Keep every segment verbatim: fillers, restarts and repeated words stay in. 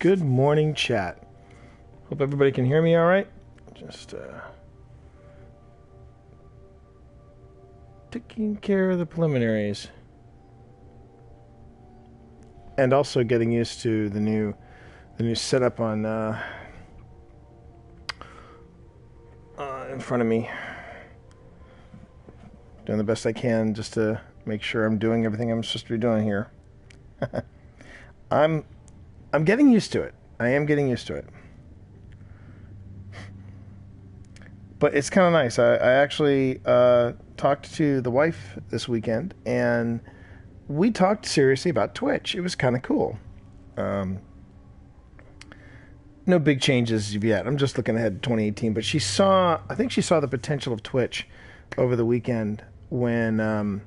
Good morning, chat. Hope everybody can hear me all right. Just uh, taking care of the preliminaries. And also getting used to the new the new setup on uh, uh, in front of me. Doing the best I can just to make sure I'm doing everything I'm supposed to be doing here. I'm I'm getting used to it. I am getting used to it. But it's kind of nice. I, I actually uh, talked to the wife this weekend, and we talked seriously about Twitch. It was kind of cool. Um, no big changes yet. I'm just looking ahead to twenty eighteen. But she saw, I think she saw the potential of Twitch over the weekend when um,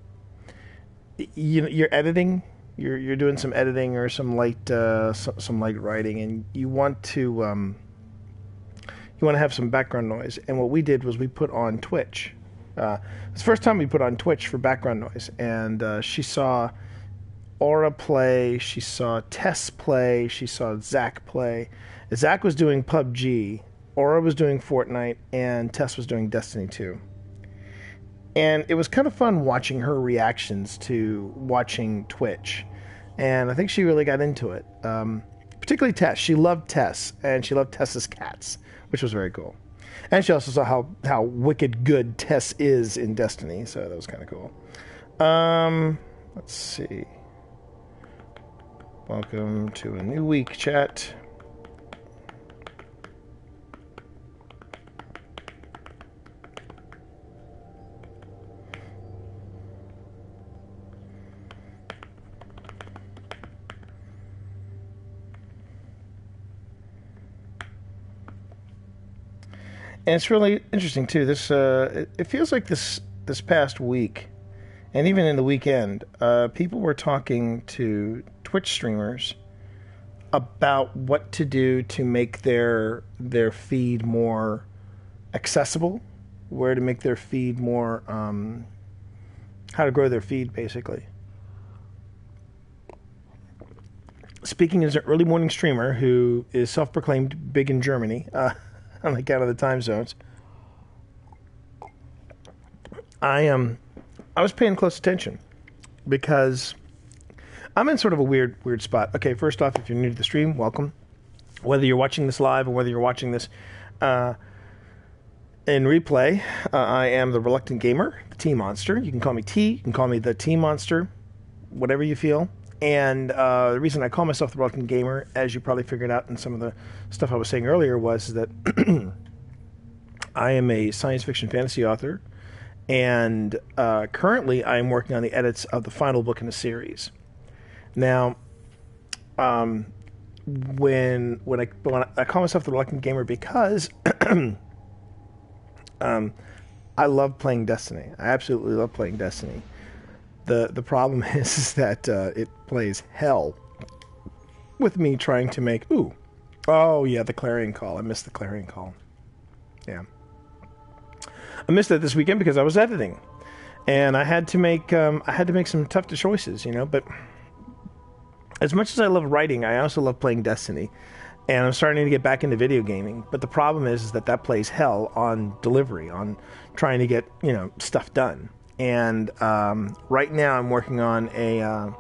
you, you're editing. You're you're doing some editing or some light uh, some, some light writing, and you want to um, you want to have some background noise. And what we did was we put on Twitch. Uh, it's the first time we put on Twitch for background noise, and uh, she saw Aura play, she saw Tess play, she saw Zach play. Zach was doing P U B G, Aura was doing Fortnite, and Tess was doing Destiny two. And it was kind of fun watching her reactions to watching Twitch. And I think she really got into it. Um, particularly Tess. She loved Tess, and she loved Tess's cats, which was very cool. And she also saw how, how wicked good Tess is in Destiny, so that was kind of cool. Um, let's see. Welcome to a new week, chat. And it's really interesting, too. This uh, it feels like this this past week, and even in the weekend, uh, people were talking to Twitch streamers about what to do to make their their feed more accessible, where to make their feed more, um, how to grow their feed, basically. Speaking as an early morning streamer who is self-proclaimed big in Germany, uh, on account of the time zones, I um, I was paying close attention because I'm in sort of a weird, weird spot. Okay, first off, if you're new to the stream, welcome. Whether you're watching this live or whether you're watching this uh, in replay, uh, I am the Reluctant Gamer, the Tea Monster. You can call me T, you can call me the Tea Monster, whatever you feel. And uh, the reason I call myself the Reluctant Gamer, as you probably figured out in some of the stuff I was saying earlier, was that I am a science fiction fantasy author, and uh, currently I am working on the edits of the final book in a series. Now, um, when when I when I call myself the Reluctant Gamer, because um, I love playing Destiny. I absolutely love playing Destiny. The the problem is, is that uh, it plays hell with me trying to make... Ooh. Oh, yeah, the Clarion Call. I missed the Clarion Call. Yeah. I missed that this weekend because I was editing. And I had to make um, I had to make some tough choices, you know. But as much as I love writing, I also love playing Destiny. And I'm starting to get back into video gaming. But the problem is, is that that plays hell on delivery, on trying to get, you know, stuff done. And um, right now, I'm working on a uh,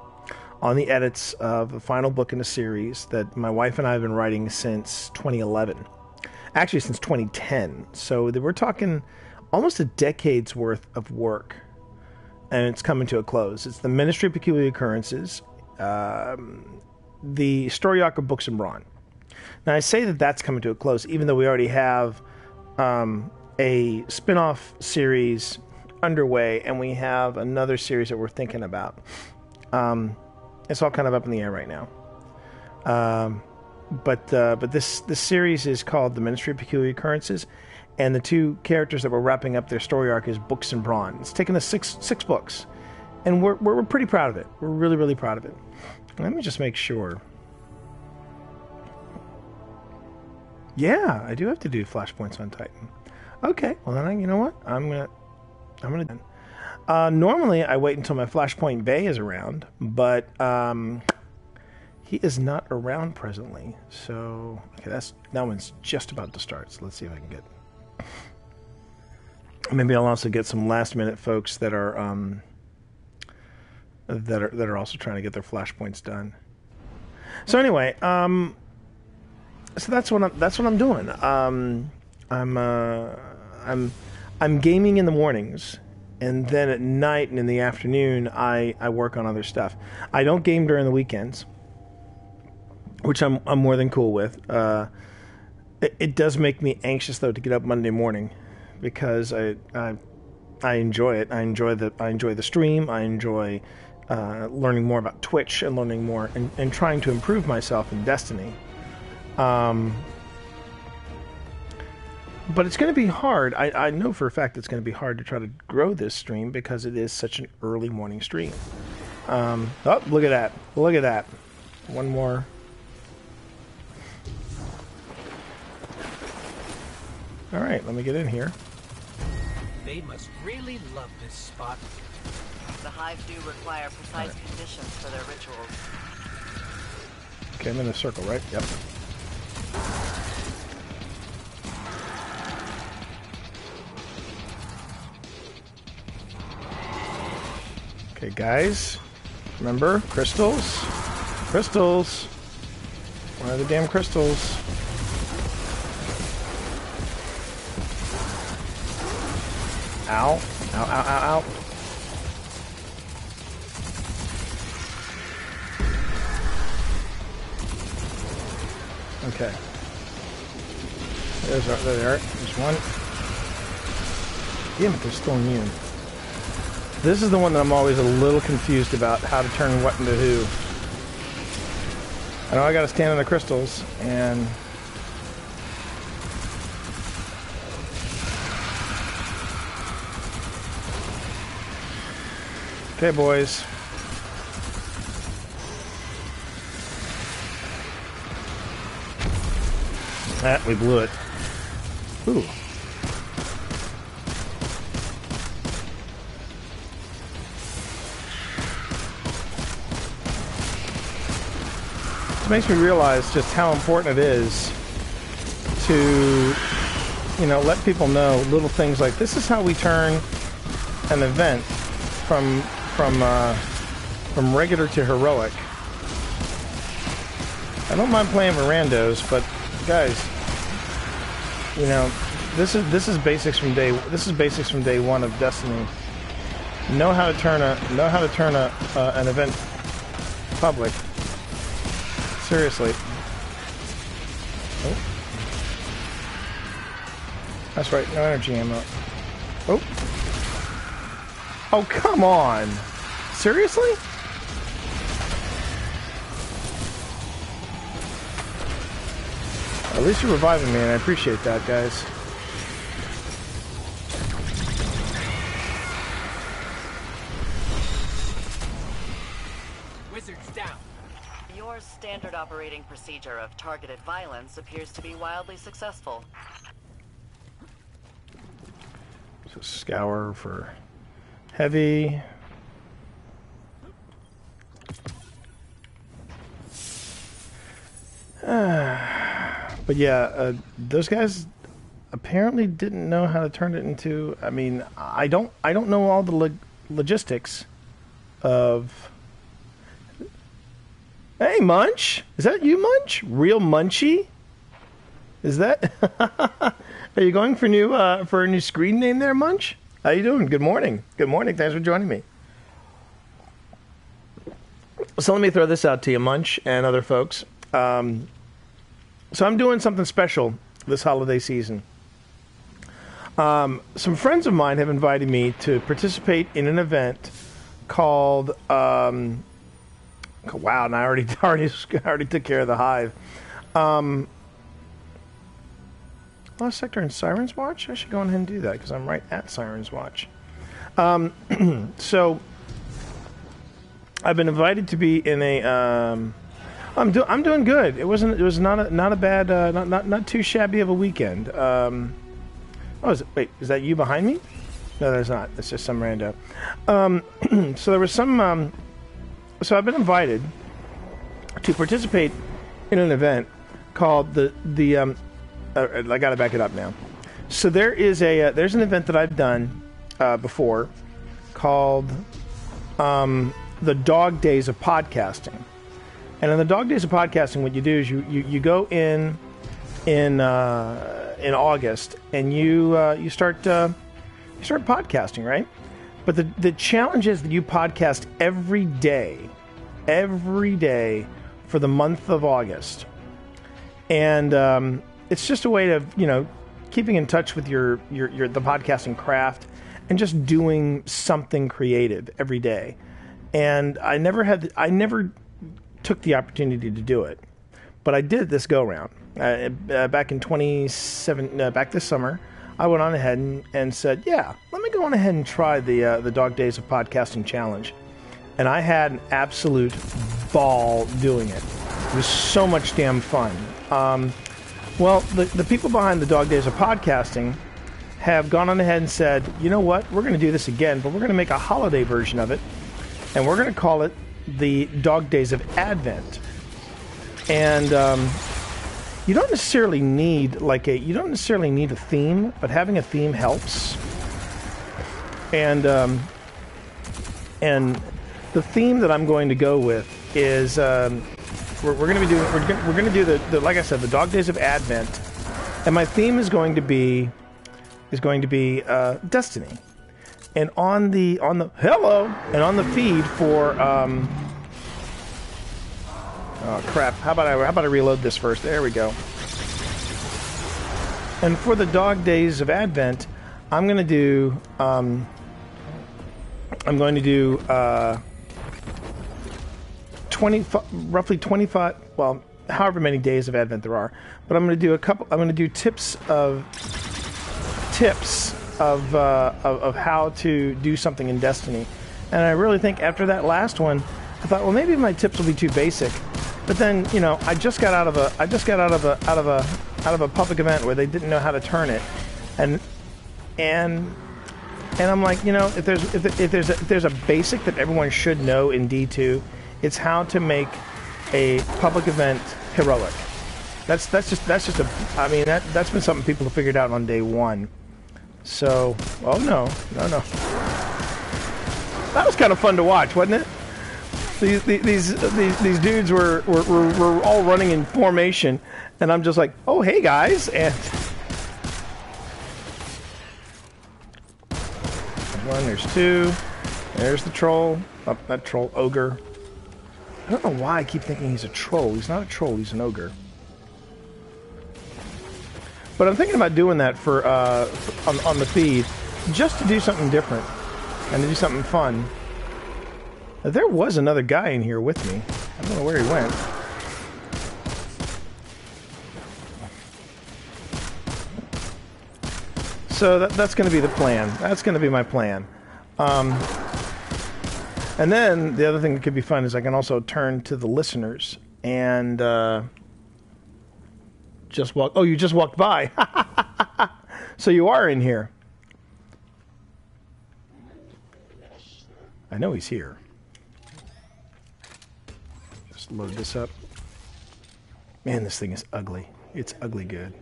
on the edits of the final book in a series that my wife and I have been writing since twenty eleven, actually since twenty ten. So we're talking almost a decade's worth of work, and it's coming to a close. It's the Ministry of Peculiar Occurrences, um, the story arc of Books and Brawn. Now I say that that's coming to a close, even though we already have um, a spin-off series underway, and we have another series that we're thinking about. Um, it's all kind of up in the air right now. Um, but uh, but this this series is called The Ministry of Peculiar Occurrences, and the two characters that we're wrapping up their story arc is Books and Brawn. It's taken us six six books, and we're, we're we're pretty proud of it. We're really really proud of it. Let me just make sure. Yeah, I do have to do Flashpoints on Titan. Okay, well then I, you know what I'm gonna. I'm gonna. Uh, normally, I wait until my Flashpoint Bay is around, but um, He is not around presently, so okay, that's that one's just about to start. So let's see if I can get. Maybe I'll also get some last-minute folks that are um, that are that are also trying to get their flashpoints done. So anyway, um, so that's what I'm, that's what I'm doing. Um, I'm uh, I'm I'm gaming in the mornings. And then at night and in the afternoon, I, I work on other stuff. I don't game during the weekends, which I'm I'm more than cool with. Uh, it, it does make me anxious though to get up Monday morning, because I I, I enjoy it. I enjoy the I enjoy the stream. I enjoy uh, learning more about Twitch and learning more and, and trying to improve myself in Destiny. Um, But it's going to be hard. I, I know for a fact it's going to be hard to try to grow this stream because it is such an early morning stream. Um, oh, look at that. Look at that. One more. All right, let me get in here. They must really love this spot. The hives do require precise right. conditions for their rituals. Okay, I'm in a circle, right? Yep. Okay, guys, remember, crystals, crystals, where are the damn crystals? Ow, ow, ow, ow, ow. Okay. There's our, there they are, there's one. Damn it, they're still immune. This is the one that I'm always a little confused about, how to turn what into who. I know I gotta stand on the crystals, and... Okay, boys. Ah, we blew it. Ooh. Makes me realize just how important it is to, you know, let people know little things like this is how we turn an event from from uh, from regular to heroic. I don't mind playing with randos, but guys, you know, this is this is basics from day this is basics from day one of Destiny. Know how to turn a know how to turn a uh, an event public. Seriously. Oh. That's right, no energy ammo. Oh. Oh, come on! Seriously? At least you're reviving me, and I appreciate that, guys. Operating procedure of targeted violence appears to be wildly successful. So scour for heavy. But yeah, uh, those guys apparently didn't know how to turn it into. I mean, I don't. I don't know all the log logistics of. Hey, Munch! Is that you, Munch? Real Munchie? Is that? Are you going for new uh, for a new screen name there, Munch? How you doing? Good morning. Good morning. Thanks for joining me. So let me throw this out to you, Munch and other folks. Um, so I'm doing something special this holiday season. Um, some friends of mine have invited me to participate in an event called. Um, Wow, and I already already already took care of the hive. Um, Lost Sector and Siren's Watch? I should go ahead and do that because I'm right at Siren's Watch. Um, so I've been invited to be in a. Um, I'm doing I'm doing good. It wasn't it was not a not a bad uh, not not not too shabby of a weekend. Um, oh, is it, wait, is that you behind me? No, there's not. That's just some rando. Um, so there was some. Um, So I've been invited to participate in an event called the the um, uh, I gotta back it up now. So there is a uh, there's an event that I've done uh, before called um, the Dog Days of Podcasting. And in the Dog Days of Podcasting, what you do is you you, you go in in uh, in August and you uh, you start uh, you start podcasting, right? But the the challenge is that you podcast every day, every day for the month of August, and um, it's just a way of you know keeping in touch with your, your your the podcasting craft and just doing something creative every day. And I never had I never took the opportunity to do it, but I did this go round uh, uh, back in twenty seventeen, uh, back this summer. I went on ahead and, and said, yeah, let me go on ahead and try the uh, the Dog Days of Podcasting Challenge. And I had an absolute ball doing it. It was so much damn fun. Um, well, the, the people behind the Dog Days of Podcasting have gone on ahead and said, you know what, we're going to do this again, but we're going to make a holiday version of it. And we're going to call it the Dog Days of Advent. And... Um, You don't necessarily need like a you don't necessarily need a theme, but having a theme helps. And um, and the theme that I'm going to go with is um, we're, we're going to be doing we're going we're going to do the, the like I said the Dog Days of Advent, and my theme is going to be is going to be uh, Destiny. And on the on the hello and on the feed for. Um, Oh crap! How about I how about I reload this first? There we go. And for the Dog Days of Advent, I'm gonna do um, I'm going to do uh, twenty roughly twenty-five. Well, however many days of Advent there are, but I'm gonna do a couple. I'm gonna do tips of tips of uh, of, of how to do something in Destiny. And I really think after that last one, I thought, well, maybe my tips will be too basic. But then, you know, I just got out of a I just got out of a out of a out of a public event where they didn't know how to turn it, and and and I'm like, you know, if there's if, if there's a, if there's a basic that everyone should know in D two, it's how to make a public event heroic. That's that's just that's just a I mean that that's been something people have figured out on day one. So oh no no no, that was kind of fun to watch, wasn't it? These, these these these dudes were were, were were all running in formation, and I'm just like, oh hey guys, and there's one, there's two, there's the troll, oh, that troll ogre. I don't know why I keep thinking he's a troll. He's not a troll. He's an ogre. But I'm thinking about doing that for uh on, on the feed, just to do something different and to do something fun. There was another guy in here with me. I don't know where he went. So that, that's going to be the plan. That's going to be my plan. Um, and then the other thing that could be fun is I can also turn to the listeners and uh, just walk. Oh, you just walked by. So you are in here. I know he's here. Load this up. Man, this thing is ugly. It's ugly good.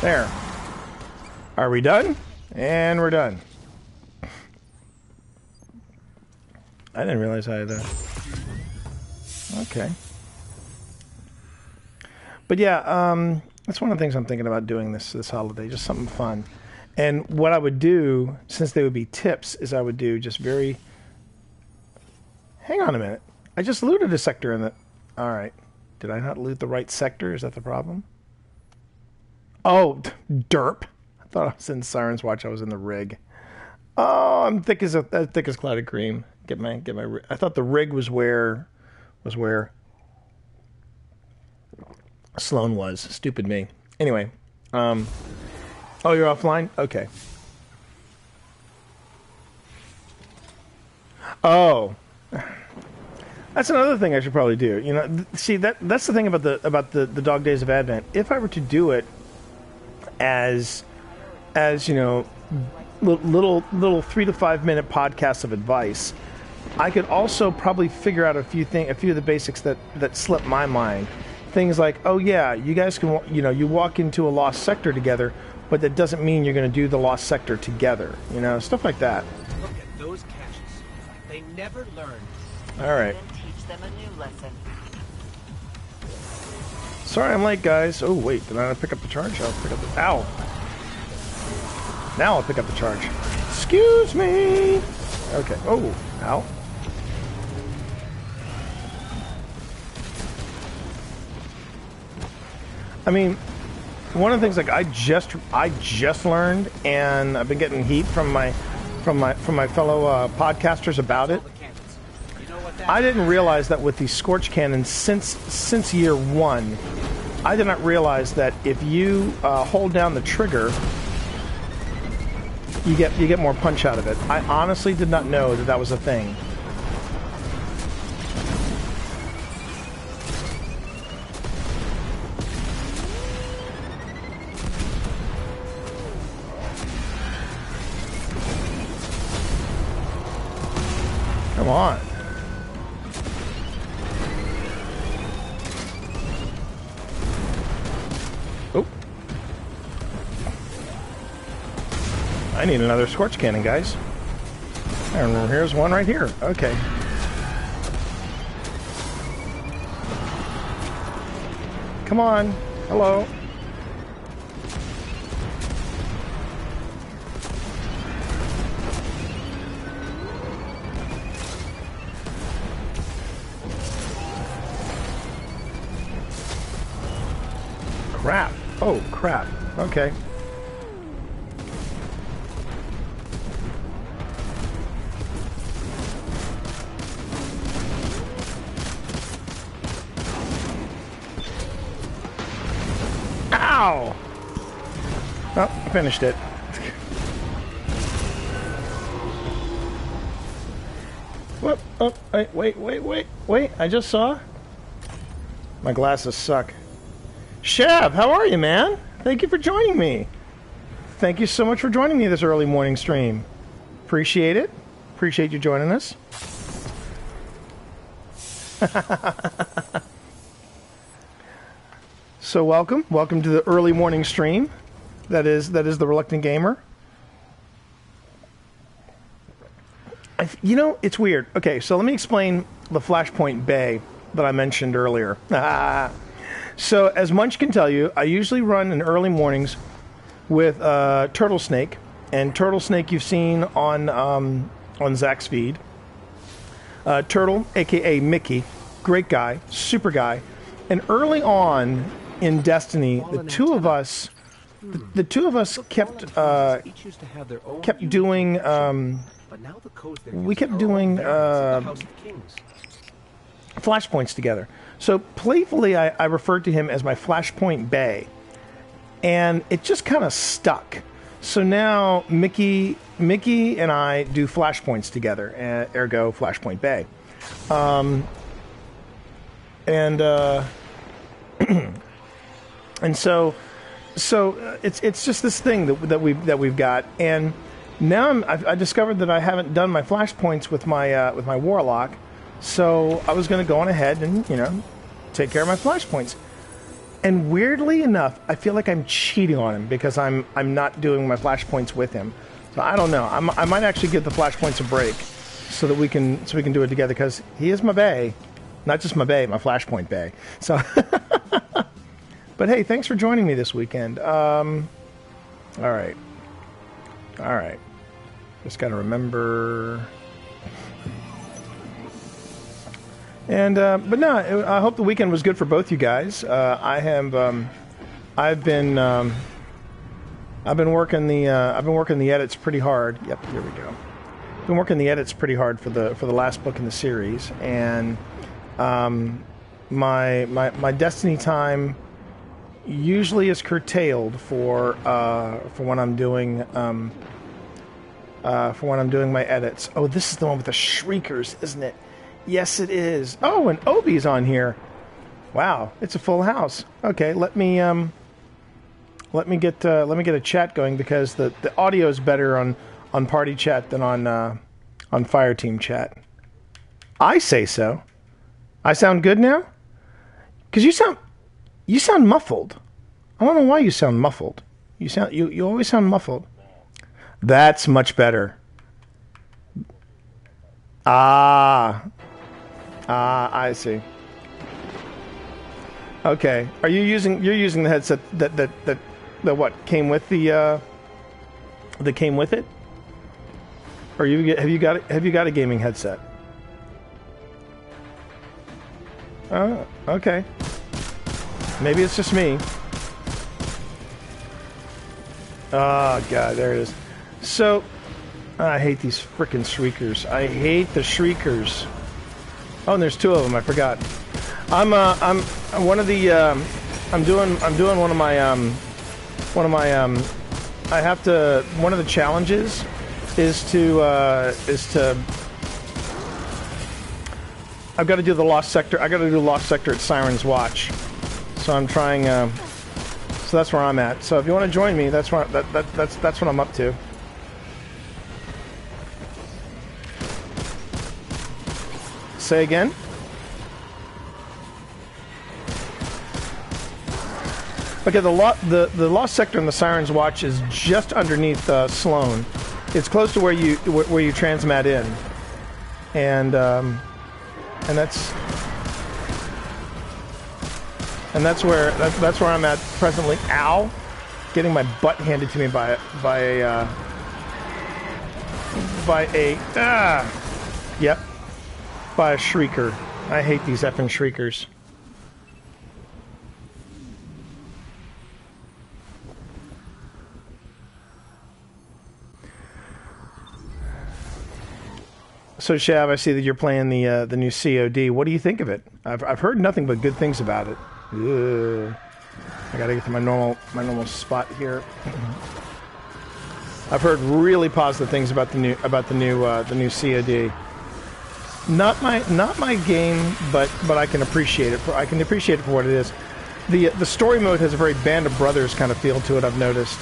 There. Are we done? And we're done. I didn't realize I had that. Okay. But yeah, um, that's one of the things I'm thinking about doing this this holiday. Just something fun. And what I would do, since they would be tips, is I would do just very... Hang on a minute. I just looted a sector in the... All right. Did I not loot the right sector? Is that the problem? Oh, derp. I thought I was in Siren's Watch. I was in the rig. Oh, I'm thick as a thick as clouded cream. Get my get my. I thought the rig was where was where Sloan was. Stupid me. Anyway, um. Oh, you're offline? Okay. Oh. That's another thing I should probably do. You know, th see that that's the thing about the about the, the Dog Days of Advent. If I were to do it as as, you know, little little three to five minute podcasts of advice. I could also probably figure out a few thing, a few of the basics that that slipped my mind. Things like, oh yeah, you guys can, you know, you walk into a lost sector together, but that doesn't mean you're going to do the lost sector together. You know, stuff like that. Look at those caches. They never learn. All right. Teach them a new lesson. Sorry, I'm late, guys. Oh wait, did I pick up the charge? I'll pick up the. Ow. Now I'll pick up the charge. Excuse me. Okay. Oh. Ow. I mean, one of the things like I just I just learned, and I've been getting heat from my from my from my fellow uh, podcasters about it. I didn't realize that with the Scorch Cannon since since year one, I did not realize that if you uh, hold down the trigger, you get you get more punch out of it. I honestly did not know that that was a thing. Come on. Oh. I need another Scorch Cannon, guys. And here's one right here. Okay. Come on. Hello. Crap. Oh, crap. Okay. Ow! Oh, I finished it. Whoop. Oh, wait, wait, wait, wait, wait. I just saw. My glasses suck. Chev, how are you, man? Thank you for joining me. Thank you so much for joining me this early morning stream. Appreciate it. Appreciate you joining us. So welcome. Welcome to the early morning stream. That is that is the Reluctant Gamer. I th you know, it's weird. Okay, so let me explain the Flashpoint Bay that I mentioned earlier. So, as Munch can tell you, I usually run in early mornings with uh, Turtlesnake. And Turtlesnake you've seen on, um, on Zach's feed. Uh, Turtle, a k a. Mickey. Great guy. Super guy. And early on in Destiny, the two of us... The, the two of us kept, uh, kept doing... Um, we kept doing uh, flashpoints together. So playfully, I, I referred to him as my Flashpoint Bay, and it just kind of stuck. So now Mickey, Mickey, and I do flashpoints together, uh, ergo Flashpoint Bay. Um, and uh, and so so it's it's just this thing that that we've that we've got. And now I'm, I've, I discovered that I haven't done my flashpoints with my uh, with my Warlock. So I was going to go on ahead and, you know, take care of my flashpoints. And weirdly enough, I feel like I'm cheating on him because I'm I'm not doing my flashpoints with him. So I don't know. I'm, I might actually give the flashpoints a break so that we can so we can do it together because he is my bae, not just my bae, my Flashpoint bae. So, but hey, thanks for joining me this weekend. Um, all right, all right. Just got to remember. And uh, but no, it, I hope the weekend was good for both you guys. Uh, I have, um, I've been, um, I've been working the, uh, I've been working the edits pretty hard. Yep, here we go. Been working the edits pretty hard for the for the last book in the series, and um, my my my Destiny time usually is curtailed for uh, for when I'm doing. Um, uh, for when I'm doing my edits. Oh, this is the one with the shriekers, isn't it? Yes, it is. Oh, and Obi's on here. Wow, it's a full house. Okay, let me um, Let me get uh, let me get a chat going because the the audio is better on on party chat than on uh, on Fireteam chat. I say so. I sound good now? Cause you sound you sound muffled. I don't know why you sound muffled. You sound you, you always sound muffled. That's much better. Ah, ah, I see. Okay, are you using you're using the headset that that that, that what came with the uh, that came with it? Or you have you got have you got a gaming headset? Oh, okay. Maybe it's just me. Oh, God, there it is. So, I hate these frickin' shriekers. I hate the shriekers. Oh, and there's two of them. I forgot. I'm, uh, I'm one of the, um, I'm doing, I'm doing one of my, um, one of my, um, I have to, one of the challenges is to, uh, is to, I've got to do the Lost Sector. I got to do Lost Sector at Siren's Watch. So I'm trying, um... Uh, So that's where I'm at. So if you want to join me, that's what that, that that's that's what I'm up to. Say again. Okay, the lot the the Lost Sector in the Siren's Watch is just underneath uh, Sloan. It's close to where you where, where you transmat in, and um, and that's. And that's where that's, that's where I'm at presently. Ow! Getting my butt handed to me by by a uh, by a ah, yep, by a shrieker. I hate these effing shriekers. So Shav, I see that you're playing the uh, the new C O D. What do you think of it? I've I've heard nothing but good things about it. Ugh. I gotta get to my normal my normal spot here. I've heard really positive things about the new about the new uh, the new C O D. Not my not my game, but but I can appreciate it. For, I can appreciate it for what it is. the The story mode has a very Band of Brothers kind of feel to it. I've noticed.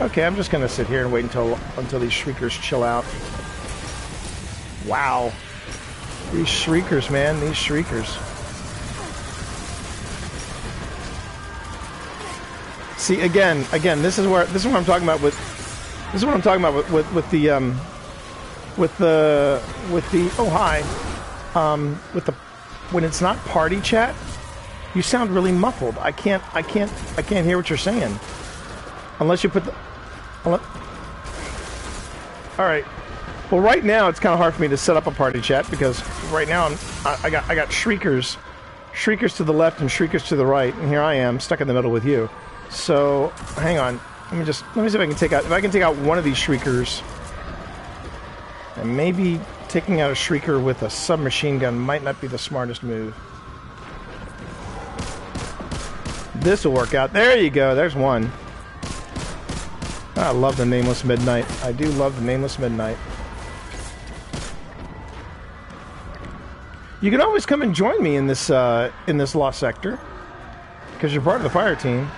Okay, I'm just gonna sit here and wait until until these shriekers chill out. Wow, these shriekers, man, these shriekers. See again, again. This is where this is what I'm talking about with this is what I'm talking about with with, with the um, with the with the oh hi, um, with the when it's not party chat, you sound really muffled. I can't I can't I can't hear what you're saying, unless you put the. Unless, all right. Well, right now it's kind of hard for me to set up a party chat because right now I'm, I, I got I got shriekers, shriekers to the left and shriekers to the right, and here I am stuck in the middle with you. So, hang on. Let me just let me see if I can take out if I can take out one of these shriekers. And maybe taking out a shrieker with a submachine gun might not be the smartest move. This will work out. There you go. There's one. I love the Nameless Midnight. I do love the Nameless Midnight. You can always come and join me in this uh, in this Lost Sector because you're part of the fire team.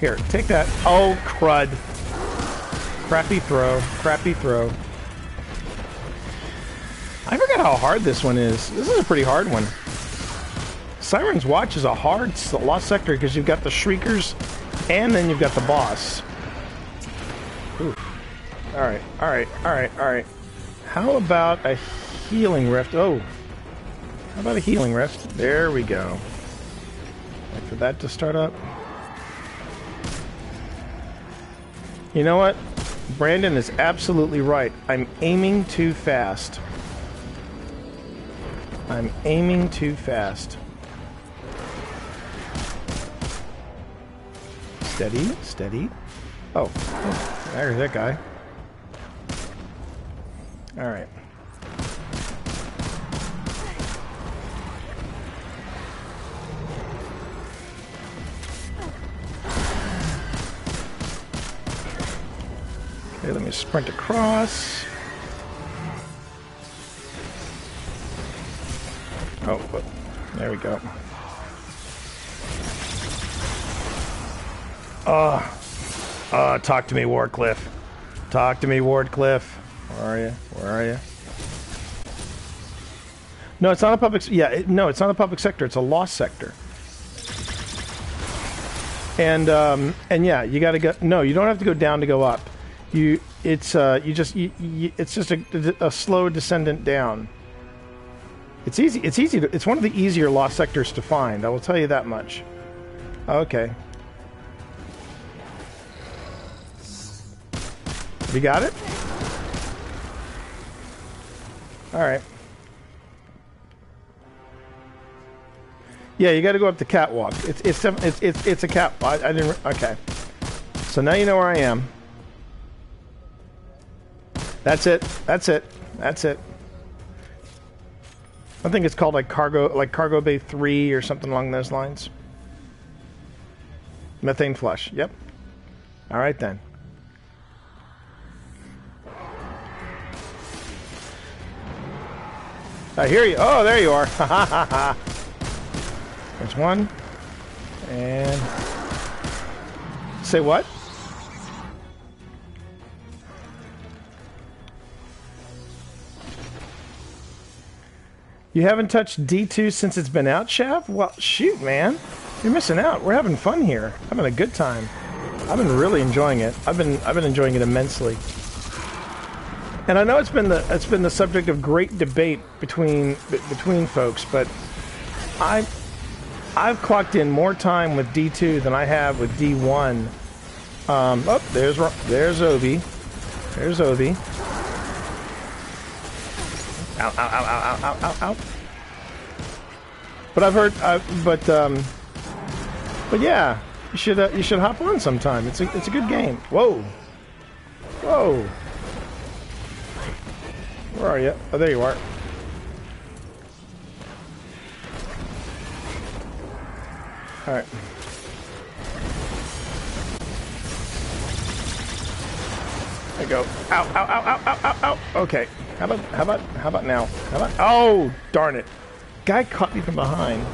Here, take that. Oh, crud. Crappy throw. Crappy throw. I forgot how hard this one is. This is a pretty hard one. Siren's Watch is a hard Lost Sector because you've got the shriekers and then you've got the boss. Oof. Alright, alright, alright, alright. How about a healing rift? Oh. How about a healing rift? There we go. Wait for that to start up. You know what? Brandon is absolutely right. I'm aiming too fast. I'm aiming too fast. Steady, steady. Oh, oh there's that guy. All right. Okay, let me sprint across. Oh, but there we go. Oh, oh, talk to me, Warcliffe. Talk to me, Warcliffe. Where are you? Where are you? No, it's not a public. Yeah, it, no, it's not a public sector. It's a lost sector. And um, and yeah, you got to go. No, you don't have to go down to go up. You, it's uh, you just you, you, it's just a, a slow descendant down. It's easy. It's easy. To, it's one of the easier lost sectors to find. I will tell you that much. Okay. You got it? All right. Yeah, you got to go up the catwalk. It's it's it's it's, it's a cat. I, I didn't. Okay. So now you know where I am. That's it. That's it. That's it. I think it's called like cargo, like cargo bay three or something along those lines. Methane flush. Yep. All right then. I hear you. Oh, there you are. Ha ha ha ha. There's one. And say what? You haven't touched D two since it's been out, Shav? Well, shoot, man. You're missing out. We're having fun here. Having a good time. I've been really enjoying it. I've been I've been enjoying it immensely. And I know it's been the it's been the subject of great debate between between folks, but I I've clocked in more time with D two than I have with D one. Um, oh, there's there's Obi. There's Obi. Ow, ow, ow, ow, ow, ow, ow. But I've heard, uh, but, um, but yeah, you should, uh, you should hop on sometime. It's a, it's a good game. Whoa. Whoa. Where are you? Oh, there you are. All right. There you go. Ow, ow, ow, ow, ow, ow, ow. Okay. How about, how about, how about now? How about, oh, darn it. Guy caught me from behind.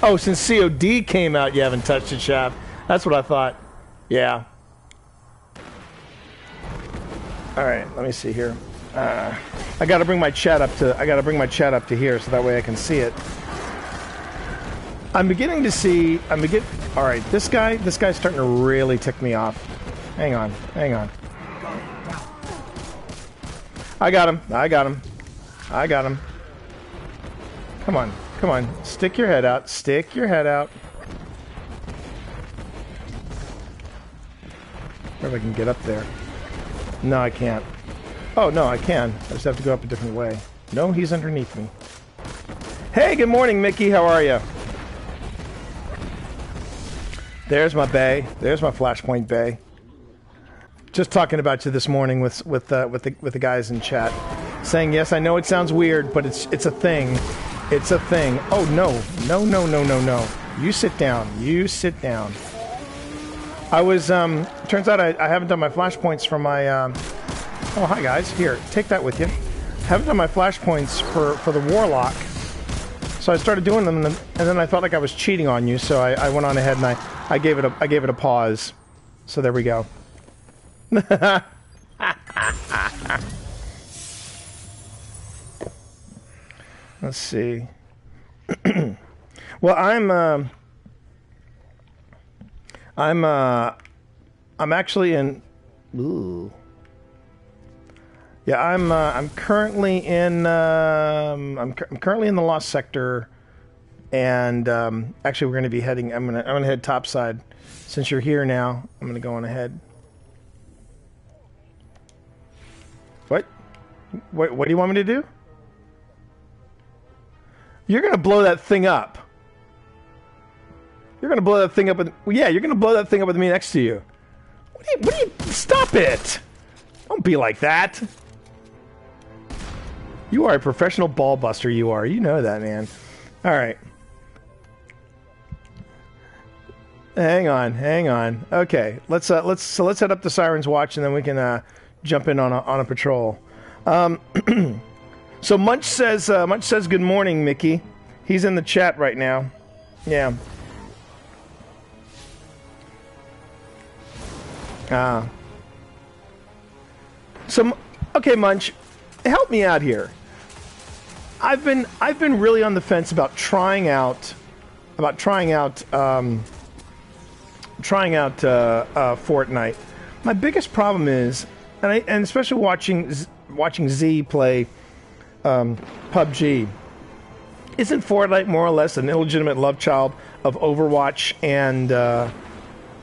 Oh, since C O D came out, you haven't touched it, Shav. That's what I thought. Yeah. All right, let me see here. Uh, I gotta bring my chat up to, I gotta bring my chat up to here so that way I can see it. I'm beginning to see, I'm beginning, all right, this guy, this guy's starting to really tick me off. Hang on, hang on. I got him. I got him. I got him. Come on. Come on. Stick your head out. Stick your head out. I wonder if I can get up there. No, I can't. Oh, no, I can. I just have to go up a different way. No, he's underneath me. Hey, good morning, Mickey. How are you? There's my bay. There's my Flashpoint Bay. Just talking about you this morning with with uh, with the with the guys in chat, saying yes, I know it sounds weird, but it's it's a thing, it's a thing. Oh no, no, no, no, no, no! You sit down, you sit down. I was um. Turns out I, I haven't done my flashpoints for my. Um, oh hi guys, here, take that with you. Haven't done my flashpoints for for the warlock, so I started doing them, and then I felt like I was cheating on you, so I, I went on ahead and I I gave it a I gave it a pause. So there we go. Let's see. Well, I'm uh, I'm uh, I'm actually in ooh. Yeah, I'm uh, I'm currently in um, I'm, cu I'm currently in the Lost Sector, and um, actually we're going to be heading I'm going to I'm going to head topside since you're here now. I'm going to go on ahead. What? What? What do you want me to do? You're gonna blow that thing up. You're gonna blow that thing up with. Yeah, you're gonna blow that thing up with me next to you. What do you? What do you? Stop it! Don't be like that. You are a professional ball buster. You are. You know that, man. All right. Hang on. Hang on. Okay. Let's uh, let's so let's head up to Siren's Watch, and then we can. Uh, Jump in on a, on a patrol. Um, So Munch says, uh, Munch says good morning, Mickey. He's in the chat right now. Yeah. Ah. So, okay, Munch, help me out here. I've been I've been really on the fence about trying out about trying out um, trying out uh, uh, Fortnite. My biggest problem is, and I, and especially watching watching Z play um, P U B G. Isn't Fortnite more or less an illegitimate love child of Overwatch and uh,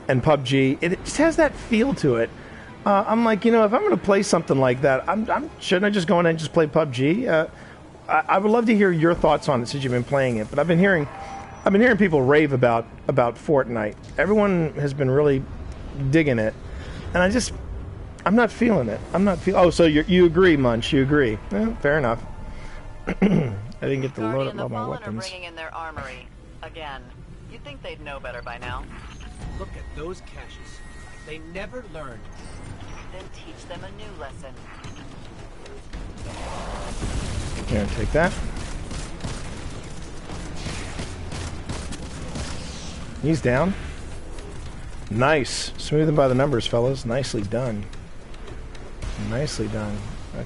and P U B G? It just has that feel to it. Uh, I'm like, you know, if I'm going to play something like that, I'm, I'm shouldn't I just go in and just play P U B G? Uh, I, I would love to hear your thoughts on it since you've been playing it. But I've been hearing, I've been hearing people rave about about Fortnite. Everyone has been really digging it, and I just, I'm not feeling it. I'm not feeling. Oh, so you you agree, Munch? You agree? Eh, fair enough. I didn't get to load up all my weapons. Bringing in their armory again. You'd think they'd know better by now. Look at those caches. They never learned. Then teach them a new lesson. Here, take that. He's down. Nice. Smoothing by the numbers, fellas. Nicely done. Nicely done.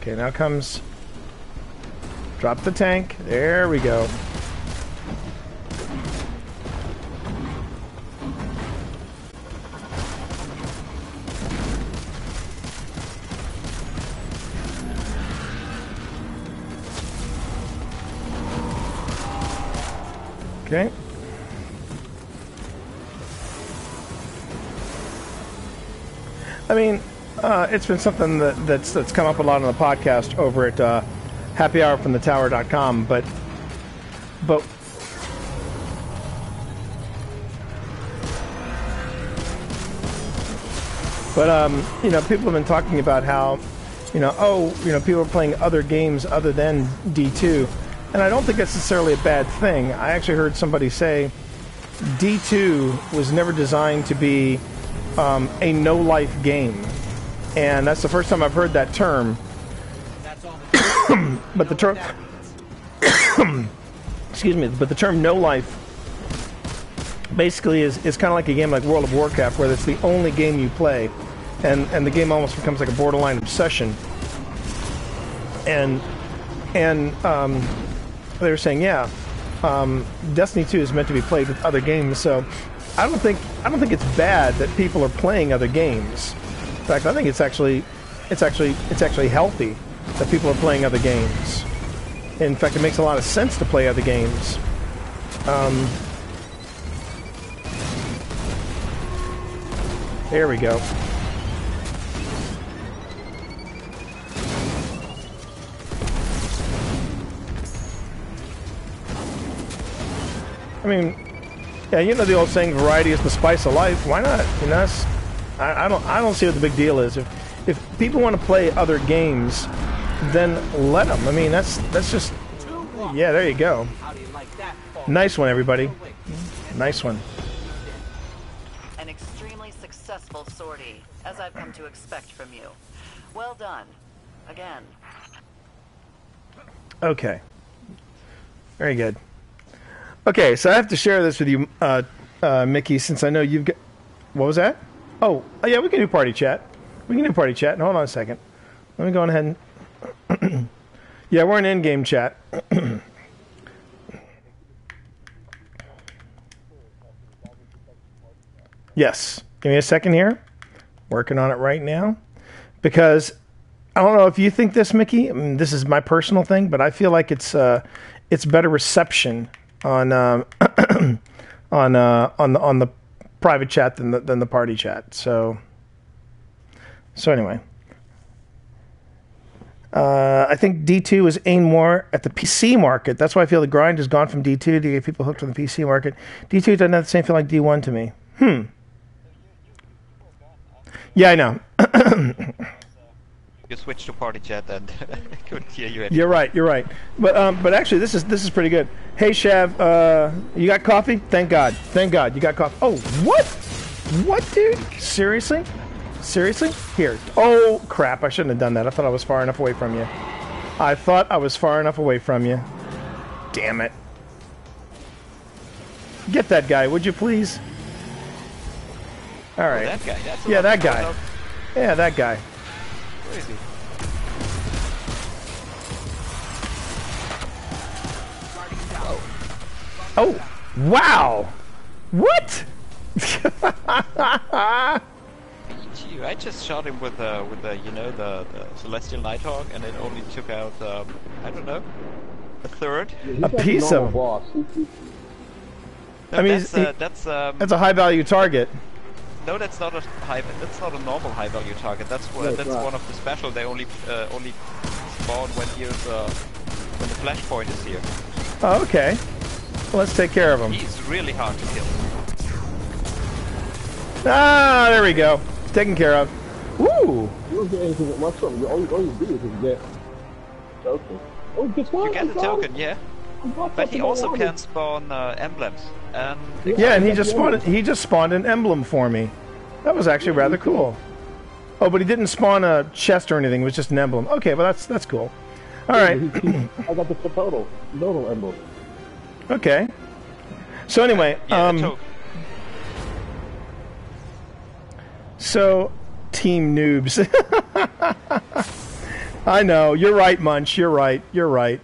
Okay, now comes... Drop the tank. There we go. Okay. I mean, uh, it's been something that, that's that's come up a lot on the podcast over at... Uh, happy hour from the tower dot com, but but but um you know, people have been talking about how, you know, oh, you know, people are playing other games other than D two, and I don't think that's necessarily a bad thing. I actually heard somebody say D two was never designed to be um, a no-life game, and that's the first time I've heard that term. But the term, excuse me, but the term no life basically is, is kind of like a game like World of Warcraft, where it's the only game you play, and, and the game almost becomes like a borderline obsession. And and um, they were saying, yeah, um, Destiny two is meant to be played with other games, so I don't think I don't think it's bad that people are playing other games. In fact, I think it's actually it's actually it's actually healthy that people are playing other games. In fact, it makes a lot of sense to play other games. Um, there we go. I mean, yeah, you know the old saying, "Variety is the spice of life." Why not? You know, that's, I, I don't, I don't see what the big deal is. If, if people want to play other games, then let them. I mean, that's that's just... Yeah, there you go. Nice one, everybody. Nice one. An extremely successful sortie, as I've come to expect from you. Well done. Again. Okay. Very good. Okay, so I have to share this with you, uh, uh, Mickey, since I know you've got... What was that? Oh, oh, yeah, we can do party chat. We can do party chat. Hold on a second. Let me go on ahead and... Yeah, we're in in-game chat. Yes. Give me a second here. Working on it right now. Because, I don't know if you think this, Mickey. I mean, this is my personal thing, but I feel like it's uh, it's better reception on um, on uh, on the on the private chat than the, than the party chat. So, so anyway. Uh, I think D two is aimed more at the P C market. That's why I feel the grind has gone from D two to get people hooked on the P C market. D two doesn't have the same feel like D one to me. Hmm. Yeah, I know. You switched to party chat and I couldn't hear you anymore. You're right, you're right. But um, but actually, this is this is pretty good. Hey, Shav, uh, you got coffee? Thank God. Thank God you got coffee. Oh, what? What, dude? Seriously? Seriously? Here. Oh, crap. I shouldn't have done that. I thought I was far enough away from you. I thought I was far enough away from you. Damn it. Get that guy, would you please? All right. Oh, that guy. That's yeah, that guy. Yeah, that guy. Where is he? Oh. Oh. Wow. What? I just shot him with the, with the, you know, the, the Celestial Nighthawk, and it only took out, um, I don't know, a third. Yeah, a piece of boss. No, I mean, that's, uh, he, that's um, that's a high-value target. No, that's not a high. That's not a normal high-value target. That's what, no, that's right. One of the special. They only uh, only spawn when he's uh, when the flashpoint is here. Oh, okay. Well, let's take care of him. He's really hard to kill. Ah, there we go. Taken care of. Woo! You don't get anything that much from. All you, all you do is just get token. Oh, guess what? You get a token, yeah. But he also can spawn uh, emblems. And yeah, and he just spawned. He just spawned an emblem for me. That was actually rather cool. Oh, but he didn't spawn a chest or anything. It was just an emblem. Okay, well that's that's cool. All right. I got the total total emblem. Okay. So anyway, um, so team noobs. I know you're right, Munch. You're right. You're right.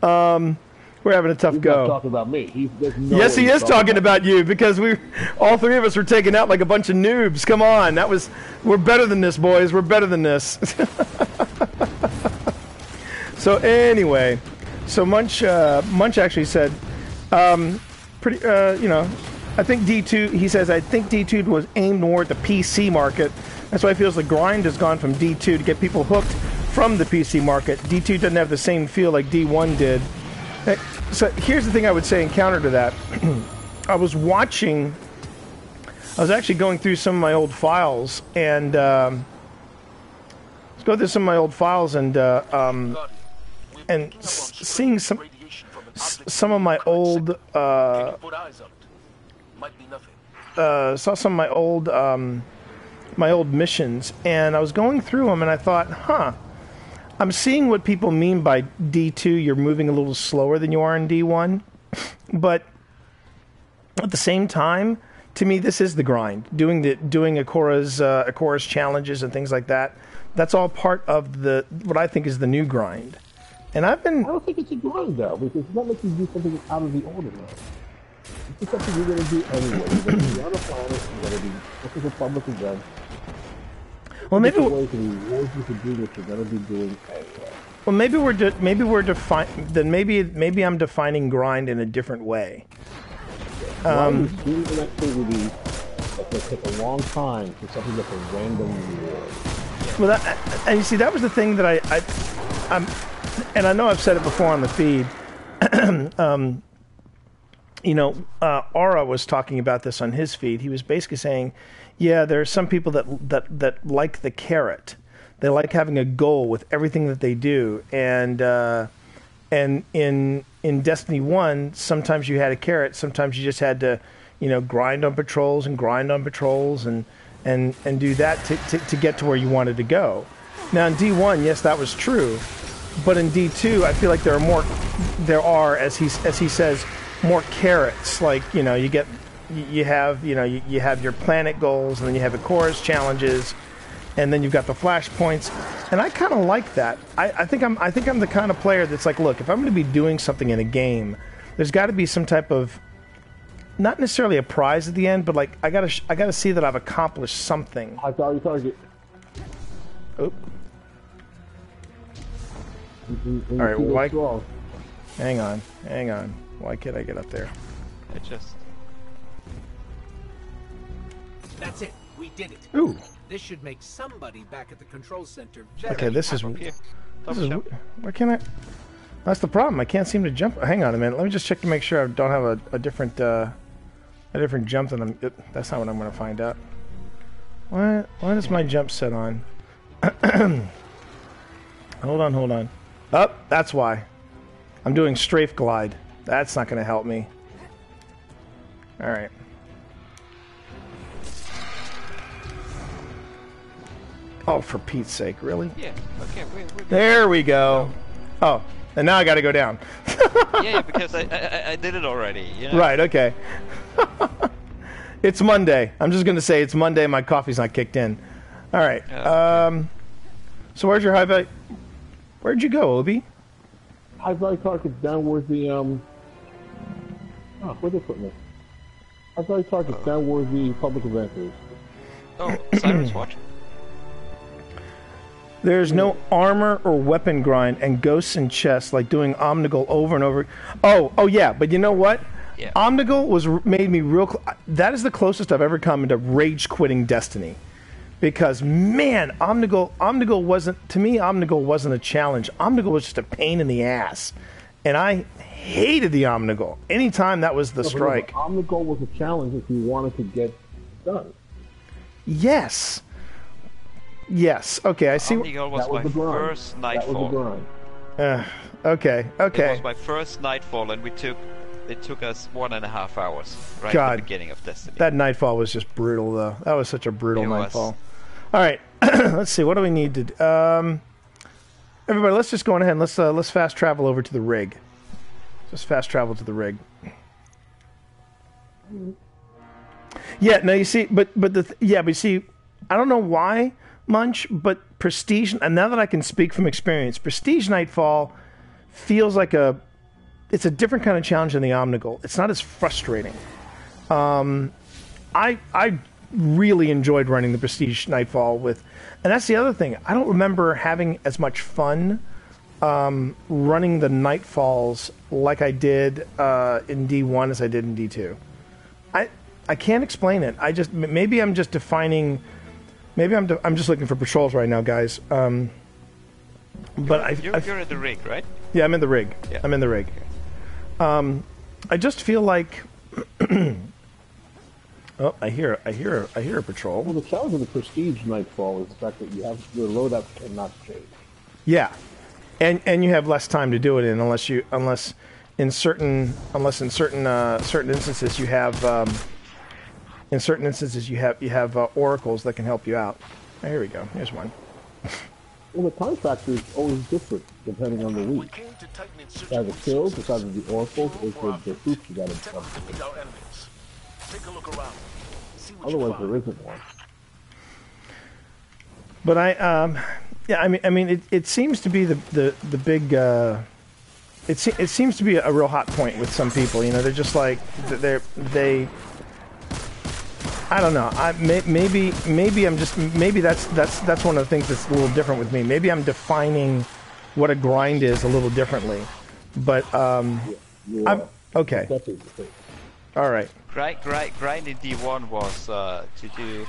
Um. We're having a tough He's go. Not talking about me. He's, no yes, he is talking about, about you because we, all three of us, were taken out like a bunch of noobs. Come on, that was. We're better than this, boys. We're better than this. So anyway, so Munch, uh, Munch actually said, um, pretty, uh, you know, I think D two. He says I think D two was aimed more at the P C market. That's why he feels the grind has gone from D two to get people hooked from the P C market. D two doesn't have the same feel like D one did. So here's the thing I would say in counter to that. I was watching, I was actually going through some of my old files, and um, let's go through some of my old files and uh, um, and s seeing some s some of my old uh, uh, saw some of my old um, my old missions, and I was going through them, and I thought, huh. I'm seeing what people mean by D two, you're moving a little slower than you are in D one, but at the same time, to me, this is the grind. Doing the doing Akora's, uh, Akora's challenges and things like that, that's all part of the what I think is the new grind. And I've been... I don't think it's a grind, though, because it's not like you do something out of the ordinary. It's just something you're going to do anyway. You're going to be on a planet, you're going to be looking for public events. Well, maybe we're doing. Well, maybe we're de maybe we're defining. Then maybe maybe I'm defining grind in a different way. Um, grind is an activity that can take a long time for something that's a random reward. Well, that, and you see, that was the thing that I, I, I'm, and I know I've said it before on the feed. um, you know, uh, Aura was talking about this on his feed. He was basically saying. Yeah, there are some people that that that like the carrot. They like having a goal with everything that they do, and uh, and in in Destiny one, sometimes you had a carrot, sometimes you just had to, you know, grind on patrols and grind on patrols and and and do that to to, to get to where you wanted to go. Now in D one, yes, that was true, but in D two, I feel like there are more. There are, as he as he says, more carrots. Like you know, you get. You have, you know, you, you have your planet goals, and then you have the chorus challenges, and then you've got the flash points. And I kind of like that. I, I think I'm, I think I'm the kind of player that's like, look, if I'm going to be doing something in a game, there's got to be some type of, not necessarily a prize at the end, but like I gotta, sh I gotta see that I've accomplished something. I thought you target. Oop. Mm-hmm. All right, why? Well, hang on, hang on. Why can't I get up there? I just. That's it. We did it. Ooh. This should make somebody back at the control center very okay, this is... This is where can I... That's the problem. I can't seem to jump... Hang on a minute. Let me just check to make sure I don't have a, a different... Uh, a different jump than I'm... That's not what I'm going to find out. Why, why does my jump set on? Hold on, hold on. Oh, that's why. I'm doing strafe glide. That's not going to help me. Alright. Oh, for Pete's sake, really? Yeah. Okay, we're, we're there we go. Oh, and now I gotta go down. Yeah, because I, I, I did it already. You know? Right, okay. It's Monday. I'm just gonna say it's Monday, my coffee's not kicked in. Alright, uh, um... So where's your high value... Where'd you go, Obi? High value target's down where the, um... Oh, where'd they put me? High value target's uh, down where the public event is. Oh, Siren's watching. There's no armor or weapon grind and ghosts in chests like doing Omnigul over and over. Oh, oh yeah, but you know what? Yeah. Omnigul was made me real. Cl that is the closest I've ever come to rage quitting Destiny, because man, Omnigul, Omnigul wasn't to me. Omnigul wasn't a challenge. Omnigul was just a pain in the ass, and I hated the Omnigul. Anytime that was the no, strike. Remember, Omnigul was a challenge if you wanted to get done. Yes. Yes. Okay, I see. Omnigul was, was my first Nightfall. Uh, okay. Okay. It was my first Nightfall, and we took. It took us one and a half hours. Right God, at the beginning of Destiny. That Nightfall was just brutal, though. That was such a brutal it Nightfall. Was. All right. Let's see. What do we need to? Do? Um, everybody, let's just go on ahead. And let's uh, let's fast travel over to the rig. Just fast travel to the rig. Yeah. No, you see, but but the th yeah, but you see, I don't know why. Munch, but Prestige, and now that I can speak from experience, Prestige Nightfall feels like a, it's a different kind of challenge than the Omnigul. It's not as frustrating. Um, I I really enjoyed running the Prestige Nightfall with, and that's the other thing. I don't remember having as much fun um, running the Nightfalls like I did uh, in D one as I did in D two. I I can't explain it. I just maybe I'm just defining. Maybe I'm, I'm just looking for patrols right now, guys. Um, but I you're, you're in the rig, right? Yeah, I'm in the rig. Yeah. I'm in the rig. Um, I just feel like. Oh, I hear, I hear, I hear a patrol. Well, the challenge of the Prestige Nightfall is the fact that you have your loadout cannot change. Yeah, and and you have less time to do it in, unless you unless in certain unless in certain uh, certain instances you have. Um, In certain instances, you have you have uh, oracles that can help you out. Oh, here we go. Here's one. Well, the time factor is always different depending on the week. It's either kills, it's either the oracles, or the hoops you got to jump. Otherwise, there isn't one. But I, um, yeah, I mean, I mean, it, it seems to be the the the big. Uh, it se it seems to be a real hot point with some people. You know, they're just like they're they. I don't know. I may, maybe maybe I'm just maybe that's that's that's one of the things that's a little different with me. Maybe I'm defining what a grind is a little differently. But um, yeah, yeah. I'm okay. All right. Grind, grind, grind in D one was uh, to do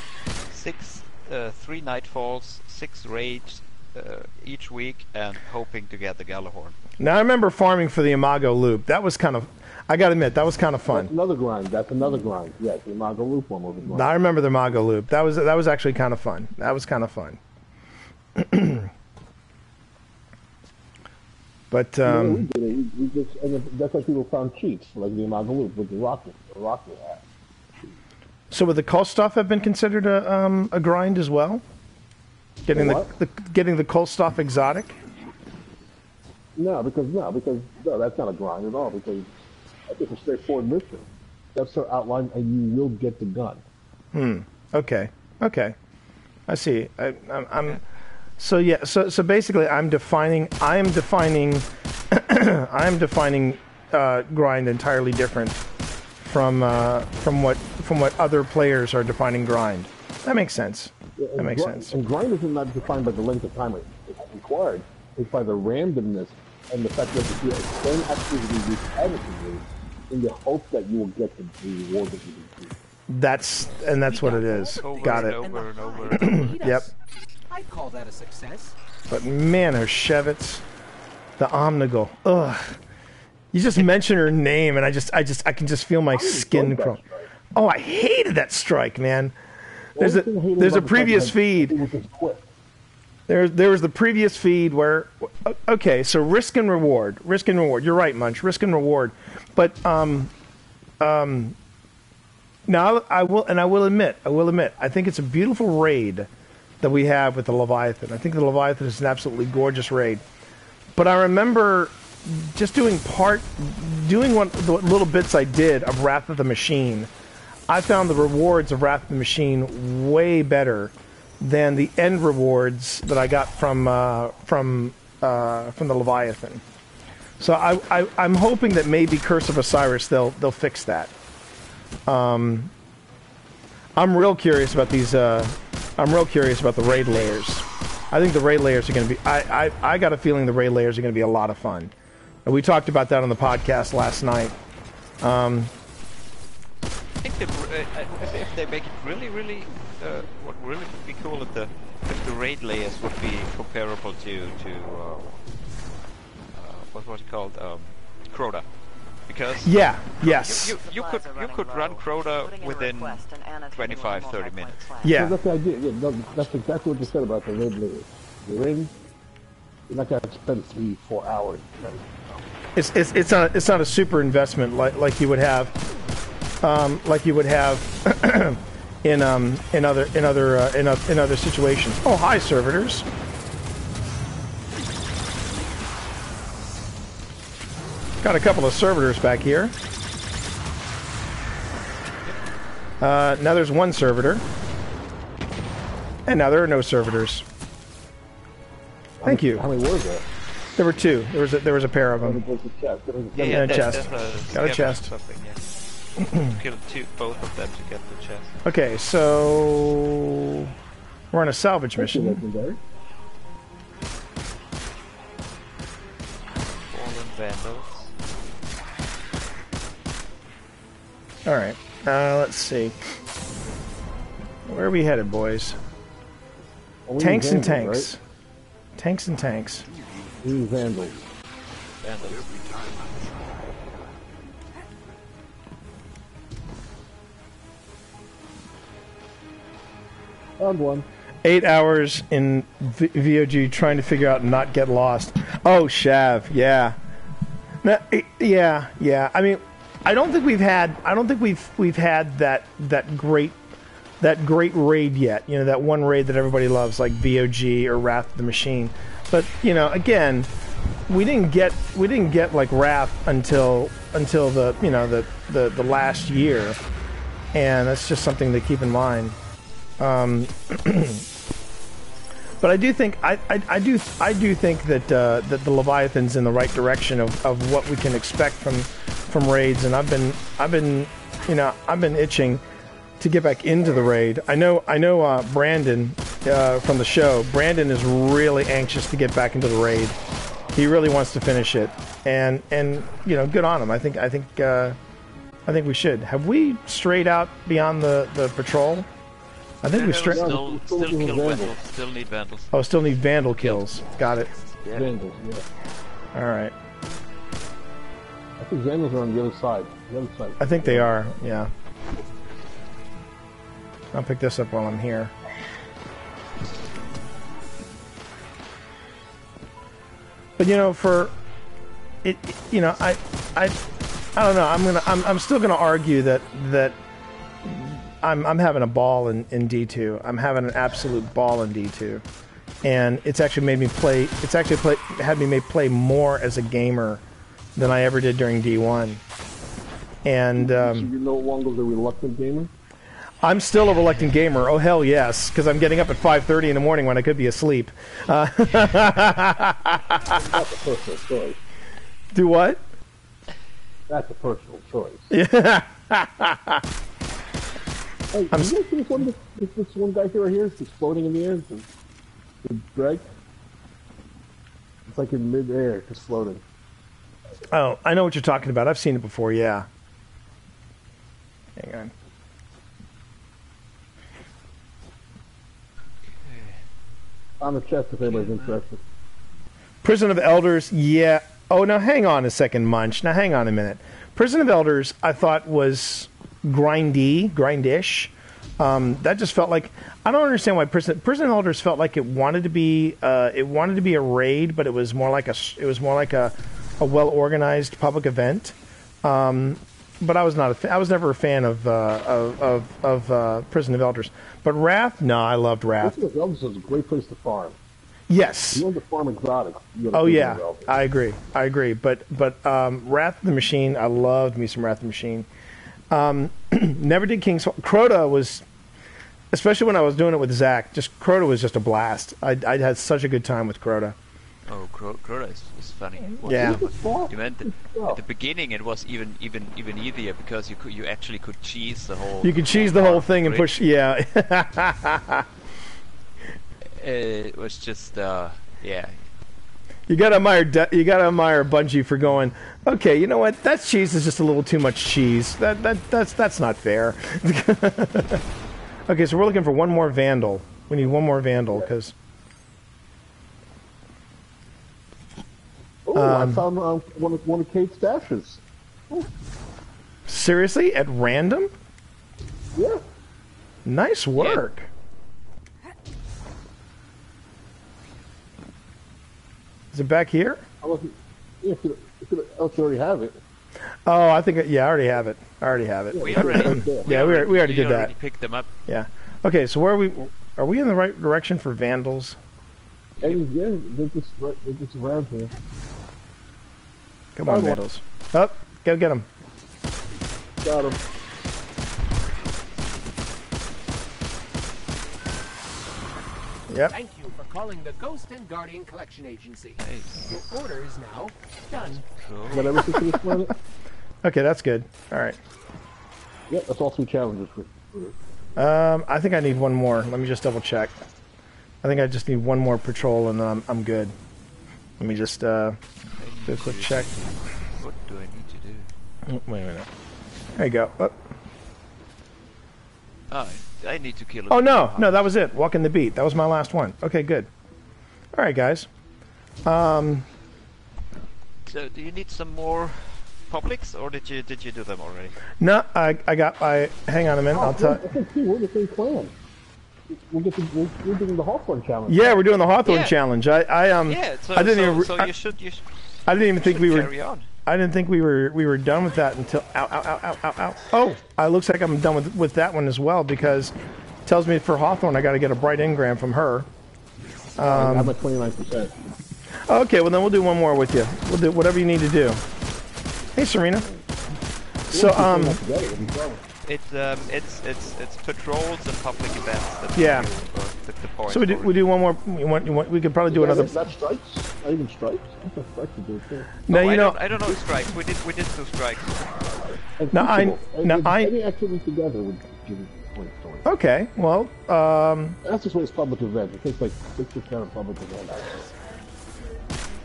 six, uh, three nightfalls, six raids uh, each week, and hoping to get the Gallahorn. Now I remember farming for the Imago Loop. That was kind of. I gotta admit, that was kind of fun. That's another grind. That's another grind. Yeah, the Imago Loop one was a grind. I remember the Imago Loop. That was that was actually kind of fun. That was kind of fun. But um, yeah, we did it. We just, and that's why people found cheats like the Imago Loop with the rocket, the rocket hat. So would the cult stuff have been considered a um, a grind as well? Getting the, the, the getting the cult stuff exotic. No, because no, because no, that's not a grind at all. Because I think it's a straightforward mission. That's our outline, and you will get the gun. Hmm. Okay. Okay. I see. I, I'm, I'm. So yeah. So so basically, I'm defining. I am defining. I am defining uh, grind entirely different from uh, from what from what other players are defining grind. That makes sense. Yeah, that makes sense. And grind is not defined by the length of time it's required. It's by the randomness. And the fact that you extend activity repetitively in the hope that you will get the reward that you need. That's and that's what it is. Got it. Over and over and over. Yep. I call that a success. But man, her Shevitz, the Omnigul. Ugh. You just mention her name, and I just, I just, I can just feel my skin crawl. Oh, I hated that strike, man. There's a, there's a previous feed. There, there was the previous feed where, okay, so risk and reward, risk and reward. You're right, Munch, risk and reward. But um, um, now I will, and I will admit, I will admit, I think it's a beautiful raid that we have with the Leviathan. I think the Leviathan is an absolutely gorgeous raid. But I remember just doing part, doing what the little bits I did of Wrath of the Machine. I found the rewards of Wrath of the Machine way better than the end rewards that I got from uh, from uh, from the Leviathan. So I, I, I'm hoping that maybe Curse of Osiris they'll they'll fix that. Um, I'm real curious about these. Uh, I'm real curious about the raid layers. I think the raid layers are going to be. I, I I got a feeling the raid layers are going to be a lot of fun. And we talked about that on the podcast last night. Um, I think that, uh, if they make it really, really, uh, what really would be cool if the if the raid layers would be comparable to to uh, uh, what was it called, um, Crota. Because yeah, yes. You, you, you could you could run Crota within twenty-five, thirty minutes. Yeah. So that's the idea. Yeah, no, that's exactly what you said about the raid layers. You're in. You're not gonna spend three, four hours. Right? It's it's it's not it's not a super investment like like you would have, um, like you would have in um in other in other uh, in in other situations. Oh, hi, servitors. Got a couple of servitors back here. Uh, now there's one servitor. And now there are no servitors. Thank you. How many were there? There were two. There was a, there was a pair of them. Yeah, yeah, and a chest. That's a, got a chest. Yeah. Killed two, both of them to get the chest. Okay, so we're on a salvage mission. Fallen vandals. All right, uh, let's see. Where are we headed, boys? Well, we tanks and tanks. Right? Tanks and tanks. We need vandals. Vandals. Found one. Eight hours in v VOG trying to figure out and not get lost. Oh, Shav, yeah. No, it, yeah, yeah, I mean... I don't think we've had. I don't think we've we've had that that great that great raid yet. You know, that one raid that everybody loves, like V O G or Wrath of the Machine. But you know, again, we didn't get we didn't get like Wrath until until the you know the the, the last year, and that's just something to keep in mind. Um, but I do think I, I I do I do think that uh, that the Leviathan's in the right direction of of what we can expect from. From raids, and I've been, I've been, you know, I've been itching to get back into the raid. I know, I know, uh, Brandon uh, from the show. Brandon is really anxious to get back into the raid. He really wants to finish it, and and you know, good on him. I think, I think, uh, I think we should. Have we strayed out beyond the the patrol? I think no, we strayed. Still, still, still, kill vandals. Still need vandals. Oh, still need vandal kills. Got it. Yeah. Vandals. Yeah. All right. I think vandals are on the other side. The other side. I think they are. Yeah. I'll pick this up while I'm here. But you know, for it, you know, I, I, I don't know. I'm gonna, I'm, I'm still gonna argue that that I'm, I'm having a ball in in D two. I'm having an absolute ball in D two, and it's actually made me play. It's actually play, had me made play more as a gamer than I ever did during D one. And, um... So you're no longer the reluctant gamer? I'm still a reluctant gamer, oh hell yes, because I'm getting up at five thirty in the morning when I could be asleep. Uh, That's a personal choice. Do what? That's a personal choice. Yeah. Hey, I'm... you know this one, this, this one guy here, right here, he's floating in the air? Greg? It's like in mid-air, just floating. Oh, I know what you're talking about. I've seen it before, yeah. Hang on. On the chest if anybody's interested. Prison of Elders, yeah. Oh, now hang on a second, Munch. Now hang on a minute. Prison of Elders, I thought, was grindy, grindish. Um, that just felt like... I don't understand why Prison, Prison of Elders felt like it wanted to be... Uh, it wanted to be a raid, but it was more like a... It was more like a... a well-organized public event, um, but I was not. A fa I was never a fan of uh, of of, of uh, Prison of Elders. But Wrath, no, nah, I loved Wrath. Prison of Elders was a great place to farm. Yes. You know the form exotics. Oh yeah, I agree. I agree. But but um, Wrath of the Machine, I loved me some Wrath of the Machine. Um, never did King's Crota was, especially when I was doing it with Zach. Just Crota was just a blast. I I had such a good time with Crota. Oh, Crota is, is funny. What yeah. You meant that at the beginning it was even even even easier because you could, you actually could cheese the whole. You could cheese the whole thing and push. Yeah. It was just, uh, yeah. You gotta admire, De you gotta admire Bungie for going. Okay, you know what? That cheese is just a little too much cheese. That that that's that's not fair. Okay, so we're looking for one more Vandal. We need one more Vandal because. Oh, um, I found um, one of one of Kate's dashes. Ooh. Seriously, at random? Yeah. Nice work. Yeah. Is it back here? Oh, you already have it. Oh, I think, yeah, I already have it. I already have it. We already, yeah, we already, we already did already that. We already picked them up. Yeah. Okay, so where are we, are we in the right direction for Vandals? Yeah, they're just, they're just around here. Come on, Vandals. Up, oh, go get them. Got them. Yep. Thank you for calling the Ghost and Guardian Collection Agency. Nice. Your order is now done. Cool. Okay, that's good. All right. Yep, that's all three challenges. Um, I think I need one more. Let me just double check. I think I just need one more patrol, and then I'm, I'm good. Let me just uh, do a quick check. What do I need to do? Wait a minute. There you go. Oh. Oh. I need to kill him. Oh no, no, that was it. Walking the beat. That was my last one. Okay, good. All right, guys. Um. So, do you need some more Publix, or did you did you do them already? No, I I got I. Hang on a minute. Oh, I'll tell. I can see we're the same clan. We're, getting, we're, we're doing the Hawthorne challenge. Yeah, we're doing the Hawthorne yeah. challenge. I I um. Yeah, so, I didn't so, even. So I, you should you. Should, I didn't even think we carry were. On. I didn't think we were we were done with that until ow ow ow ow ow ow. Oh, it looks like I'm done with with that one as well because it tells me for Hawthorne I got to get a bright engram from her. Um, I'm at twenty-nine percent. Okay, well then we'll do one more with you. We'll do whatever you need to do. Hey, Serena. So um, it's um it's it's it's patrols and public events. That's yeah. The, the point so we do we do one more. We want, want we could probably do yeah, another. That strikes. I even strikes. Now you know. I don't know strikes. We did. We did two strikes. Now I. Now I. Any activity together would give you point story. Okay. Well. Um. That's just what it's public event. It takes like six or ten of public event.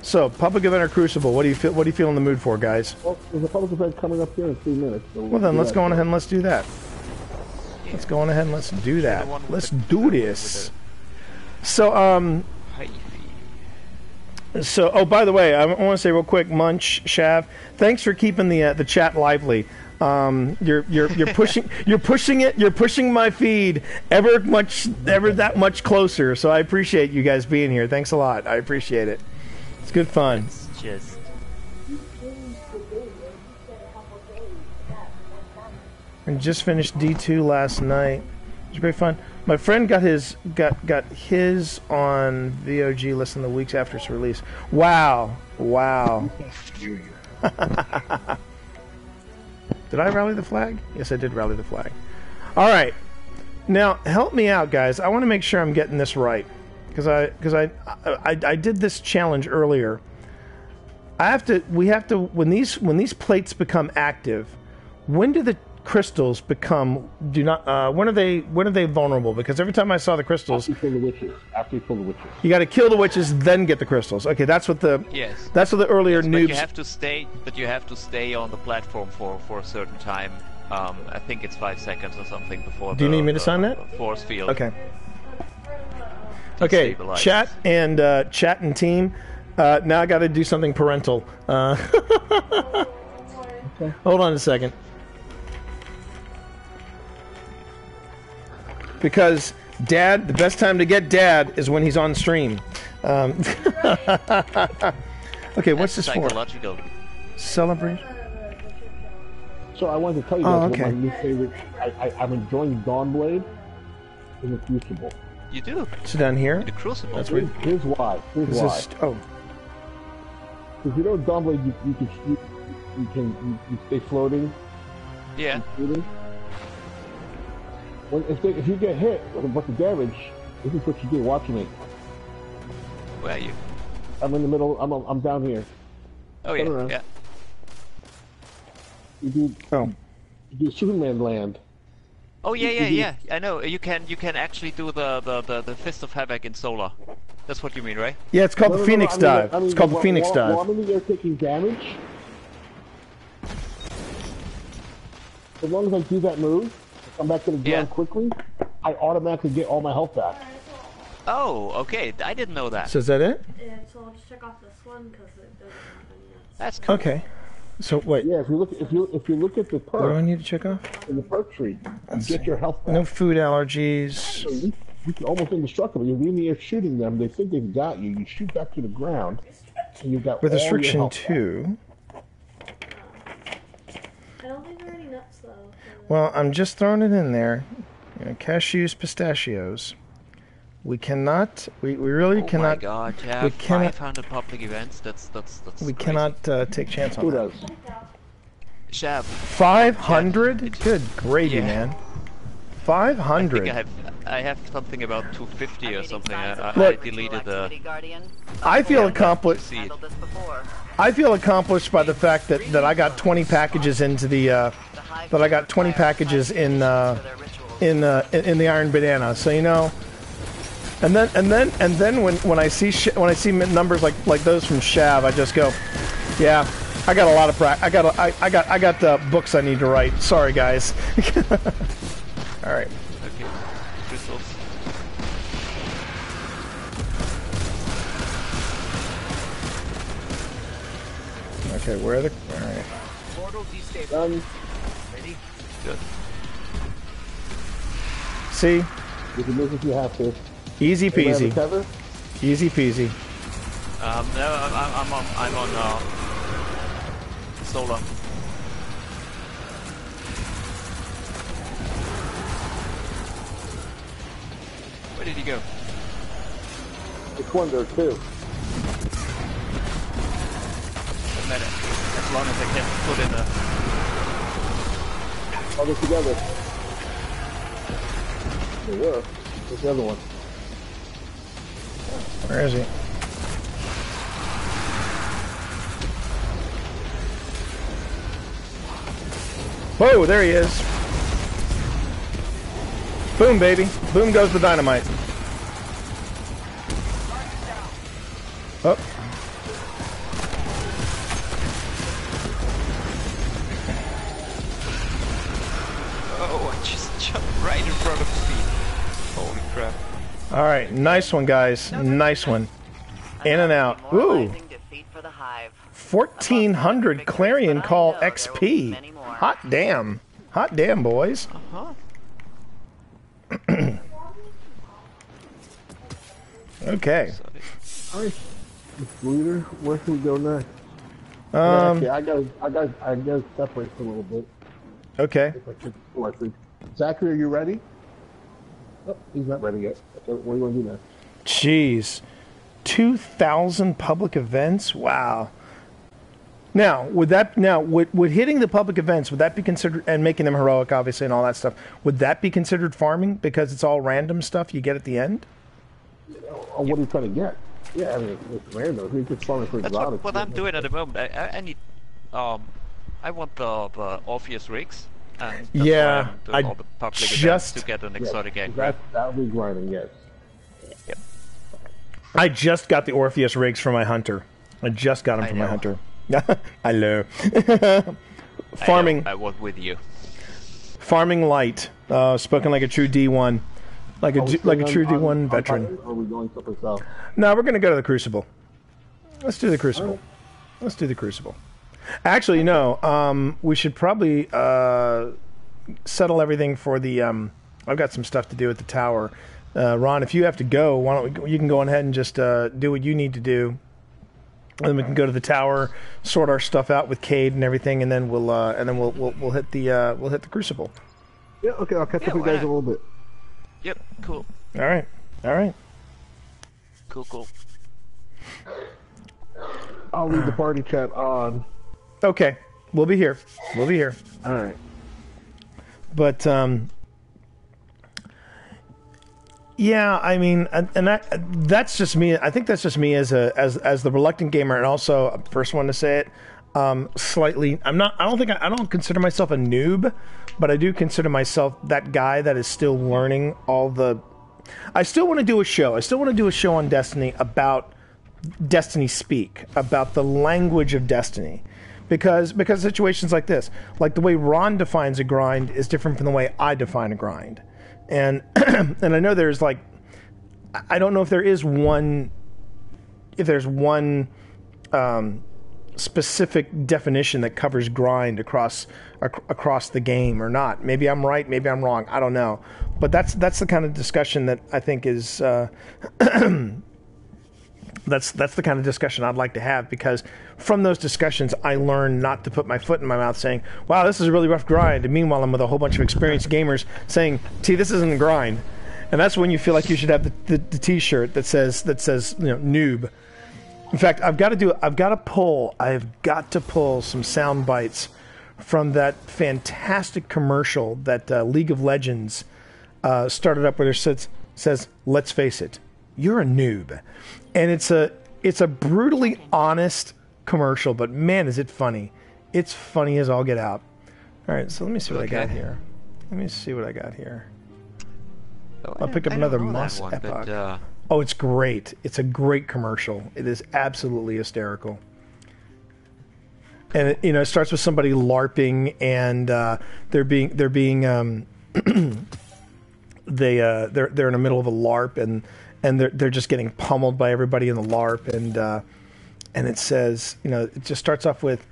So public event or crucible? What do you feel? What do you feel in the mood for, guys? Well, there's a public event coming up here in three minutes. So well, we'll then let's go on ahead and let's do that. Yeah. Let's go on ahead and let's do that. Let's do this. So um. So, oh, by the way, I want to say real quick, Munch, Shav, thanks for keeping the uh, the chat lively. Um, you're you're you're pushing you're pushing it you're pushing my feed ever much ever that much closer. So I appreciate you guys being here. Thanks a lot. I appreciate it. It's good fun. It's just... And just finished D two last night. It was great fun. My friend got his got got his on V O G less than the weeks after its release. Wow, wow. Did I rally the flag? Yes, I did rally the flag. All right, now help me out, guys. I want to make sure I'm getting this right because I because I, I I did this challenge earlier. I have to. We have to when these when these plates become active. When do the crystals become do not uh when are they when are they vulnerable? Because every time I saw the crystals after you kill the witches after you kill the witches you got to kill the witches then get the crystals. Okay, that's what the yes that's what the earlier yes, noobs but you have to stay but you have to stay on the platform for for a certain time. um I think it's five seconds or something before do the, you need me to the, sign that force field. Okay, okay, stabilize. Chat and uh chat and team, uh now I got to do something parental. Uh okay. Hold on a second. Because Dad, the best time to get Dad is when he's on stream. Um, okay, what's this for? Celebrate. So I wanted to tell you guys oh, okay. what my new favorite. I, I, I'm enjoying Dawnblade in the Crucible. You do. So down here? The Crucible. That's weird. Here's why. Here's this why. Is, oh. Because you know Dawnblade, you, you can, you, you can you, you stay floating. Yeah. Floating. When, if, they, if you get hit with a bunch of damage, this is what you do watching me. Where are you? I'm in the middle. I'm I'm down here. Oh yeah. Around. Yeah. You do. Oh. You do Superman land. Oh yeah, yeah, yeah. I know. You can you can actually do the the, the, the Fist of Havoc in Solar. That's what you mean, right? Yeah, it's called no, the no, Phoenix no, Dive. I mean, I mean, it's called the Phoenix Dive. Normally they're taking damage. As long as I do that move, come back to the ground yeah. quickly, I automatically get all my health back. Oh, okay. I didn't know that. So is that it? Yeah, so I'll just check off this one because it doesn't have any yet. That's cool. Okay. So wait. Yeah, if you look, if you if you look at the perk. What do I need to check off? In the perk tree, you get your health back. No food allergies. So you, you're almost indestructible. You're in the air shooting them. They think they've got you. You shoot back to the ground, and you've got with all restriction your health too. Back. I don't think there are any nuts though. Well, I'm just throwing it in there. You know, cashews, pistachios. We cannot. We, we really oh cannot. Oh my God! Yeah, we cannot, five hundred public events. That's that's that's. We crazy. cannot uh, take chance on Who that. Who does? Shab. five hundred? Good gravy, yeah. man. five hundred. I think I have. I have something about two fifty or something. I, I, I deleted the. Uh, I feel accomplished. I feel accomplished by the fact that that I got twenty packages into the. Uh, that I got twenty packages in uh, in uh, in the Iron Banana. So you know. And then, and then, and then, when when I see sh when I see numbers like like those from Shav, I just go, yeah, I got a lot of practice. I got a, I, I got I got the books I need to write. Sorry, guys. All right. Okay. Crystals. Okay. Where are the? All right. Portal destabilized. Done. Ready. Good. See. You can move if you have to. Easy peasy. Easy peasy. Um, no, I'm, I'm on. I'm on uh, solar. Where did he go? It's one there too. Doesn't matter. As long as I can put in the. All this together. They were. There's the other one. Where is he? Whoa, there he is. Boom, baby. Boom goes the dynamite. Oh. Oh, I just jumped right in front of me. Holy crap. All right, nice one, guys. Nice one. In and out. Ooh. fourteen hundred Clarion Call X P. Hot damn. Hot damn, boys. Uh-huh. Okay. All right. Leader, where can we go next? Um, okay, I gotta, I gotta, I gotta separate for a little bit. Okay. Zachary, are you ready? Oh, he's not ready yet. What do you want to do now? Jeez. two thousand public events? Wow. Now, would that now would, would hitting the public events, would that be considered, and making them heroic, obviously, and all that stuff, would that be considered farming because it's all random stuff you get at the end? Oh, what are you trying to get? Yeah, I mean, it's random. It's just farming for That's what, what I'm doing at the moment. I, I need, um, I want the, the Orpheus rigs. And yeah, I all the just to get an exotic yeah, egg. That that would be grinding, yes. Yep. I just got the Orpheus rigs for my hunter. I just got them for my hunter. I know. Farming. I, know. I was with you. Farming light. Uh, spoken like a true D one, like a like a true on, D one on, veteran. Or are we going somewhere south? No, we're going to go to the Crucible. Let's do the Crucible. Right. Let's do the Crucible. Actually, no. Um, we should probably uh, settle everything for the. Um, I've got some stuff to do at the tower. Uh, Ron, if you have to go, why don't we, you can go on ahead and just uh, do what you need to do, and then we can go to the tower, sort our stuff out with Cade and everything, and then we'll uh, and then we'll we'll, we'll hit the uh, we'll hit the Crucible. Yeah. Okay. I'll catch yeah, up with you guys not? a little bit. Yep. Cool. All right. All right. Cool, cool. I'll leave the party chat on. Okay. We'll be here. We'll be here. All right. But, um... yeah, I mean, and that, that's just me. I think that's just me as a as as the reluctant gamer, and also first one to say it. Um, slightly, I'm not. I don't think I, I don't consider myself a noob, but I do consider myself that guy that is still learning all the. I still want to do a show. I still want to do a show on Destiny about Destiny speak, about the language of Destiny, because because situations like this, like the way Ron defines a grind, is different from the way I define a grind. And and I know there's like, I don't know if there is one, if there's one um, specific definition that covers grind across ac- across the game or not. Maybe I'm right, maybe I'm wrong. I don't know. But that's that's the kind of discussion that I think is uh, that's that's the kind of discussion I'd like to have, because from those discussions I learn not to put my foot in my mouth saying, wow, this is a really rough grind, and meanwhile I'm with a whole bunch of experienced gamers saying, T, this isn't a grind. And that's when you feel like you should have the, the, the t-shirt that says that says, you know, noob. In fact, I've got to do I've got to pull I've got to pull some sound bites from that fantastic commercial that uh, League of Legends uh, started up, where there says says, let's face it, you're a noob. And it's a it's a brutally honest commercial, but man, is it funny. It's funny as all get out. All right, so let me see what okay. I got here. Let me see what I got here. Oh, I'll pick up I another Moss one, Epoch. But, uh... oh, it's great. It's a great commercial. It is absolutely hysterical. And it, you know, it starts with somebody LARPing, and uh, they're being they're being um, they uh, they're they're in the middle of a LARP, and. And they're, they're just getting pummeled by everybody in the LARP. And uh, and it says, you know, it just starts off with,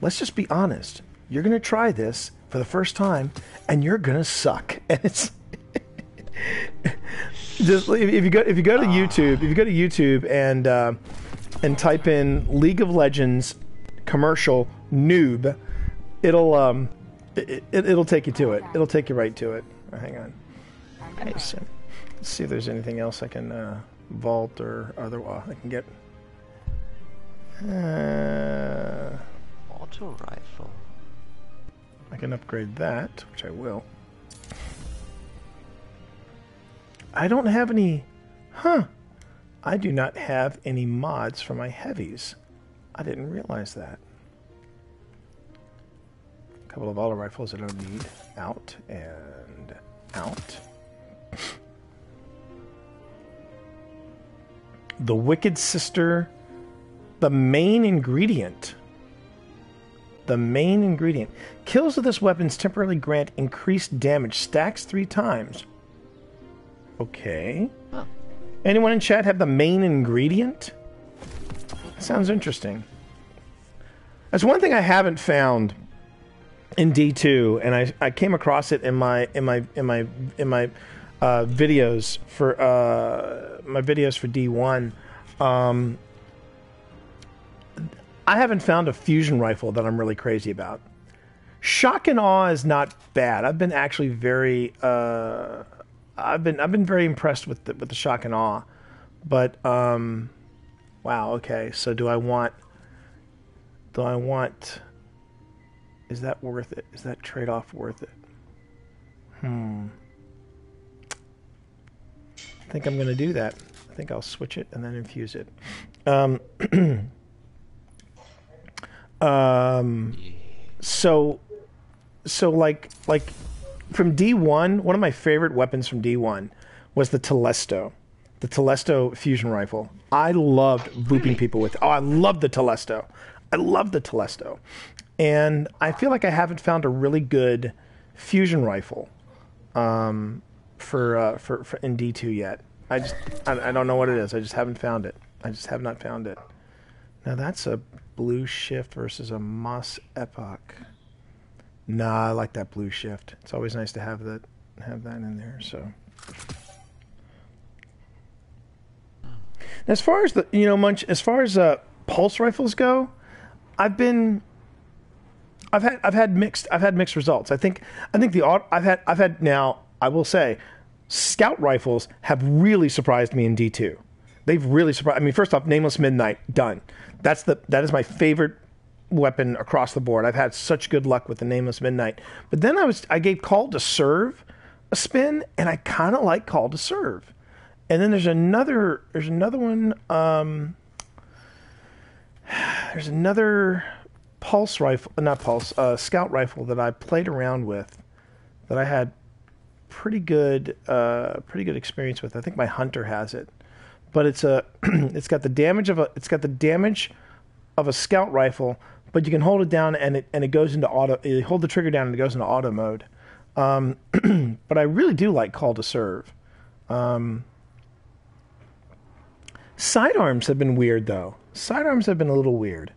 let's just be honest. You're going to try this for the first time, and you're going to suck. And it's just, if you go if you go to YouTube, if you go to YouTube and, uh, and type in League of Legends commercial noob, it'll, um, it, it'll take you to it. It'll take you right to it. Right, hang on. Nice. Let's see if there's anything else I can uh, vault or other. Uh, I can get. Uh, Auto rifle. I can upgrade that, which I will. I don't have any. Huh. I do not have any mods for my heavies. I didn't realize that. A couple of auto rifles I don't need. Out and out. The Wicked Sister, the main ingredient. The main ingredient. Kills with this weapons temporarily grant increased damage. Stacks three times. Okay. Huh. Anyone in chat have the main ingredient? That sounds interesting. That's one thing I haven't found in D two, and I, I came across it in my in my in my in my uh, videos for. Uh, my videos for D one, um, I haven't found a fusion rifle that I'm really crazy about. Shock and awe is not bad. I've been actually very, uh, I've been I've been very impressed with the, with the shock and awe. But um, wow, okay. So do I want? Do I want? Is that worth it? Is that trade-off worth it? Hmm. I think I'm going to do that. I think I'll switch it and then infuse it. Um, um, so, so like, like from D one, one of my favorite weapons from D one was the Telesto, the Telesto fusion rifle. I loved booping people with. Oh, I love the Telesto. I love the Telesto, and I feel like I haven't found a really good fusion rifle. Um, For, uh, for for in D two yet. I just I, I don't know what it is. I just haven't found it. I just have not found it. Now that's a blue shift versus a Moss Epoch. Nah, I like that blue shift. It's always nice to have that have that in there. So as far as the you know munch as far as uh, pulse rifles go, I've been. I've had I've had mixed I've had mixed results. I think I think the I've had I've had now. I will say, scout rifles have really surprised me in D two. They've really surprised. I mean, first off, Nameless Midnight, done. That's the that is my favorite weapon across the board. I've had such good luck with the Nameless Midnight. But then I was I gave Call to Serve a spin, and I kind of like Call to Serve. And then there's another there's another one. Um, there's another pulse rifle, not pulse, uh, scout rifle that I played around with that I had pretty good uh, pretty good experience with. I think my hunter has it. But it's a, it's got the damage of a, it's got the damage of a scout rifle. But you can hold it down and it and it goes into auto. You hold the trigger down and it goes into auto mode. Um, but I really do like Call to Serve. Um, sidearms have been weird though. Sidearms have been a little weird.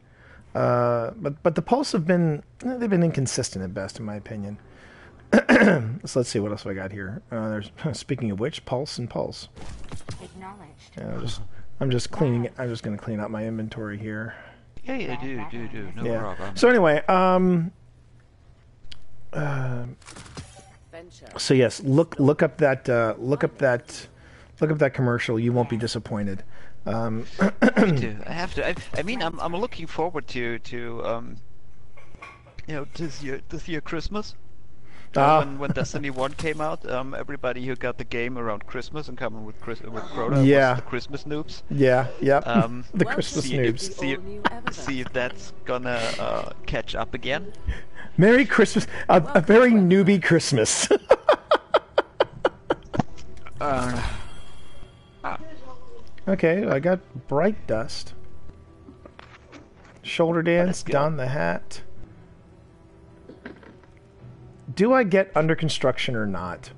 Uh, but but the pulse have been they've been inconsistent at best in my opinion. So let's see what else I got here. Uh, there's speaking of which, pulse and pulse. Acknowledged. Yeah, I'm, just, I'm just cleaning. I'm just going to clean up my inventory here. Yeah, yeah, do, do, do. No yeah. problem. So anyway, um, uh, so yes, look, look up that, uh, look up that, look up that commercial. You won't be disappointed. Um, I have to. I, have to. I, I mean, I'm, I'm looking forward to, to, um, you know, this year, this year Christmas. Uh, when, when Destiny one came out, um, everybody who got the game around Christmas and coming with Chris, with Crota yeah. was the Christmas noobs. Yeah, yeah. Um, the Christmas see noobs. If, see, if, see if that's gonna uh, catch up again. Merry Christmas, a, a very newbie Christmas. uh, ah. Okay, I got bright dust. Shoulder dance, don the hat. Do I get under construction or not?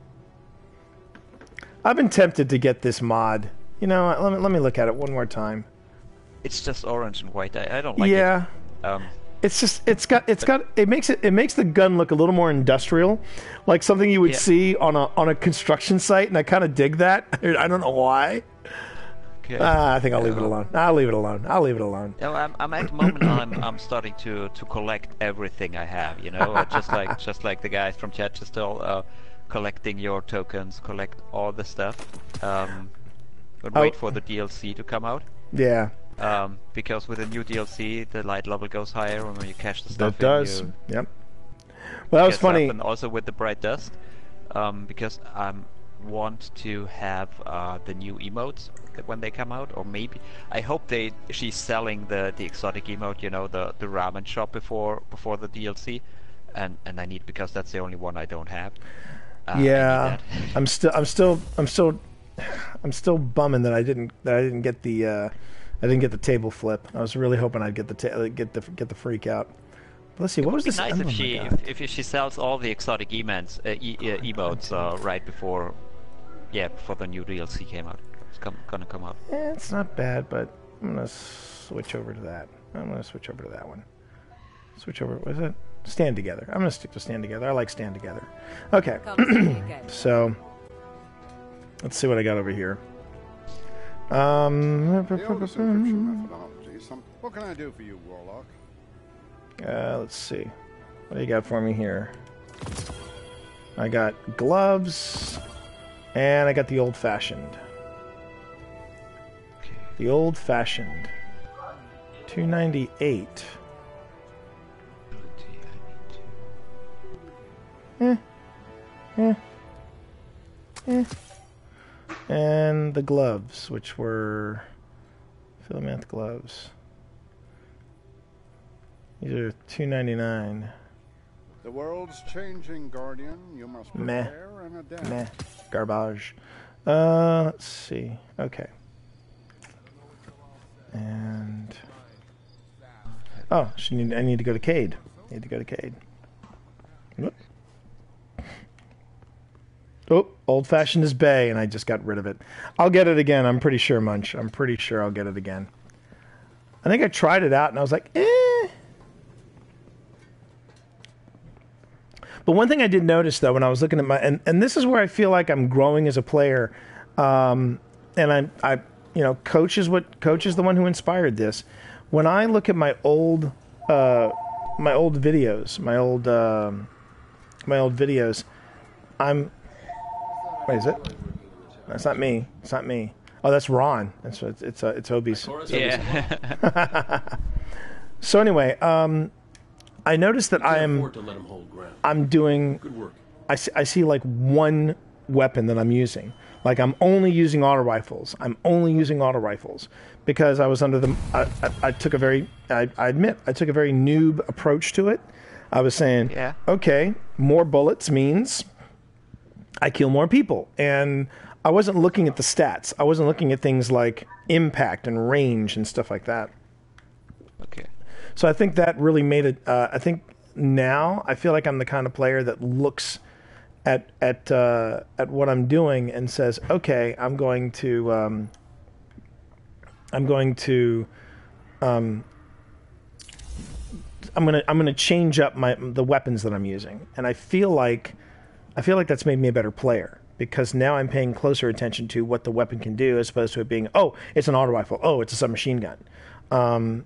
I've been tempted to get this mod. You know, let me let me look at it one more time. It's just orange and white. I, I don't like yeah. it. Yeah. Um, it's just it's got it's got it makes it it makes the gun look a little more industrial, like something you would yeah. see on a on a construction site, and I kind of dig that. I don't know why. Okay. Uh, I think I'll leave it alone. I'll leave it alone. I'll leave it alone. No, I'm, I'm at the moment. I'm, I'm starting to, to collect everything I have. You know, just like just like the guys from Chichester, uh, collecting your tokens, collect all the stuff. Um, but wait oh. for the D L C to come out. Yeah. Um, because with the new D L C, the light level goes higher, and when you cash the stuff, that does. In, you yep. Well, that was funny. And also with the bright dust, um, because I'm. want to have uh, the new emotes when they come out, or maybe I hope they she's selling the the exotic emote, you know, the the ramen shop before before the D L C, and and I need, because that's the only one I don't have. Uh, yeah, I'm still I'm still I'm still I'm still bumming that I didn't that I didn't get the uh, I didn't get the table flip. I was really hoping I'd get the ta get the get the freak out. Let's see. What was this? Nice if she if, if she sells all the exotic emotes uh, e uh, emotes uh, right before. Yeah, before the new D L C came out. It's come, gonna come out. Yeah, it's not bad, but I'm gonna switch over to that. I'm gonna switch over to that one. Switch over, what is it? Stand Together. I'm gonna stick to Stand Together. I like Stand Together. Okay, so let's see what I got over here. Um, the oldest encryption methodology. Some, what can I do for you, Warlock? Uh, let's see. What do you got for me here? I got gloves. And I got the old-fashioned. The old-fashioned. two ninety-eight. Eh. Eh. Eh. And the gloves, which were... Filament gloves. These are two ninety-nine. The world's changing, Guardian. You must prepare Meh. and adapt. Meh. Garbage. Uh, let's see. Okay. And oh, she need. I need to go to Cade. Need to go to Cade. Whoop. Oh, old-fashioned is Bay, and I just got rid of it. I'll get it again. I'm pretty sure, Munch. I'm pretty sure I'll get it again. I think I tried it out, and I was like, eh. But one thing I did notice, though, when I was looking at my... And, and this is where I feel like I'm growing as a player. Um, and I'm, I, you know, Coach is what... Coach is the one who inspired this. When I look at my old... Uh, my old videos, my old... Um, my old videos, I'm... What is it? That's not me. It's not me. Oh, that's Ron. That's it's it's, uh, it's obese. Yeah. So anyway, um, I noticed that I am I'm doing. Good work. I see, I see like one weapon that I'm using. Like I'm only using auto rifles. I'm only using auto rifles because I was under the. I, I, I took a very. I, I admit I took a very noob approach to it. I was saying, yeah. Okay, more bullets means I kill more people, and I wasn't looking at the stats. I wasn't looking at things like impact and range and stuff like that. Okay. So I think that really made it. Uh, I think now I feel like I'm the kind of player that looks at at uh, at what I'm doing and says, okay, I'm going to um, I'm going to um, I'm gonna I'm gonna change up my the weapons that I'm using, and I feel like I feel like that's made me a better player. Because now I'm paying closer attention to what the weapon can do as opposed to it being, oh, it's an auto rifle. Oh, it's a submachine gun. Um,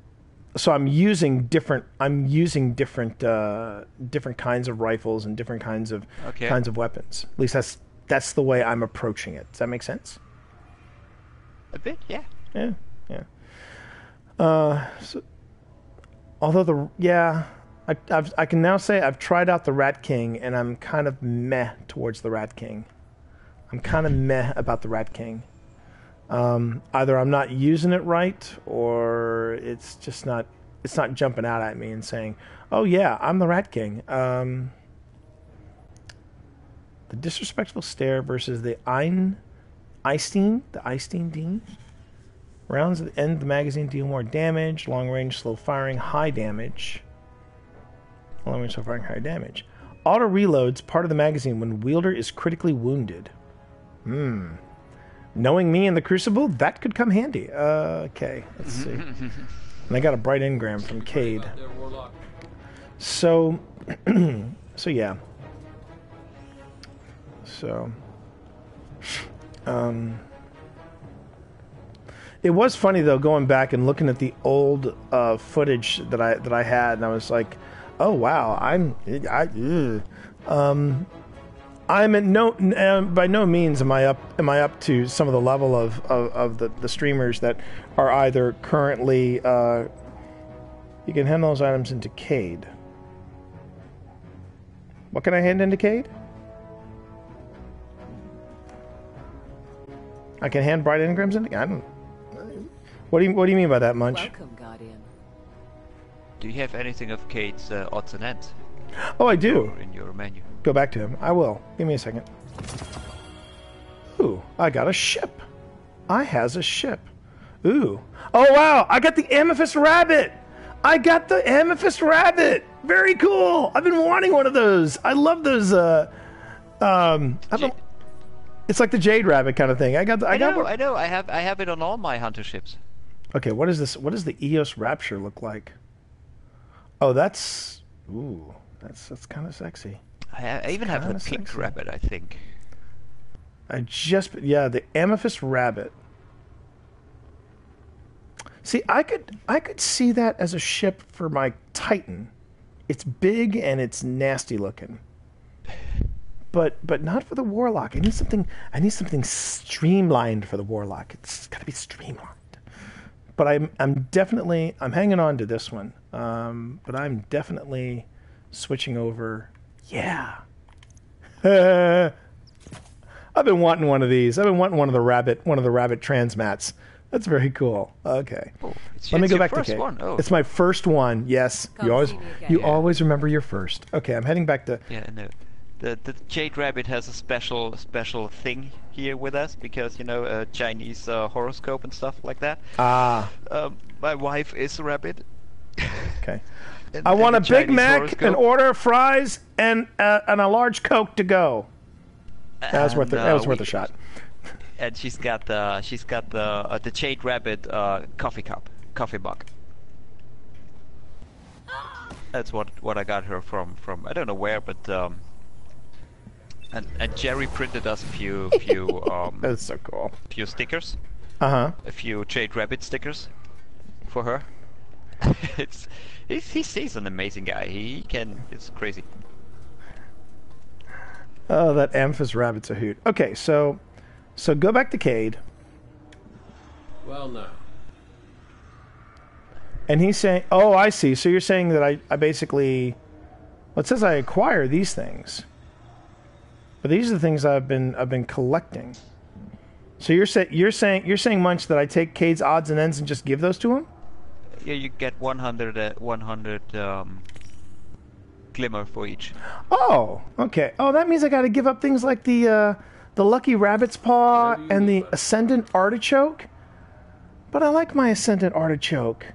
so I'm using different. I'm using different uh, different kinds of rifles and different kinds of okay. kinds of weapons. At least that's that's the way I'm approaching it. Does that make sense? A bit, yeah. Yeah, yeah. Uh, so, although the yeah, I I've, I can now say I've tried out the Rat King and I'm kind of meh towards the Rat King. I'm kind of meh about the Rat King. Um, either I'm not using it right, or it's just not it's not jumping out at me and saying, "Oh yeah, I'm the Rat King." Um, the disrespectful stare versus the Ein Eistein, the Eistein Dean. Rounds at the end of the magazine deal more damage, long range, slow firing, high damage. Long range, slow firing, high damage. Auto reloads part of the magazine when wielder is critically wounded. Hmm. Knowing me in the Crucible, that could come handy. Uh, okay, let's see. And I got a bright engram from Cade. So, so yeah. So, um, it was funny though going back and looking at the old uh, footage that I that I had, and I was like, oh wow, I'm I. Ugh. Um, I'm at no, by no means am I up, am I up to some of the level of, of, of the, the streamers that are either currently, uh, you can hand those items into Cade. What can I hand into Cade? I can hand bright engrams into, I don't, what do you, what do you mean by that, Munch? Welcome, Guardian. Do you have anything of Cade's uh, odds and ends? Oh, I do. In your menu. Go back to him. I will. Give me a second. Ooh, I got a ship. I has a ship. Ooh. Oh, wow. I got the Amethyst Rabbit. I got the Amethyst Rabbit. Very cool. I've been wanting one of those. I love those. Uh, um, I don't, it's like the Jade Rabbit kind of thing. I got. The, I, I got. Know, one. I know. I have. I have it on all my hunter ships. Okay. What is this? What does the Eos Rapture look like? Oh, that's. Ooh. That's that's kind of sexy. I, I even have the pink rabbit, I think. I just yeah, the amethyst rabbit. See, I could I could see that as a ship for my Titan. It's big and it's nasty looking. But but not for the Warlock. I need something I need something streamlined for the Warlock. It's got to be streamlined. But I'm I'm definitely I'm hanging on to this one. Um, but I'm definitely. Switching over, yeah. I've been wanting one of these. I've been wanting one of the rabbit, one of the rabbit transmats. That's very cool. Okay, oh, let me go back to Kate. Oh. It's my first one. Yes, Come you always, you yeah. always remember your first. Okay, I'm heading back to. Yeah, no, the the Jade Rabbit has a special special thing here with us because you know uh, Chinese uh, horoscope and stuff like that. Ah, um, my wife is a rabbit. Okay. And, I and want a Big Mac, horoscope. An order of fries, and uh, and a large Coke to go. That was worth uh, no, that was worth we, a shot. And she's got the she's got the uh, the Jade Rabbit uh, coffee cup, coffee mug. That's what what I got her from from I don't know where, but um. And and Jerry printed us a few few um. That's so cool. A few stickers. Uh huh. A few Jade Rabbit stickers, for her. it's he's, he's he's an amazing guy. He can it's crazy. Oh, that Amphis rabbit's a hoot. Okay, so So go back to Cade. Well, no. And he's saying, oh, I see. So you're saying that I, I basically... Well, it says I acquire these things. But these are the things I've been I've been collecting. So you're say, you're saying you're saying Munch that I take Cade's odds and ends and just give those to him? Yeah, you get one hundred um, glimmer for each. Oh, okay. Oh, that means I got to give up things like the uh, the lucky rabbit's paw and the ascendant artichoke. But I like my ascendant artichoke.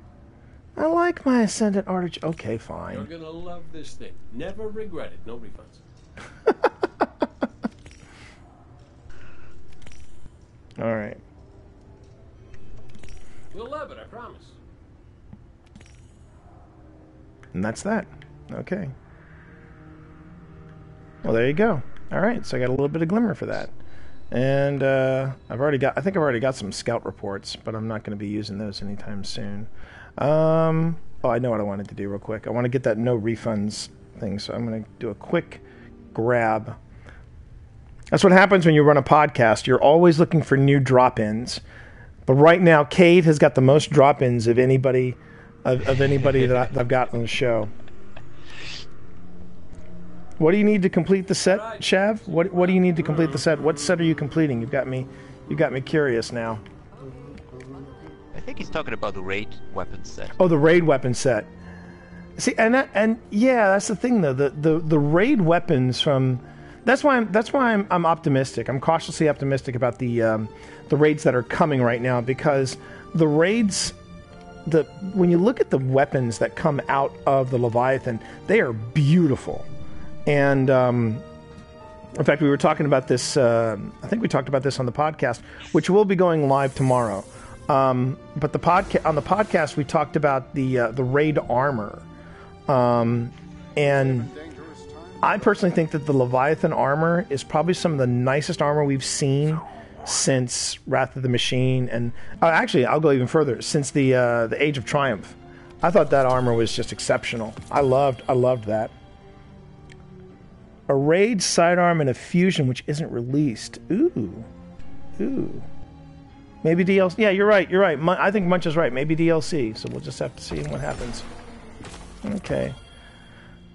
I like my ascendant artichoke. Okay, fine. You're gonna love this thing. Never regret it. No refunds. All right. You'll love it, I promise. And that's that. Okay. Well, there you go. All right, so I got a little bit of glimmer for that, and uh, I've already got. I think I've already got some scout reports, but I'm not going to be using those anytime soon. Um. Oh, I know what I wanted to do real quick. I want to get that no refunds thing, so I'm going to do a quick grab. That's what happens when you run a podcast. You're always looking for new drop-ins. But right now, Cade has got the most drop-ins of anybody of, of anybody that I, I've got on the show. What do you need to complete the set, Shav? What What do you need to complete the set? What set are you completing? You've got me, you've got me curious now. I think he's talking about the raid weapon set. Oh, the raid weapon set. See, and that, and yeah, that's the thing though. The the the raid weapons from. That's why I'm. That's why I'm. I'm optimistic. I'm cautiously optimistic about the um, the raids that are coming right now, because the raids, the when you look at the weapons that come out of the Leviathan, they are beautiful. And um, in fact, we were talking about this. Uh, I think we talked about this on the podcast, which will be going live tomorrow. Um, but the podcast on the podcast we talked about the uh, the raid armor, um, and. I personally think that the Leviathan armor is probably some of the nicest armor we've seen since Wrath of the Machine, and uh, actually, I'll go even further, since the uh, the Age of Triumph. I thought that armor was just exceptional. I loved, I loved that. A raid sidearm and a fusion, which isn't released. Ooh, ooh, maybe D L C. Yeah, you're right. You're right. M I think Munch is right. Maybe D L C. So we'll just have to see what happens. Okay.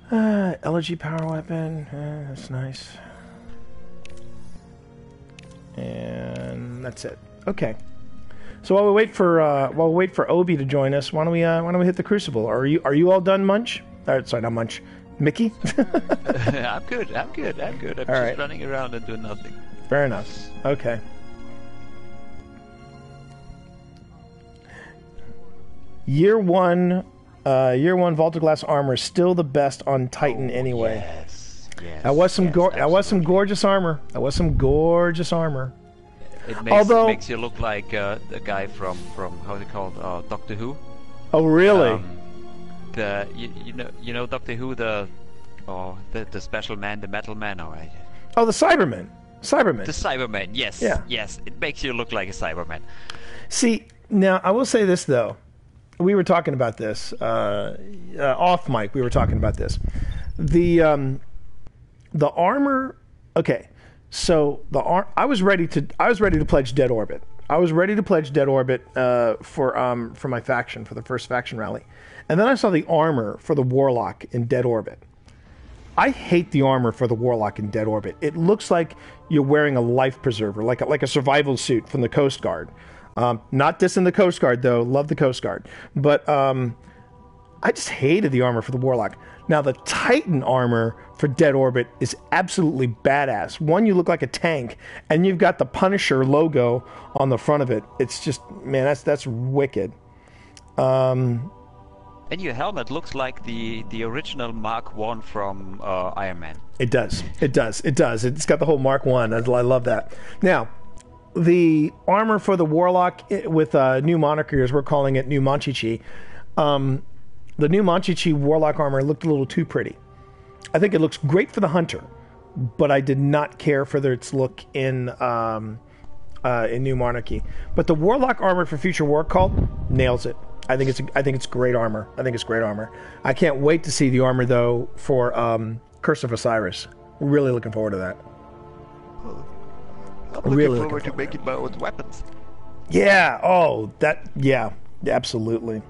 Uh, Elegy power weapon, uh, that's nice. And that's it. Okay. So while we wait for uh, while we wait for Obi to join us, why don't we uh, why don't we hit the Crucible? Are you are you all done, Munch? All right, sorry, not Munch, Mickey. I'm good. I'm good. I'm good. I'm all just right. running around and doing nothing. Fair enough. Okay. Year one. Uh, year one Vault of Glass armor is still the best on Titan, oh, anyway. Yes, yes. That was some, yes, go that was some gorgeous armor. That was some gorgeous armor. It makes, Although, it makes you look like uh, the guy from from how's it called, uh, Doctor Who. Oh really? Um, the you, you know you know Doctor Who, the oh the the special man, the metal man, all right. Oh, the Cyberman, Cyberman. The Cyberman, yes, yeah. yes. It makes you look like a Cyberman. See, now I will say this though. We were talking about this uh, uh, off mic. We were talking about this. The um, the armor. Okay, so the ar I was ready to. I was ready to pledge Dead Orbit. I was ready to pledge Dead Orbit uh, for um, for my faction, for the first faction rally, and then I saw the armor for the Warlock in Dead Orbit. I hate the armor for the Warlock in Dead Orbit. It looks like you're wearing a life preserver, like a, like a survival suit from the Coast Guard. Um, not dissing the Coast Guard, though. Love the Coast Guard. But um, I just hated the armor for the Warlock. Now, the Titan armor for Dead Orbit is absolutely badass. One, you look like a tank, and you've got the Punisher logo on the front of it. It's just, man, that's that's wicked. Um, and your helmet looks like the, the original Mark one from uh, Iron Man. It does. It does. It does. It's got the whole Mark one. I, I love that. Now... The armor for the Warlock with uh, New Monarchy, as we're calling it, New Monchichi. Um, the New Monchichi Warlock armor looked a little too pretty. I think it looks great for the Hunter, but I did not care for its look in um, uh, in New Monarchy. But the Warlock armor for Future War Cult nails it. I think it's I think it's great armor. I think it's great armor. I can't wait to see the armor though for um, Curse of Osiris. Really looking forward to that. I'm really looking forward to making my own weapons. Yeah. Oh, that. Yeah. Absolutely.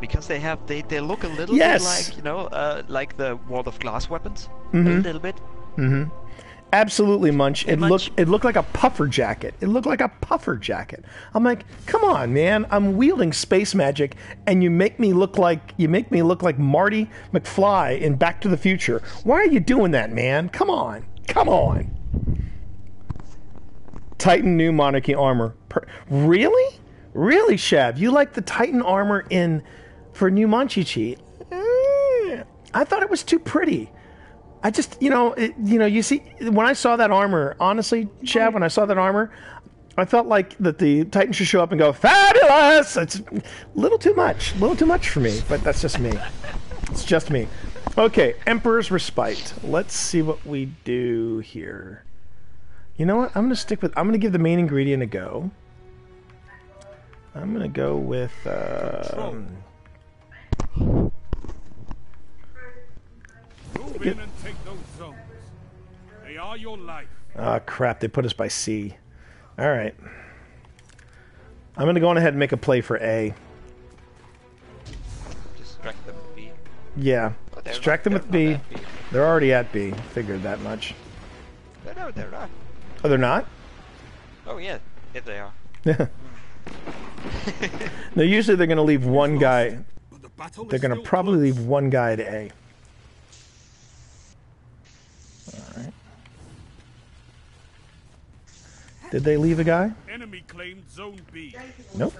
Because they have, they, they look a little yes. bit like, you know, uh, like the Vault of Glass weapons, mm-hmm. a little bit. Mm-hmm. Absolutely, Munch. Hey, it Munch. looked, it looked like a puffer jacket. It looked like a puffer jacket. I'm like, come on, man! I'm wielding space magic, and you make me look like you make me look like Marty McFly in Back to the Future. Why are you doing that, man? Come on, come on. Titan New Monarchy armor. Per really? Really, Shav? You like the Titan armor in for New Monchichi? Mm, I thought it was too pretty. I just, you know, it, you know, you see, when I saw that armor, honestly, Shav, when I saw that armor, I felt like that the Titan should show up and go, fabulous! It's a little too much, a little too much for me, but that's just me. It's just me. Okay, Emperor's Respite. Let's see what we do here. You know what? I'm going to stick with, I'm going to give the main ingredient a go. I'm going to go with, uh... Move in and take those zones. They are your life. Ah, crap. They put us by C. All right. I'm going to go on ahead and make a play for A. Distract them with B. Yeah. Oh, Distract not, them with B. B. They're already at B. Figured that much. No, no, they're not. Oh, they're not? Oh, yeah. Yeah, they are. Yeah. Mm. No, usually they're going to leave one guy. They're going to probably leave one guy at A. Alright. Did they leave a guy? Enemy claimed zone B. Nope.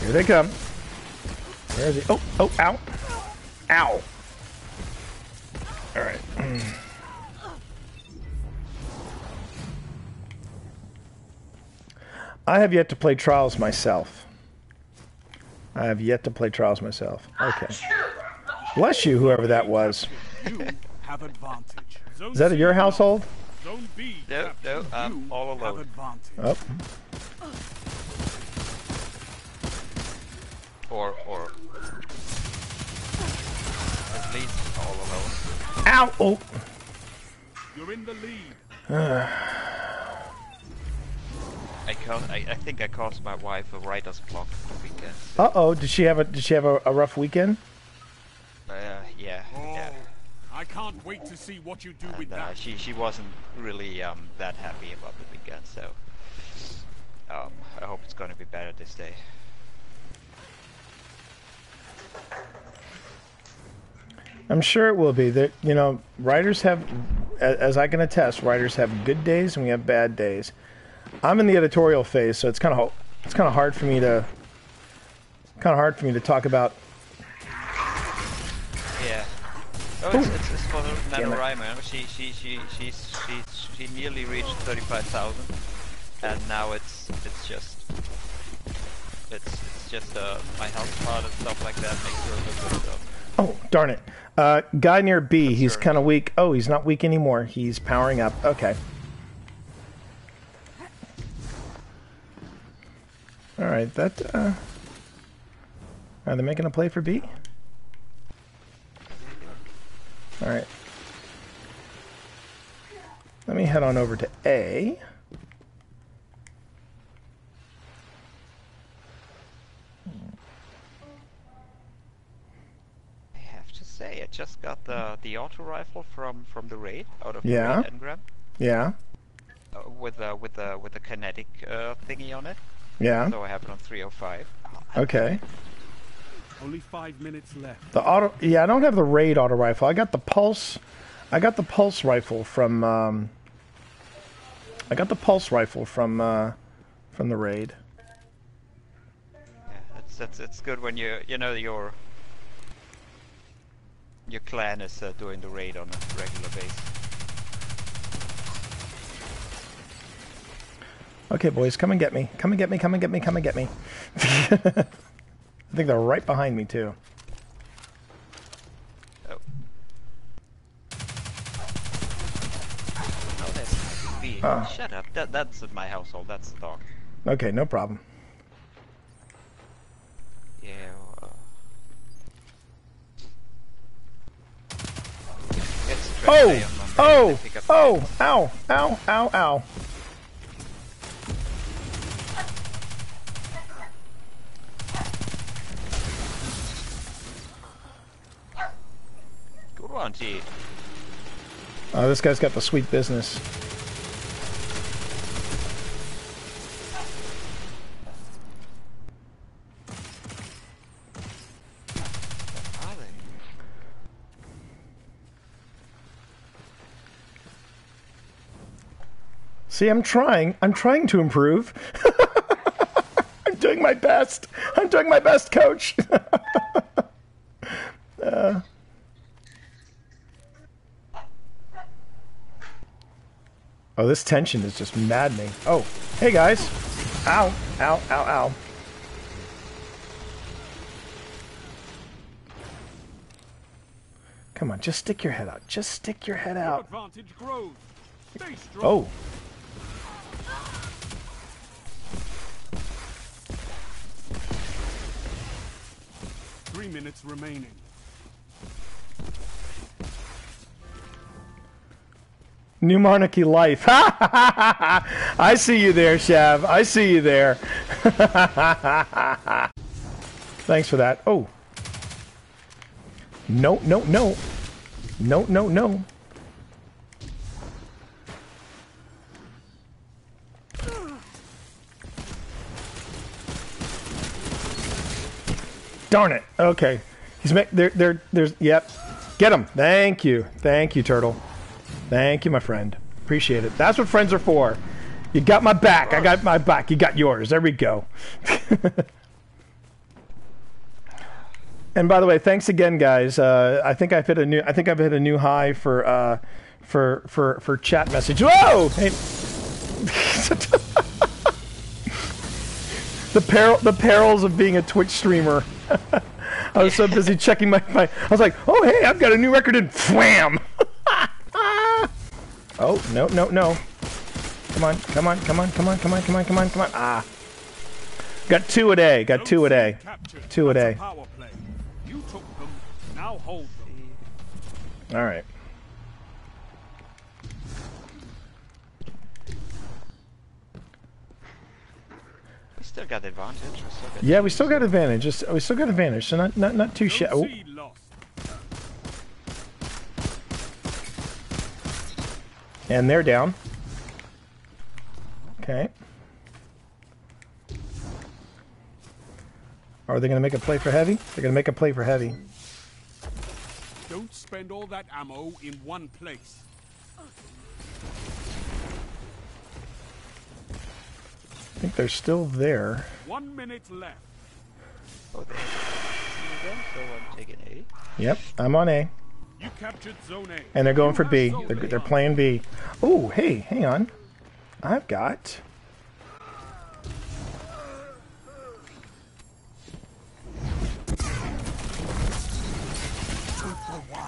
Here they come. Where is he? Oh, oh, ow. Ow. Alright. I have yet to play Trials myself. I have yet to play Trials myself. Okay. Bless you, whoever that was. Is that of your household? No, no, I'm all alone. Oh. Or, or. At least all alone. Ow! Oh! You're in the lead. I, can't, I, I think I caused my wife a writer's block for the weekend. So. Uh oh! Did she have a Did she have a, a rough weekend? Uh, yeah, oh, yeah. I can't wait to see what you do and, with uh, that. She She wasn't really um that happy about the weekend, so um I hope it's gonna be better this day. I'm sure it will be. There, you know, writers have, as, as I can attest, writers have good days and we have bad days. I'm in the editorial phase, so it's kind of it's kind of hard for me to kind of hard for me to talk about. Yeah. Oh, it's, it's, it's for NaNoWriMo. She she she she she she nearly reached thirty-five thousand, and now it's it's just it's it's just uh, my health part and stuff like that makes her look good stuff. Oh, darn it! Uh, guy near B, That's he's sure. kind of weak. Oh, he's not weak anymore. He's powering up. Okay. All right, that, uh... Are they making a play for B? All right. Let me head on over to A. I have to say, I just got the, the auto rifle from, from the raid, out of the yeah. raid engram. Yeah. Uh, with a, with a, with a kinetic uh, thingy on it. Yeah. So I have it on three oh five. Okay. Only five minutes left. The auto, yeah, I don't have the raid auto rifle. I got the pulse, I got the pulse rifle from. Um, I got the pulse rifle from uh, from the raid. Yeah, that's that's it's good when you you know your your clan is uh, doing the raid on a regular basis. Okay, boys, come and get me. Come and get me, come and get me, come and get me. I think they're right behind me, too. Oh. Oh, that's B. Uh. Shut up. That, that's at my household. That's the dog. Okay, no problem. Yeah. Well, uh... Oh! Oh! Oh! Ow! Ow! Ow! Ow! Good one, G. Oh, this guy's got the sweet business. See, I'm trying. I'm trying to improve. I'm doing my best. I'm doing my best, coach. uh. Oh, this tension is just maddening. Oh, hey, guys. Ow, ow, ow, ow. Come on, just stick your head out. Just stick your head out. Oh. Three minutes remaining. New Monarchy life. I see you there, Shav. I see you there. Thanks for that. Oh. No, no, no. No, no, no. Darn it. Okay. He's make there there there's yep. Get him. Thank you. Thank you, Turtle. Thank you, my friend. Appreciate it. That's what friends are for. You got my back. I got my back. You got yours. There we go. And by the way, thanks again, guys. Uh, I think I've hit a new I think I've hit a new high for uh for for for chat message. Whoa! Hey. The peril, the perils of being a Twitch streamer. I was so busy checking my, my... I was like, oh, hey, I've got a new record in... Wham! Oh, no, no, no. Come on, come on, come on, come on, come on, come on, come on, come on. Ah. Got two a day, got two a day. Two a day. All right. Still got the advantage. Still got yeah, we still got advantage. We still got advantage. So not not not too shit. Oh. And they're down. Okay. Are they gonna make a play for heavy? They're gonna make a play for heavy. Don't spend all that ammo in one place. I think they're still there. One minute left. Oh, they're again, so I'm taking A. Yep, I'm on A. You captured zone A. And they're going for B. They're, they're playing B. Oh, hey, hang on. I've got...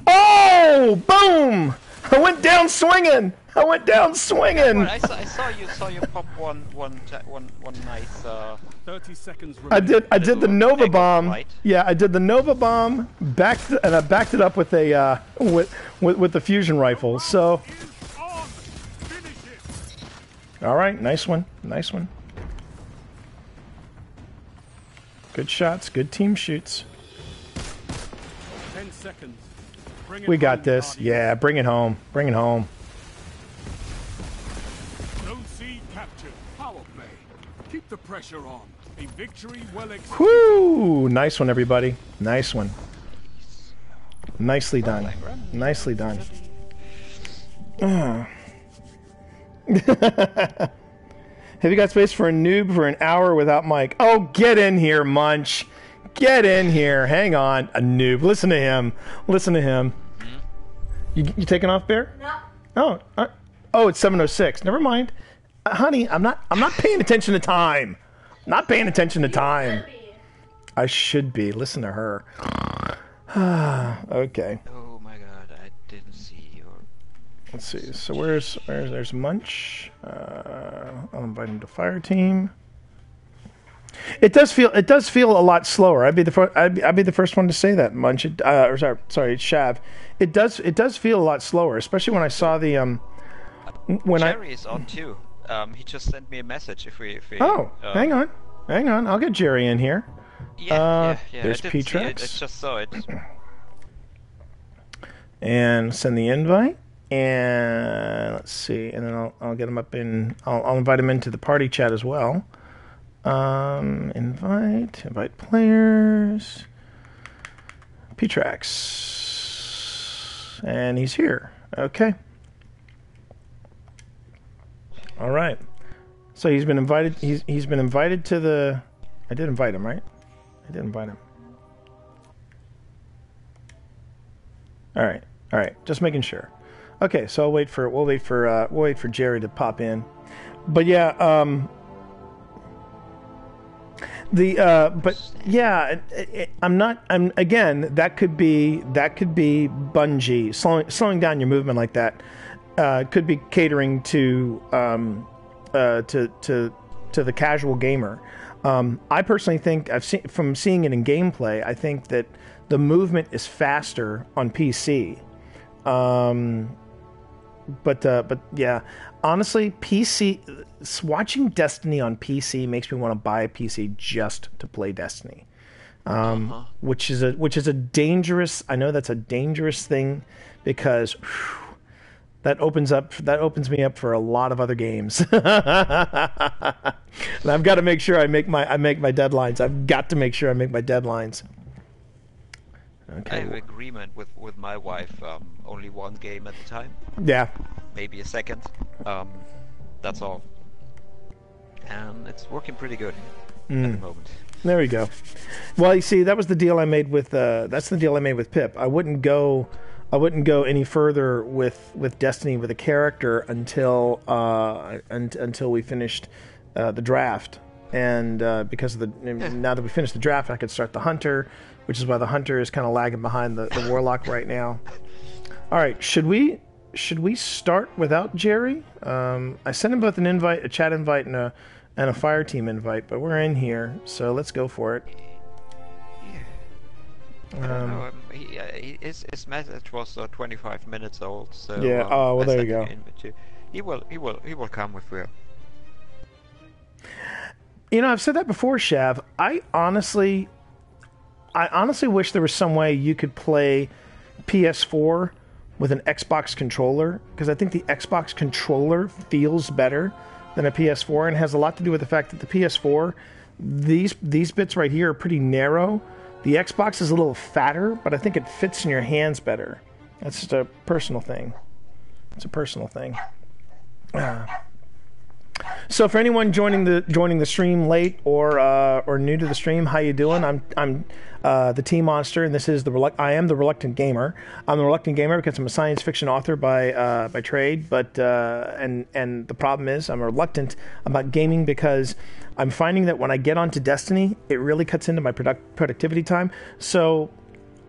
Oh, boom! I went down swinging! I went down swinging. I saw, I saw you. Saw you pop one, one, one, one nice. Uh, Thirty seconds. I did. I did the Nova bomb. Right. Yeah, I did the Nova bomb. Backed and I backed it up with a uh, with, with with the fusion rifle. So. All right, nice one. Nice one. Good shots. Good team shoots. Ten seconds. We got this. Yeah, bring it home. Bring it home. The pressure on. A victory well expected. Whoo! Nice one, everybody. Nice one. Nicely done. Nicely done. Uh. Have you got space for a noob for an hour without Mike? Oh, get in here, Munch. Get in here. Hang on. A noob. Listen to him. Listen to him. You, you taking off, Bear? No. Oh, uh, oh, it's seven oh six. Never mind. Honey, I'm not. I'm not paying attention to time. I'm not paying attention to time. I should be. Listen to her. Okay. Oh my God, I didn't see your. Let's see. So where's where's there's Munch? Uh, I'll invite him to fire team. It does feel it does feel a lot slower. I'd be the first. I'd, I'd be the first one to say that, Munch. It, uh, or sorry, sorry, Shav. It does it does feel a lot slower, especially when I saw the um. When Jerry I, is on too. Um, he just sent me a message. If we, if we oh, uh, hang on, hang on. I'll get Jerry in here. Yeah, uh, yeah, yeah. There's P-Trex. I just saw it. And send the invite. And let's see. And then I'll I'll get him up in. I'll I'll invite him into the party chat as well. Um, invite, invite players, P-Trex, and he's here. Okay. All right. So he's been invited. He's he's been invited to the. I did invite him, right? I did invite him. All right. All right. Just making sure. Okay. So I'll wait for. We'll wait for. Uh, we'll wait for Jerry to pop in. But yeah. Um. The uh, but yeah, it, it, I'm not. I'm again. That could be that could be Bungie slowing slowing down your movement like that. Uh, could be catering to um, uh, to to to the casual gamer. Um, I personally think I've seen from seeing it in gameplay. I think that the movement is faster on P C. Um, but uh, but yeah. Honestly, P C watching Destiny on P C makes me want to buy a P C just to play Destiny, um, uh-huh. which is a which is a dangerous. I know that's a dangerous thing because whew, that opens up that opens me up for a lot of other games. And I've got to make sure I make my I make my deadlines. I've got to make sure I make my deadlines. Okay. I have an agreement with, with my wife, um, only one game at a time. Yeah. Maybe a second. Um, that's all. And it's working pretty good mm. at the moment. There we go. Well, you see, that was the deal I made with. Uh, that's the deal I made with Pip. I wouldn't go. I wouldn't go any further with, with Destiny with a character until uh, un until we finished uh, the draft. And uh, because of the now that we finished the draft, I could start the Hunter. Which is why the Hunter is kind of lagging behind the, the Warlock right now. All right, should we should we start without Jerry? Um, I sent him both an invite, a chat invite, and a and a fire team invite, but we're in here, so let's go for it. Yeah. I don't know. Um, he, uh, he, his his message was uh, twenty-five minutes old, so yeah. Um, oh well, there you go. He will he will he will come with you. You know, I've said that before, Shav. I honestly. I honestly wish there was some way you could play P S four with an Xbox controller, because I think the Xbox controller feels better than a P S four, and has a lot to do with the fact that the P S four, these these bits right here are pretty narrow. The Xbox is a little fatter, but I think it fits in your hands better. That's just a personal thing. It's a personal thing. Uh, So for anyone joining the joining the stream late or uh, or new to the stream, how you doing? I'm I'm uh, the Tea Monster, and this is the I am the Reluctant Gamer. I'm the Reluctant Gamer because I'm a science fiction author by uh, by trade, but uh, and and the problem is I'm reluctant about gaming because I'm finding that when I get onto Destiny, it really cuts into my product productivity time. So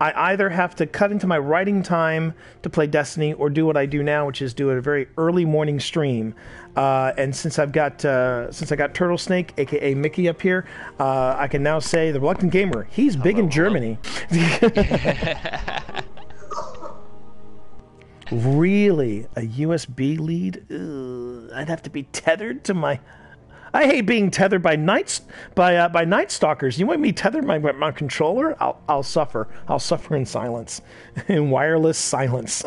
I either have to cut into my writing time to play Destiny or do what I do now, which is do a very early morning stream. Uh, and since I've got uh, since I got Turtlesnake, aka Mickey, up here, uh, I can now say the Reluctant Gamer. He's big hello, in hello. Germany. Really, a U S B lead? Ugh, I'd have to be tethered to my. I hate being tethered by nights by uh, by night stalkers. You want me tethered by my, my controller? I'll I'll suffer. I'll suffer in silence, in wireless silence.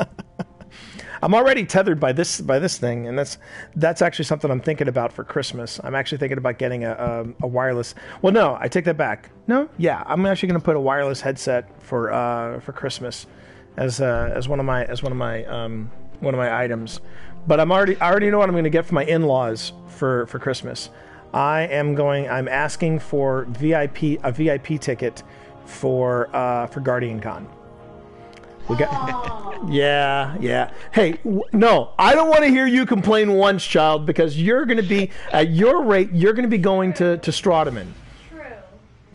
I'm already tethered by this by this thing, and that's that's actually something I'm thinking about for Christmas. I'm actually thinking about getting a a, a wireless. Well, no, I take that back. No, yeah, I'm actually going to put a wireless headset for uh, for Christmas as uh, as one of my as one of my um, one of my items. But I'm already, I already know what I'm going to get for my in-laws for, for Christmas. I am going, I'm asking for V I P, a V I P ticket for, uh, for Guardian Con. We got, yeah, yeah. Hey, w no, I don't want to hear you complain once, child, because you're going to be, at your rate, you're going to be going to, to Stradiman. True.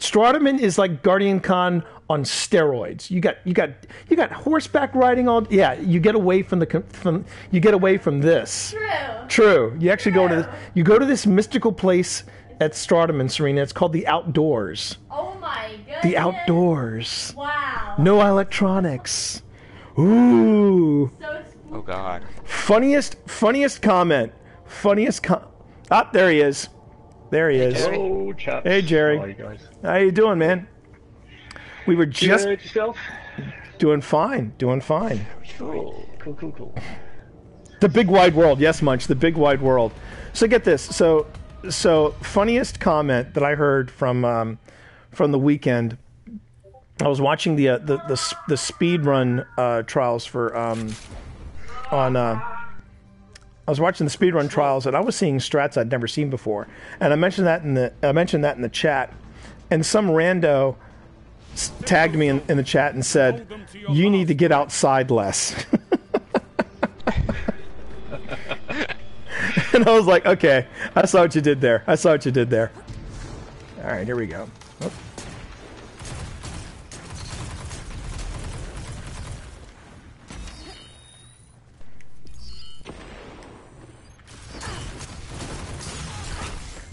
Stradiman is like Guardian Con on steroids. You got you got you got horseback riding all. Yeah, you get away from the from you get away from this. True. True. You actually True. go to this, you go to this mystical place at Stratum and Serena. It's called The Outdoors. Oh my goodness. The Outdoors. Wow. No electronics. Ooh. So oh God. Funniest, funniest comment. Funniest com. Ah, there he is. There he hey, is. Jerry. Oh, chaps. Hey, Jerry. How are you guys? How you doing, man? We were just you yourself? doing fine. Doing fine. Cool. Cool. Cool. Cool. The big wide world. Yes, Munch. The big wide world. So get this. So, so funniest comment that I heard from um, from the weekend. I was watching the uh, the the the speed run uh, trials for um, on. Uh, I was watching the speedrun trials, and I was seeing strats I'd never seen before. And I mentioned that in the I mentioned that in the chat, and some rando tagged me in, in the chat and said, "You need to get outside less." And I was like, "Okay, I saw what you did there. I saw what you did there." All right, here we go. Oh.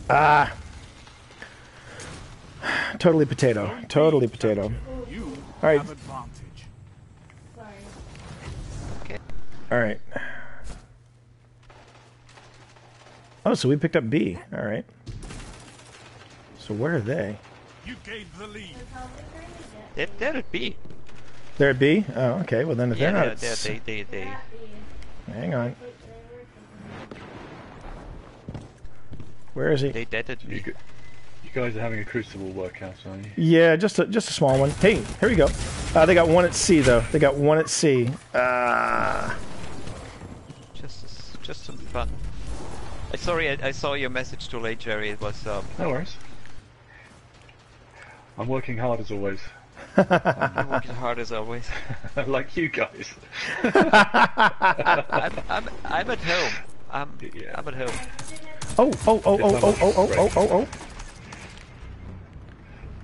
Ah, totally potato, totally potato. All right. All right. Oh, so we picked up B. All right. So where are they? You gave the lead. They're, they're at B. They're at B? Oh, okay. Well, then if yeah, they're not. Yeah, they, they, they. Hang on. Where is he? They dead at B. You guys are having a crucible workout, aren't you? Yeah, just a, just a small one. Hey, here we go. Uh, they got one at C though. They got one at C. Uh... Just a, just some fun. I sorry, I, I saw your message too late, Jerry. It was um. No worries. I'm working hard as always. I'm working hard as always. Like you guys. I'm, I'm I'm at home. I'm yeah. I'm at home. Oh, oh, oh, oh, oh, oh, oh, oh, oh,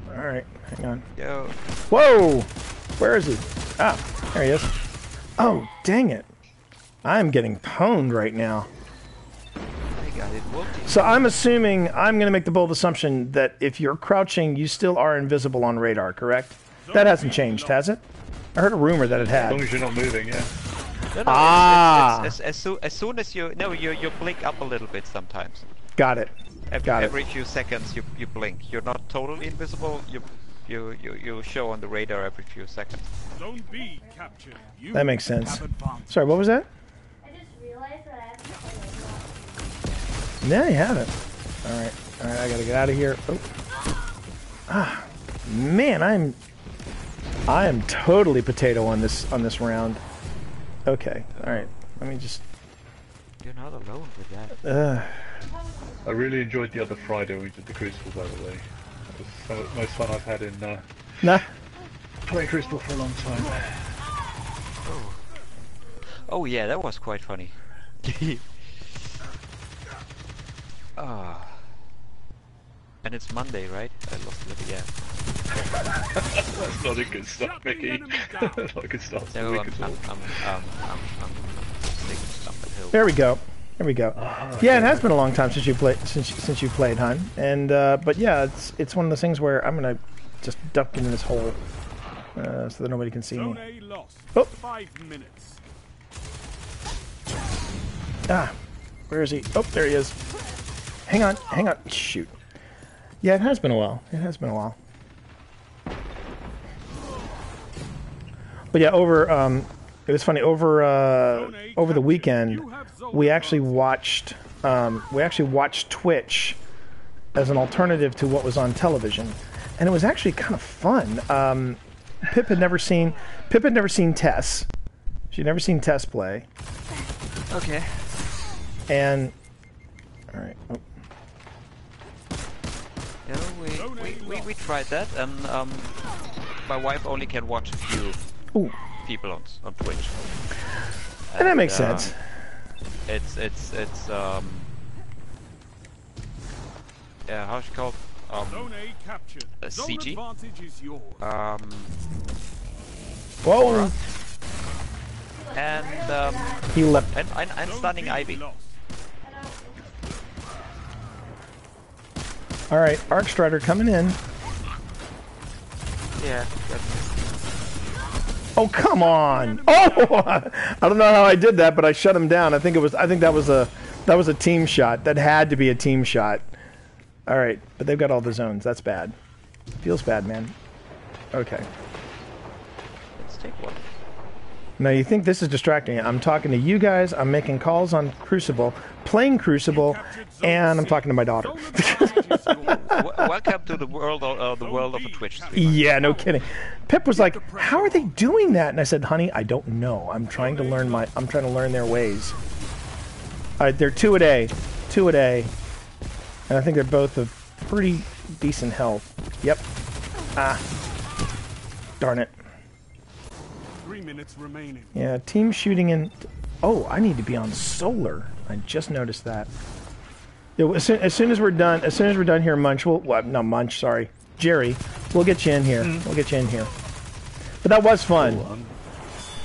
oh. Alright, hang on. Yo. Whoa! Where is he? Ah, there he is. Oh, dang it. I'm getting pwned right now. So I'm assuming, I'm going to make the bold assumption that if you're crouching, you still are invisible on radar, correct? That hasn't changed, has it? I heard a rumor that it had. As long as you're not moving, yeah. No, no, ah! It's, it's, it's, as, as, soon, as soon as you... No, you, you blink up a little bit sometimes. Got it. Every, Got every it. few seconds you, you blink. You're not totally invisible. You, you you you show on the radar every few seconds. Don't be captured. You that makes sense. Sorry, what was that? I just realized that I have to play. No, you haven't. Alright. Alright, I gotta get out of here. Oh. Ah. Man, I'm... I am totally potato on this on this round. Okay, alright. Let me just... You're not alone with that. Uh, I really enjoyed the other Friday we did the Crucible, by the way. That was some of the most fun I've had in... Uh, nah. Playing Crucible for a long time. Oh, oh yeah, that was quite funny. Ah. Oh. And it's Monday, right? I lost it again. That's not a good start, Mickey. That's not a good start. No, I'm, I'm, I'm, I'm, I'm, I'm there we go. There we go. Oh, yeah, it has been a long time since you played since since you played, hon. And uh, but yeah, it's it's one of those things where I'm gonna just duck into this hole uh, so that nobody can see me. Oh. Ah, where is he? Oh, there he is. Hang on, hang on. Shoot. Yeah, it has been a while. It has been a while. But yeah, over um, it was funny over uh, over the weekend we actually watched um, we actually watched Twitch as an alternative to what was on television, and it was actually kind of fun. Um, Pip had never seen Pip had never seen Tess. She'd never seen Tess play. Okay. And all right. Oh. No, we, we, we, we tried that, and um, my wife only can watch a few Ooh. people on, on Twitch. And, and that makes um, sense. It's, it's, it's, um... Yeah, how's it called? Um, uh, C G? Um... Whoa! Aura. And, um... He left. And, and, and stunning Ivy. All right, Arcstrider coming in. Yeah. Oh, come on! Oh, I don't know how I did that, but I shut him down. I think it was. I think that was a that was a team shot. That had to be a team shot. All right, but they've got all the zones. That's bad. Feels bad, man. Okay. Let's take one. Now you think this is distracting? I'm talking to you guys. I'm making calls on Crucible, playing Crucible, and I'm talking to my daughter. Welcome to the world, of, uh, the world of a Twitch streamer. Yeah, no kidding. Pip was like, "How are they doing that?" And I said, "Honey, I don't know. I'm trying to learn my. I'm trying to learn their ways." All right, they're two a day, two a day, and I think they're both of pretty decent health. Yep. Ah, darn it. Minutes remaining. Yeah, team shooting in. Oh, I need to be on solar. I just noticed that. Yeah, as, soon, as soon as we're done, as soon as we're done here, Munch. We'll well, no Munch. Sorry, Jerry. We'll get you in here. Mm. We'll get you in here. But that was fun. Cool.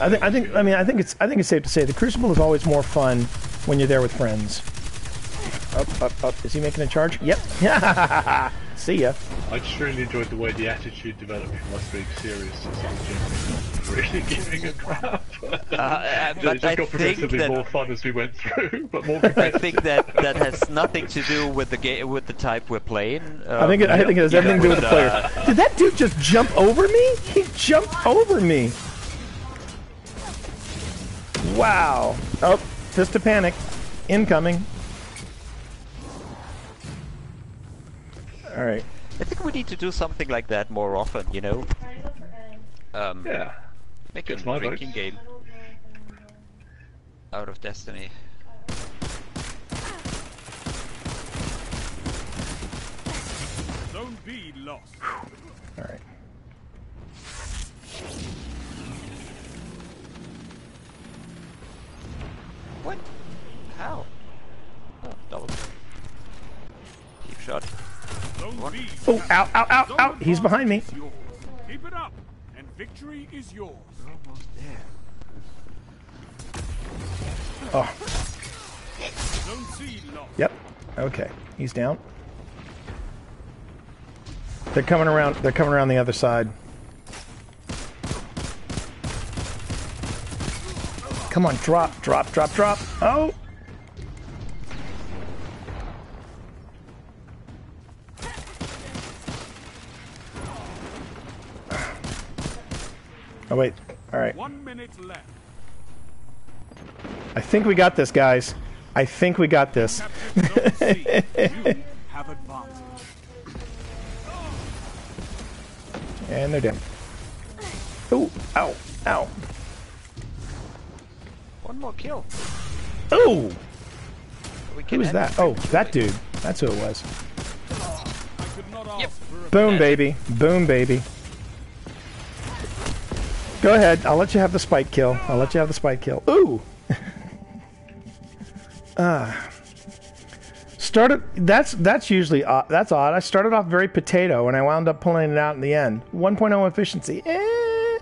I think. I think. I mean, I think it's. I think it's safe to say the Crucible is always more fun when you're there with friends. Up, up, up. Is he making a charge? Yep. See ya. I just really enjoyed the way the attitude developed from us being serious and something really giving a crap. Uh, uh, but it just I got progressively that, more fun as we went through, but more I think that that has nothing to do with the game, with the type we're playing. Um, I think it, I think it has everything to do with the player. Uh, Did that dude just jump over me? He jumped over me. Wow. Oh, just a panic. Incoming. All right. I think we need to do something like that more often, you know. Um, yeah. Make a drinking game out of Destiny. Zone B lost. All right. What? How? Oh, double. Keep shot. Oh, out, out, out, out! He's behind me. Keep it up, and victory is yours. Almost there. Oh. Yep. Okay. He's down. They're coming around. They're coming around the other side. Come on, drop, drop, drop, drop. Oh. Oh wait, alright. One minute left. I think we got this, guys. I think we got this. And they're down. Ooh, ow, ow. One more kill. Ooh! Who was that? Oh, that dude. That's who it was. Yep. Boom, baby. Boom, baby. Go ahead. I'll let you have the spike kill. I'll let you have the spike kill. Ooh! uh, started. That's that's usually uh, that's odd. I started off very potato, and I wound up pulling it out in the end. one point oh efficiency. Eh.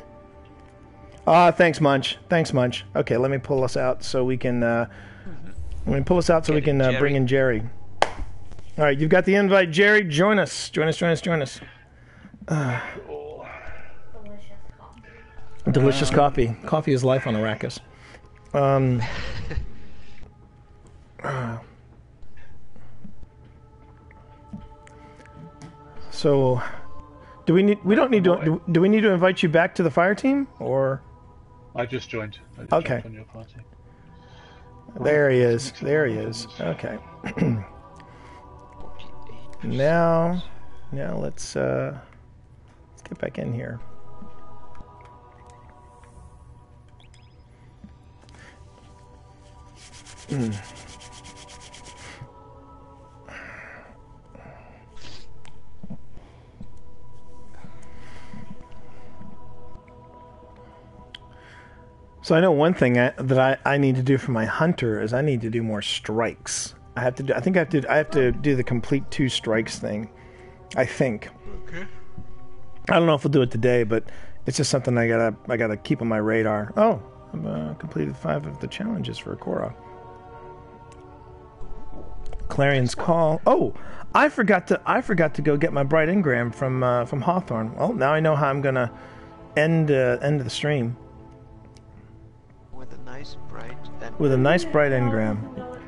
Ah, thanks, Munch. Thanks, Munch. Okay, let me pull us out so we can. Uh, let me pull us out so Get we can uh, bring in Jerry. All right, you've got the invite, Jerry. Join us. Join us. Join us. Join us. Uh, Delicious um, coffee. Coffee is life on Arrakis. Um, uh, so, do we need? We don't need to. Do, do we need to invite you back to the fire team, or? I just joined. I just okay. Joined on your party. There he is. There he is. Okay. now, now let's uh, let's get back in here. Mm. So I know one thing I, that I, I need to do for my hunter is I need to do more strikes. I have to do. I think I have to. I have to do the complete two strikes thing. I think. Okay. I don't know if we'll do it today, but it's just something I gotta. I gotta keep on my radar. Oh, I've uh, completed five of the challenges for Korra. Clarion's Call. Oh, I forgot to I forgot to go get my bright engram from uh, from Hawthorne. Well, now I know how I'm gonna end uh, end the stream. With a nice bright. Engram. With a nice bright engram.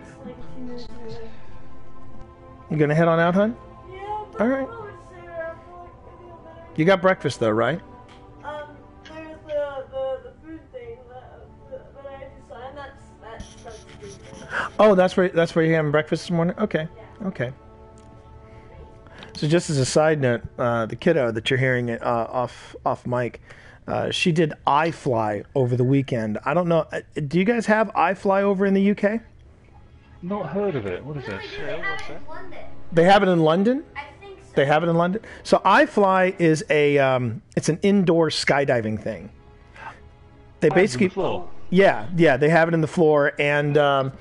You gonna head on out, hon? Yeah. All right. You got breakfast though, right? Um, there's the the, the food thing that, that I designed. That's that's. that's the oh, that's where that's where you're having breakfast this morning. Okay. Yeah. Okay. So just as a side note, uh, the kiddo that you're hearing uh, off off mic, uh, she did iFly over the weekend. I don't know. Uh, do you guys have iFly over in the U K? Not heard of it. What is no, this? They, yeah, have it in they have it in London. I think so. They have it in London. So iFly is a um, it's an indoor skydiving thing. They basically the yeah yeah they have it in the floor and um,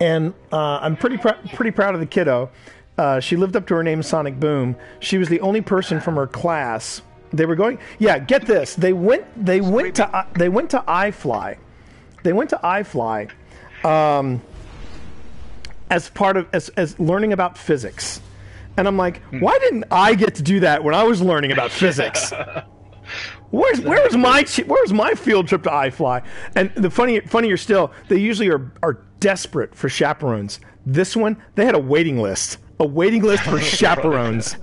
and uh, I'm pretty pr pretty proud of the kiddo. Uh, she lived up to her name, Sonic Boom. She was the only person from her class. They were going, yeah. Get this. They went. They went to. I, they went to iFly. They went to iFly um, as part of as, as learning about physics. And I'm like, why didn't I get to do that when I was learning about physics? Where's where's my where's my field trip to iFly? And the funny funnier still, they usually are are desperate for chaperones. This one, they had a waiting list. A waiting list for chaperones,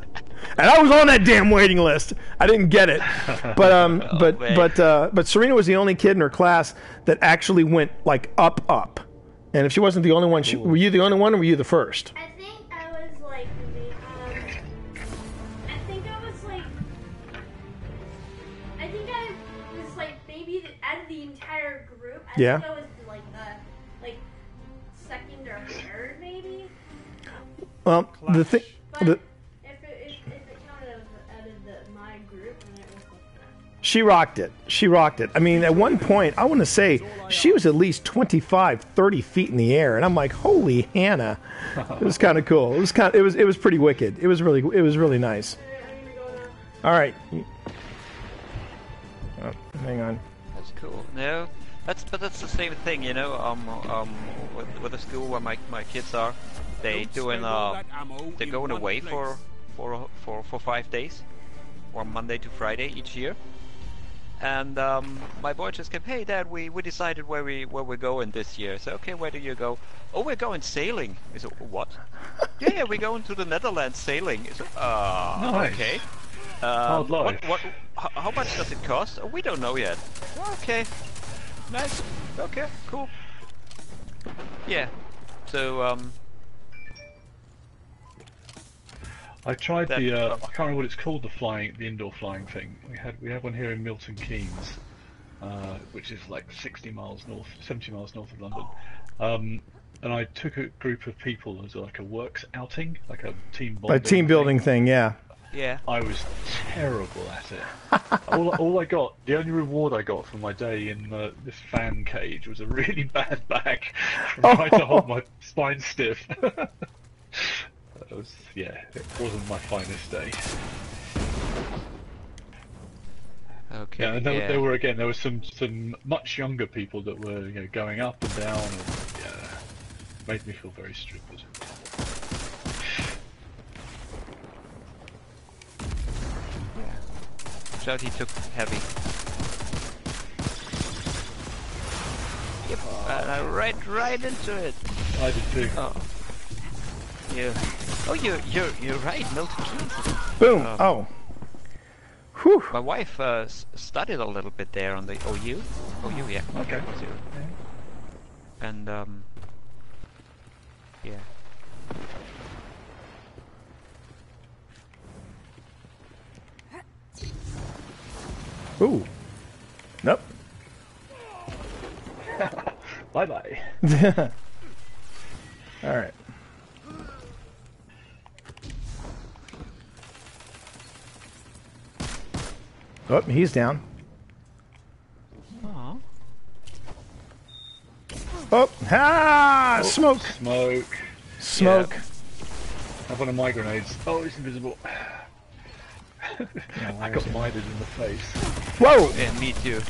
and I was on that damn waiting list. I didn't get it, but um, oh, but man. but uh, but Serena was the only kid in her class that actually went like up up, and if she wasn't the only one, she, were you the only one or were you the first? I think I was like, um, I think I was like, I think I was like maybe the, out of the entire group. I yeah. Think I was like the like second or third maybe. Well, Clash. the thing, if it, if, if it counted out of the, my group, then it was like that. She rocked it. She rocked it. I mean, at one point, I want to say she was at least twenty-five, thirty feet in the air, and I'm like, "Holy Hannah!" It was kind of cool. It was kind. It was. It was pretty wicked. It was really. It was really nice. All right. Oh, hang on. That's cool. No, that's but that's the same thing, you know. Um, um, with, with the school where my my kids are. They doing uh, they're going away for for for for five days, or Monday to Friday each year. And um, my boy just came. Hey, Dad, we we decided where we where we're going this year. So okay, where do you go? Oh, we're going sailing. I said, what? yeah, yeah, we're going to the Netherlands sailing. I said, uh, nice. Okay. Um, what, what? How much does it cost? Oh, we don't know yet. Okay. Nice. Okay. Cool. Yeah. So um. I tried that, the uh, I can't remember what it's called, the flying, the indoor flying thing. We had we had one here in Milton Keynes, uh, which is like sixty miles north, seventy miles north of London. Um, and I took a group of people as like a works outing, like a team building. A team building thing, thing yeah. Yeah. I was terrible at it. all, all I got, the only reward I got for my day in uh, this fan cage was a really bad back, trying oh. to hold my spine stiff. It was, yeah, it wasn't my finest day. Okay. Yeah, and there, yeah. there were again. There were some some much younger people that were, you know, going up and down, and yeah, made me feel very stupid. Yeah. So he took heavy. Yep. Oh. And I right right into it. I did too. Oh. Yeah. Oh, you're, you're, you're right, Milton Keynes. Boom! Um, oh. Whew. My wife uh, studied a little bit there on the O U. O U, yeah. Okay. okay. And, um... yeah. Ooh. Nope. Bye-bye. Alright. Oh, he's down. Aww. Oh, ah, oh, smoke. Smoke. Smoke. Yeah. I have one of my grenades. Oh, it's invisible. No, I got mined in the face. Whoa! Yeah, me too.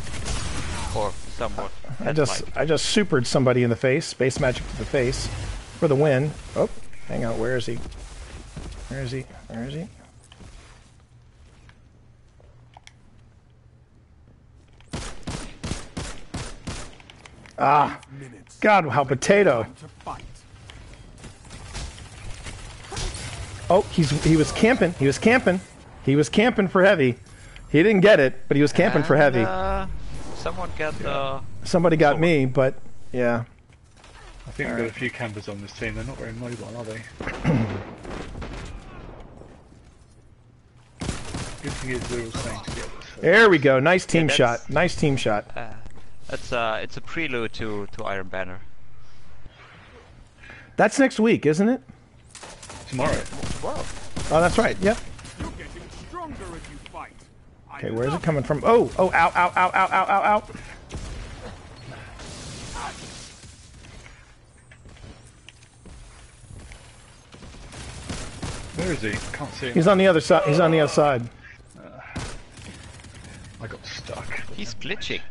Or somewhat. I just, I just supered somebody in the face. Space magic to the face. For the win. Oh. Hang on, where is he? Where is he? Where is he? Ah, God, how potato. Oh, he's he was camping. He was camping. He was camping for heavy. He didn't get it, but he was camping and, for heavy. Uh, someone got the... Uh, Somebody got someone. me, but yeah. I think All we've right. got a few campers on this team. They're not very mobile, are they? Good thing is they're all staying together. So. There we go. Nice team yeah, shot. Nice team shot. Uh, It's a, it's a prelude to, to Iron Banner. That's next week, isn't it? Tomorrow. Tomorrow. Oh, that's right, yep. You're getting stronger if you fight. Okay, where is it coming from? Oh, oh, ow, ow, ow, ow, ow, ow, ow. Where is he? Can't see him. He's on the other side. He's on the other side. Uh, I got stuck. He's glitching.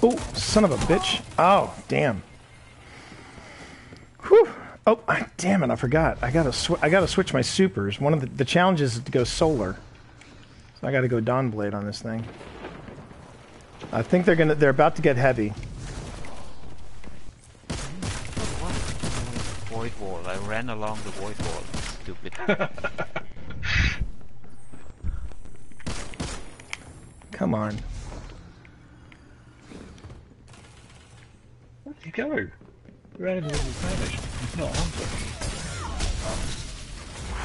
Oh, son of a bitch. Oh, damn. Whew. Oh, damn it, I forgot. I gotta, sw I gotta switch my supers. One of the, the challenges is to go solar. So I gotta go Dawnblade on this thing. I think they're gonna, they're about to get heavy. Void wall. I ran along the void wall. Stupid. Come on. You go. We're out of the damage. It's not on.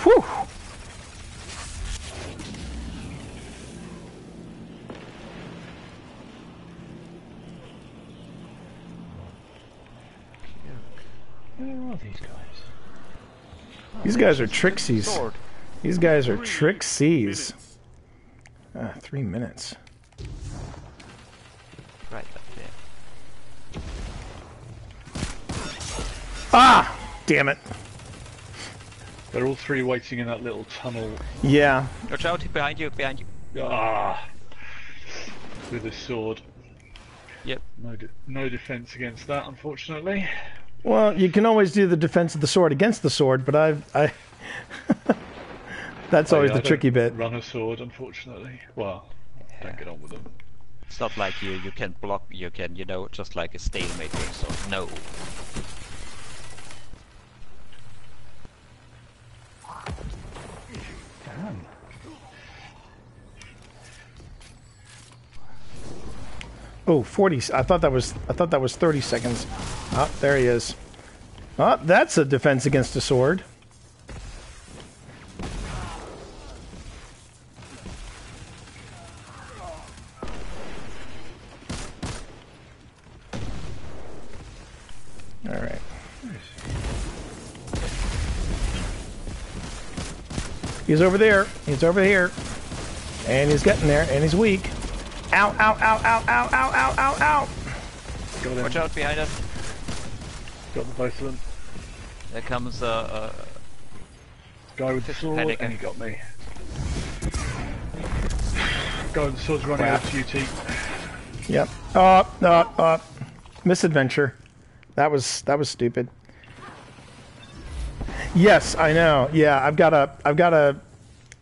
Whew. Where are these guys? Oh, these guys are Trixies. These guys are Trixies. Ah, three minutes. Right. Ah! Damn it. They're all three waiting in that little tunnel. Yeah. Watch out, behind you, behind you. Ah! With a sword. Yep. No, de no defense against that, unfortunately. Well, you can always do the defense of the sword against the sword, but I've... I... That's always oh, yeah, the I tricky bit. Run a sword, unfortunately. Well, yeah. Don't get on with them. It's not like you, you can block, you can, you know, just like a stalemate with a sword. No. Oh, forty. I thought that was I thought that was thirty seconds. Oh, there he is. Oh, that's a defense against a sword. All right. He's over there. He's over here. And he's getting there and he's weak. Ow, ow, ow, ow, ow, ow, ow, ow, ow! Watch out behind us. Got the both of them. There comes a... Uh, uh, guy with the sword, panic. And he got me. Guy with the sword's running wow. after you, T. Yep. Up, uh, up, uh, up. Uh. Misadventure. That was, that was stupid. Yes, I know. Yeah, I've got a... I've got a...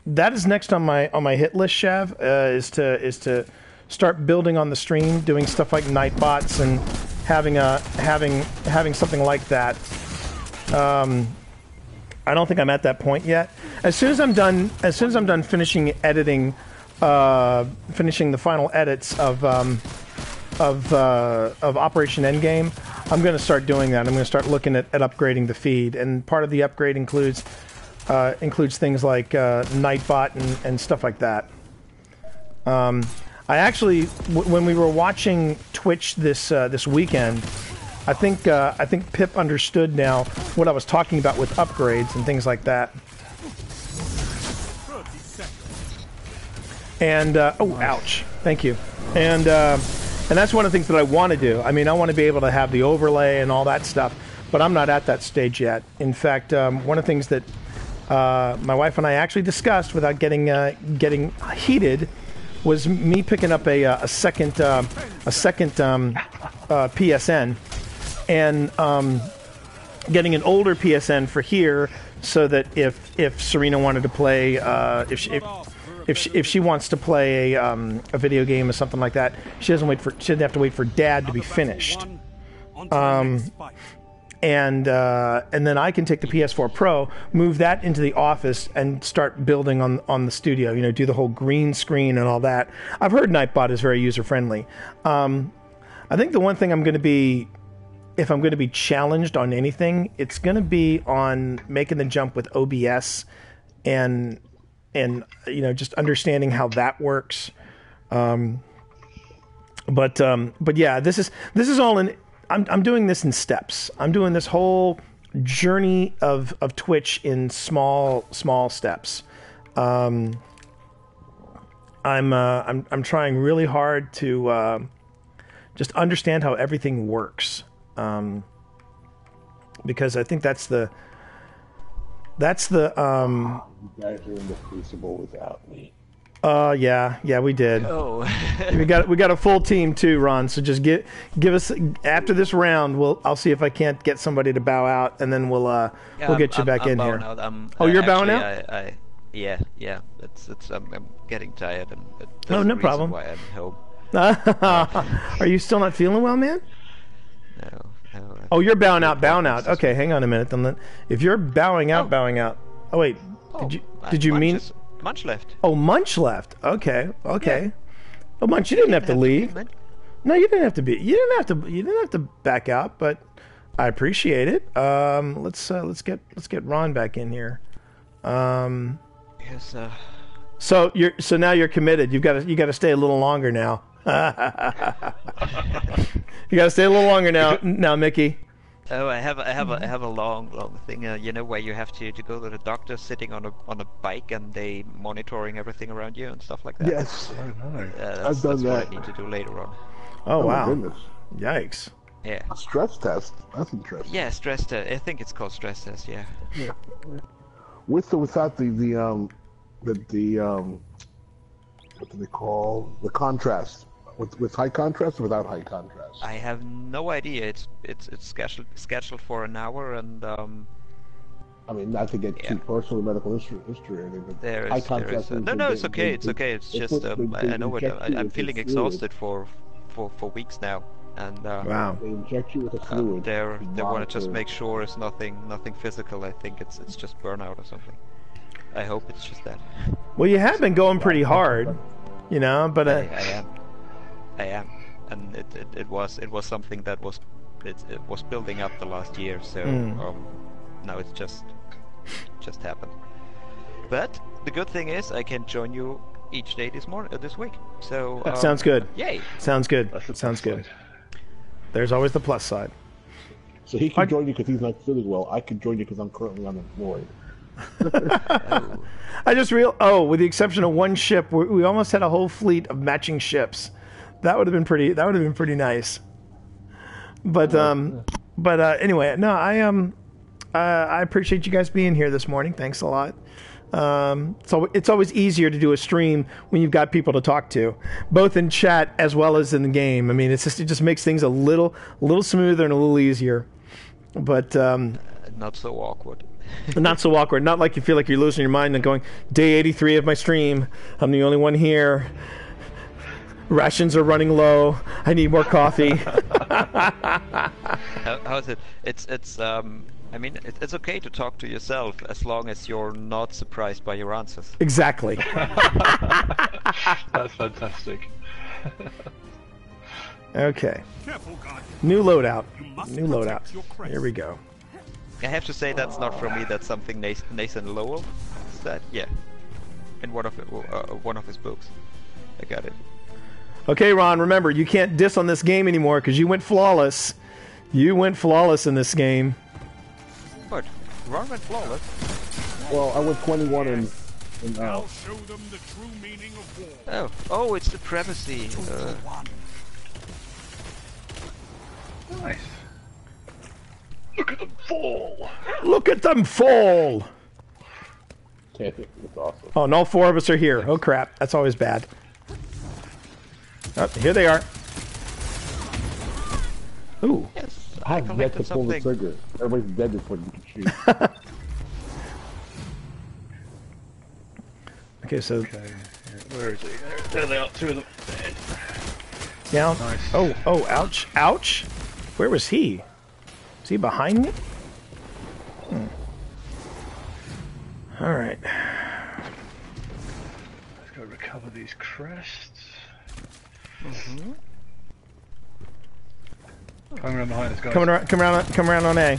That is next on my, on my hit list, Shav, uh, is to... Is to start building on the stream, doing stuff like night bots and having a having having something like that. Um, I don't think I'm at that point yet. As soon as I'm done, as soon as I'm done finishing editing, uh, finishing the final edits of um, of uh, of Operation Endgame, I'm going to start doing that. I'm going to start looking at, at upgrading the feed, and part of the upgrade includes uh, includes things like uh, night bot and, and stuff like that. Um, I actually, w when we were watching Twitch this uh, this weekend, I think uh, I think Pip understood now what I was talking about with upgrades and things like that. And uh, oh, ouch! Thank you. And uh, and that's one of the things that I want to do. I mean, I want to be able to have the overlay and all that stuff, but I'm not at that stage yet. In fact, um, one of the things that uh, my wife and I actually discussed without getting uh, getting heated. was me picking up a, a second uh, a second um, uh, P S N and um, getting an older P S N for here, so that if if Serena wanted to play uh, if she, if if she, if she wants to play a um, a video game or something like that, she doesn't wait for she doesn't have to wait for Dad to be finished. Um, and uh, and then I can take the P S four Pro, move that into the office, and start building on on the studio. You know, do the whole green screen and all that. I've heard Nightbot is very user friendly. Um, I think the one thing I'm going to be, if I'm going to be challenged on anything, it's going to be on making the jump with O B S, and and you know, just understanding how that works. Um, but um, but yeah, this is this is all in. I'm, I'm doing this in steps. I'm doing this whole journey of, of Twitch in small, small steps. Um, I'm, uh, I'm, I'm trying really hard to uh, just understand how everything works, um, because I think that's the that's the. Um, you guys are in the crucible without me. Uh yeah yeah we did. Oh. we got we got a full team too, Ron. So just get give us after this round. We'll I'll see if I can't get somebody to bow out, and then we'll uh yeah, we'll I'm, get you I'm, back I'm in here. Um, oh, you're actually, bowing out. I, I, yeah yeah. It's it's I'm, I'm getting tired and. That's oh no the problem. Why I'm home. Are you still not feeling well, man? No. no oh, you're bowing out, bowing out. Okay, hang on a minute. Then if you're bowing out, oh. bowing out. Oh wait, oh, did you did you mean? Just... Munch left. Oh, Munch left. Okay, okay. Yeah. Oh, Munch, you didn't, didn't have to leave. To be, no, you didn't have to be. You didn't have to. You didn't have to back out, but I appreciate it. Um, let's uh, let's get let's get Ron back in here. Um, yes. Uh... So you're so now you're committed. You've got to you got to stay a little longer now. You got to stay a little longer now. Now, Mickey. Oh, I have I have a, I have a long long thing, uh, you know, where you have to, to go to the doctor sitting on a on a bike and they monitoring everything around you and stuff like that. Yes, I know. Uh, that's, I've done that's that. What I need to do later on. Oh, oh wow! My goodness. Yikes! Yeah. A stress test. That's interesting. Yeah, stress test. I think it's called stress test. Yeah. Yeah. With or without the the um the the um what do they call the contrast? With, with high contrast or without high contrast? I have no idea. It's it's it's scheduled scheduled for an hour, and um. I mean, not to get yeah. too personal medical history or anything, but there high is, contrast. There is a, no, no, it's okay. They, it's they, okay. It's, it's just they, um, they, they I know what I, I'm feeling exhausted for, for for weeks now, and uh, wow. They inject you with a fluid. Uh, they're, they want to just make sure it's nothing nothing physical. I think it's it's just burnout or something. I hope it's just that. Well, you have been going pretty hard, you know, but uh, I, I am. I am, and it, it, it was it was something that was it, it was building up the last year, so mm. um, now it's just just happened. But the good thing is I can join you each day this morning, uh, this week. So um, sounds good. Yay! Sounds good. Sounds good. Side. There's always the plus side. So he can I... join you because he's not feeling well. I can join you because I'm currently unemployed. oh. I just real oh, with the exception of one ship, we, we almost had a whole fleet of matching ships. That would have been pretty. That would have been pretty nice. But um, but uh, anyway, no, I um, uh, I appreciate you guys being here this morning. Thanks a lot. Um, so it's always easier to do a stream when you've got people to talk to, both in chat as well as in the game. I mean, it's just it just makes things a little a little smoother and a little easier. But um, not so awkward. Not so awkward. Not like you feel like you're losing your mind and going day eighty-three of my stream. I'm the only one here. Rations are running low. I need more coffee. How, how's it? It's it's um. I mean, it, it's okay to talk to yourself as long as you're not surprised by your answers. Exactly. That's fantastic. Okay. New loadout. New loadout. Here we go. I have to say that's not from me. That's something Nathan, Nathan Lowell said. Yeah. In one of uh, one of his books. I got it. Okay, Ron, remember, you can't diss on this game anymore because you went flawless. You went flawless in this game. What? Ron went flawless? Well, I went twenty-one yeah. and... and uh... I'll show them the true meaning of war. Oh, oh, it's the privacy. Uh... Nice. Look at them fall! Look at them fall! Awesome. Oh, and all four of us are here. Oh, crap. That's always bad. Uh, here they are. Ooh. Yes, I have yet to pull the trigger. Everybody's dead before you can shoot. Okay, so... Okay. Where is he? There they are, two of them. Down. Nice. Oh, oh, ouch, ouch. Where was he? Is he behind me? Hmm. All right. Let's go recover these crests. Mm-hmm. Coming around behind us, guys. Coming around, come around, come around on A.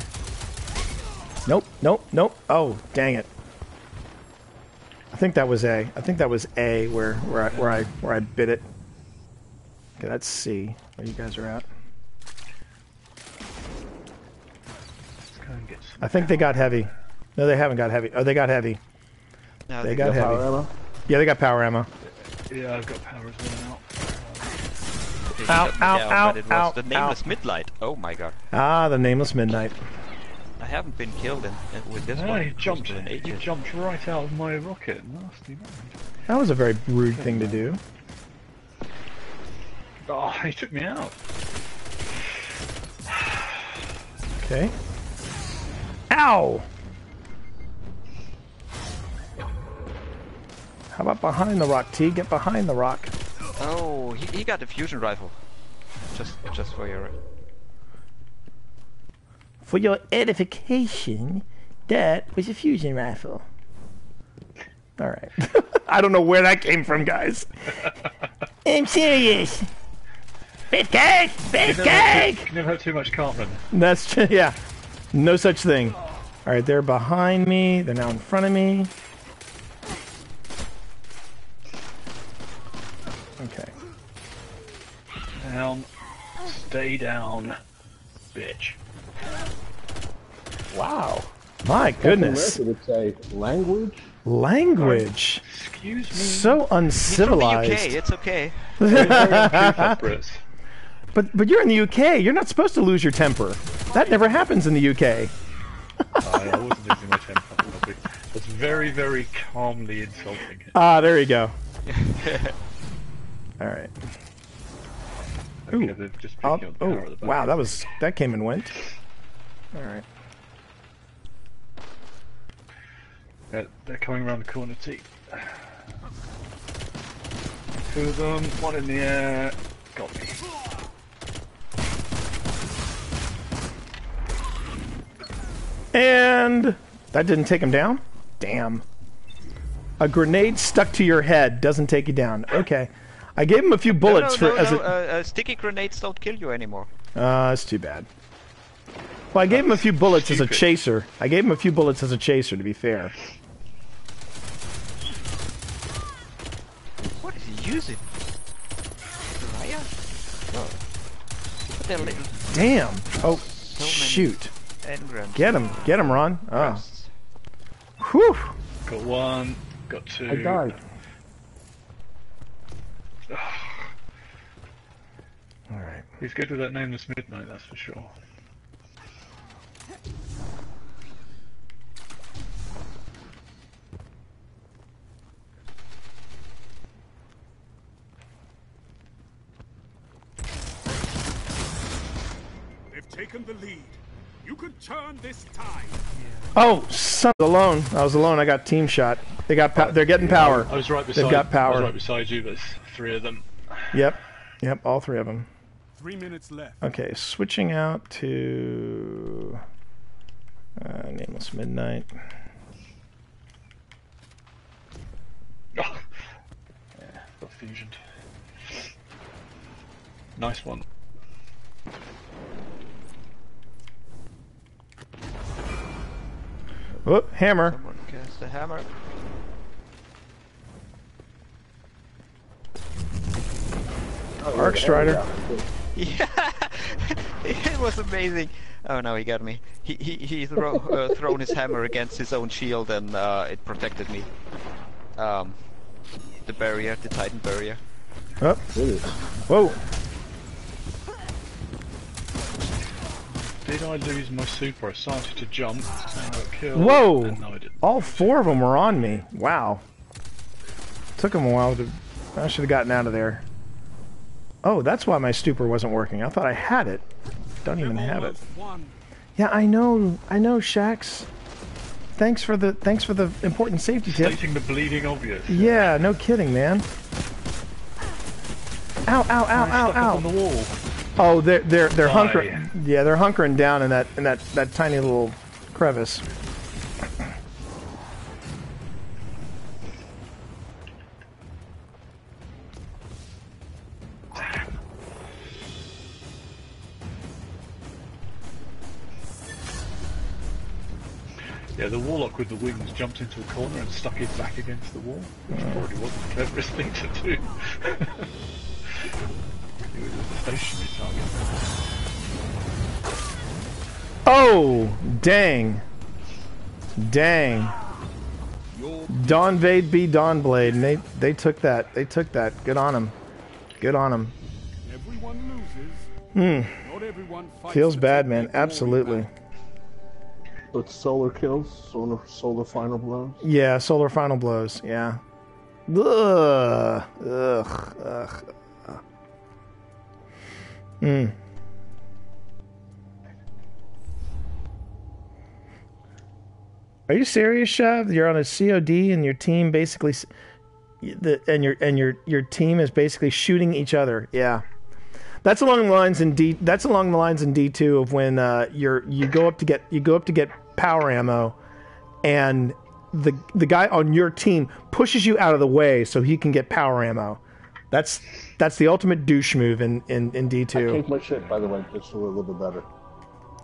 Nope, nope, nope. Oh, dang it. I think that was A. I think that was A where where I where I where I bit it. Okay, that's C. Where you guys are at. Let's go and get some I think power. They got heavy. No, they haven't got heavy. Oh, they got heavy. No, they, they got, got heavy. Power ammo? Yeah, they got power ammo. Yeah, I've got power as well now. Ow, ow, down, ow, but it was ow, the Nameless ow. Midnight. Oh my god. Ah, the Nameless Midnight. I haven't been killed in, in, with this no, one. You jumped, you jumped right out of my rocket. Nasty man. That was a very rude thing to do. Oh, he took me out. Okay. Ow! How about behind the rock, T? Get behind the rock. Oh, he, he got the fusion rifle. Just, just for your... For your edification, that was a fusion rifle. Alright. I don't know where that came from, guys. I'm serious. Beefcake! Beefcake! You can never have too much confidence. That's true, yeah. No such thing. Alright, they're behind me. They're now in front of me. Okay. Down. Stay down, bitch. Wow. My goodness. Would say language? Language. Oh, excuse me. So uncivilized. It's from the U K. It's okay. but but you're in the U K. You're not supposed to lose your temper. That never happens in the U K. I, I wasn't losing my temper. It's very, very calmly insulting. Ah, there you go. All right. Ooh. Okay, just oh, oh wow, that was that came and went. All right. They're, they're coming around the corner, T. Two of them, one in the air. Got me. And... that didn't take him down? Damn. A grenade stuck to your head doesn't take you down. Okay. I gave him a few bullets no, no, for... No, as no. A... Uh, uh, sticky grenades don't kill you anymore. Uh, that's too bad. Well, I gave him a few bullets Stupid. as a chaser. I gave him a few bullets as a chaser, to be fair. What is he using? Raya? Oh. Damn! Oh, so shoot! Get him! Get him, Ron! Oh. Whew! Got one. Got two. I died. All right. He's good with that Nameless Midnight, that's for sure. Taken the lead. You could turn this tide. Yeah. Oh, son, alone. I was alone. I got team shot. They got. Pa they're getting power. I was right beside. They've got power. I was right beside you. There's three of them. Yep. Yep. All three of them. Three minutes left. Okay, switching out to uh, Nameless Midnight. Oh. Yeah, got fusion. Nice one. Whoop, hammer. Someone cast the hammer. Oh, Arc Strider. Yeah, it was amazing. Oh no, he got me. He he he thro uh, thrown his hammer against his own shield, and uh, it protected me. Um, the barrier, the Titan barrier. Oh. Whoa. Did I lose my super? I started to jump. Kill, Whoa! And no, I didn't. All four of them were on me. Wow. Took them a while to... I should have gotten out of there. Oh, that's why my stupor wasn't working. I thought I had it. Don't even have it. Yeah, I know. I know, Shax. Thanks for the thanks for the important safety tip. Stating the bleeding obvious. Yeah, no kidding, man. Ow! Ow! Ow! Ow! Ow! On the wall. Oh, they're they're they're hunkering. Yeah, they're hunkering down in that in that that tiny little crevice. Yeah, the warlock with the wings jumped into a corner and stuck his back against the wall, which probably wasn't the cleverest thing to do. He was a stationary target. Oh, dang. Dang. Dawnblade be Dawnblade, and they, they took that. They took that. Good on him. Good on him. Everyone loses. Hmm. Not everyone fights. Feels bad, man. Absolutely. But solar kills, solar, solar final blows? Yeah, solar final blows, yeah. Ugh, ugh, ugh. Hmm. Are you serious, Shav? You're on a C O D and your team basically... The, and your and your, your team is basically shooting each other, yeah. That's along the lines in D. That's along the lines in D two of when uh, you're you go up to get you go up to get power ammo, and the the guy on your team pushes you out of the way so he can get power ammo. That's that's the ultimate douche move in in, in D two. I take my shit, by the way, just a little bit better.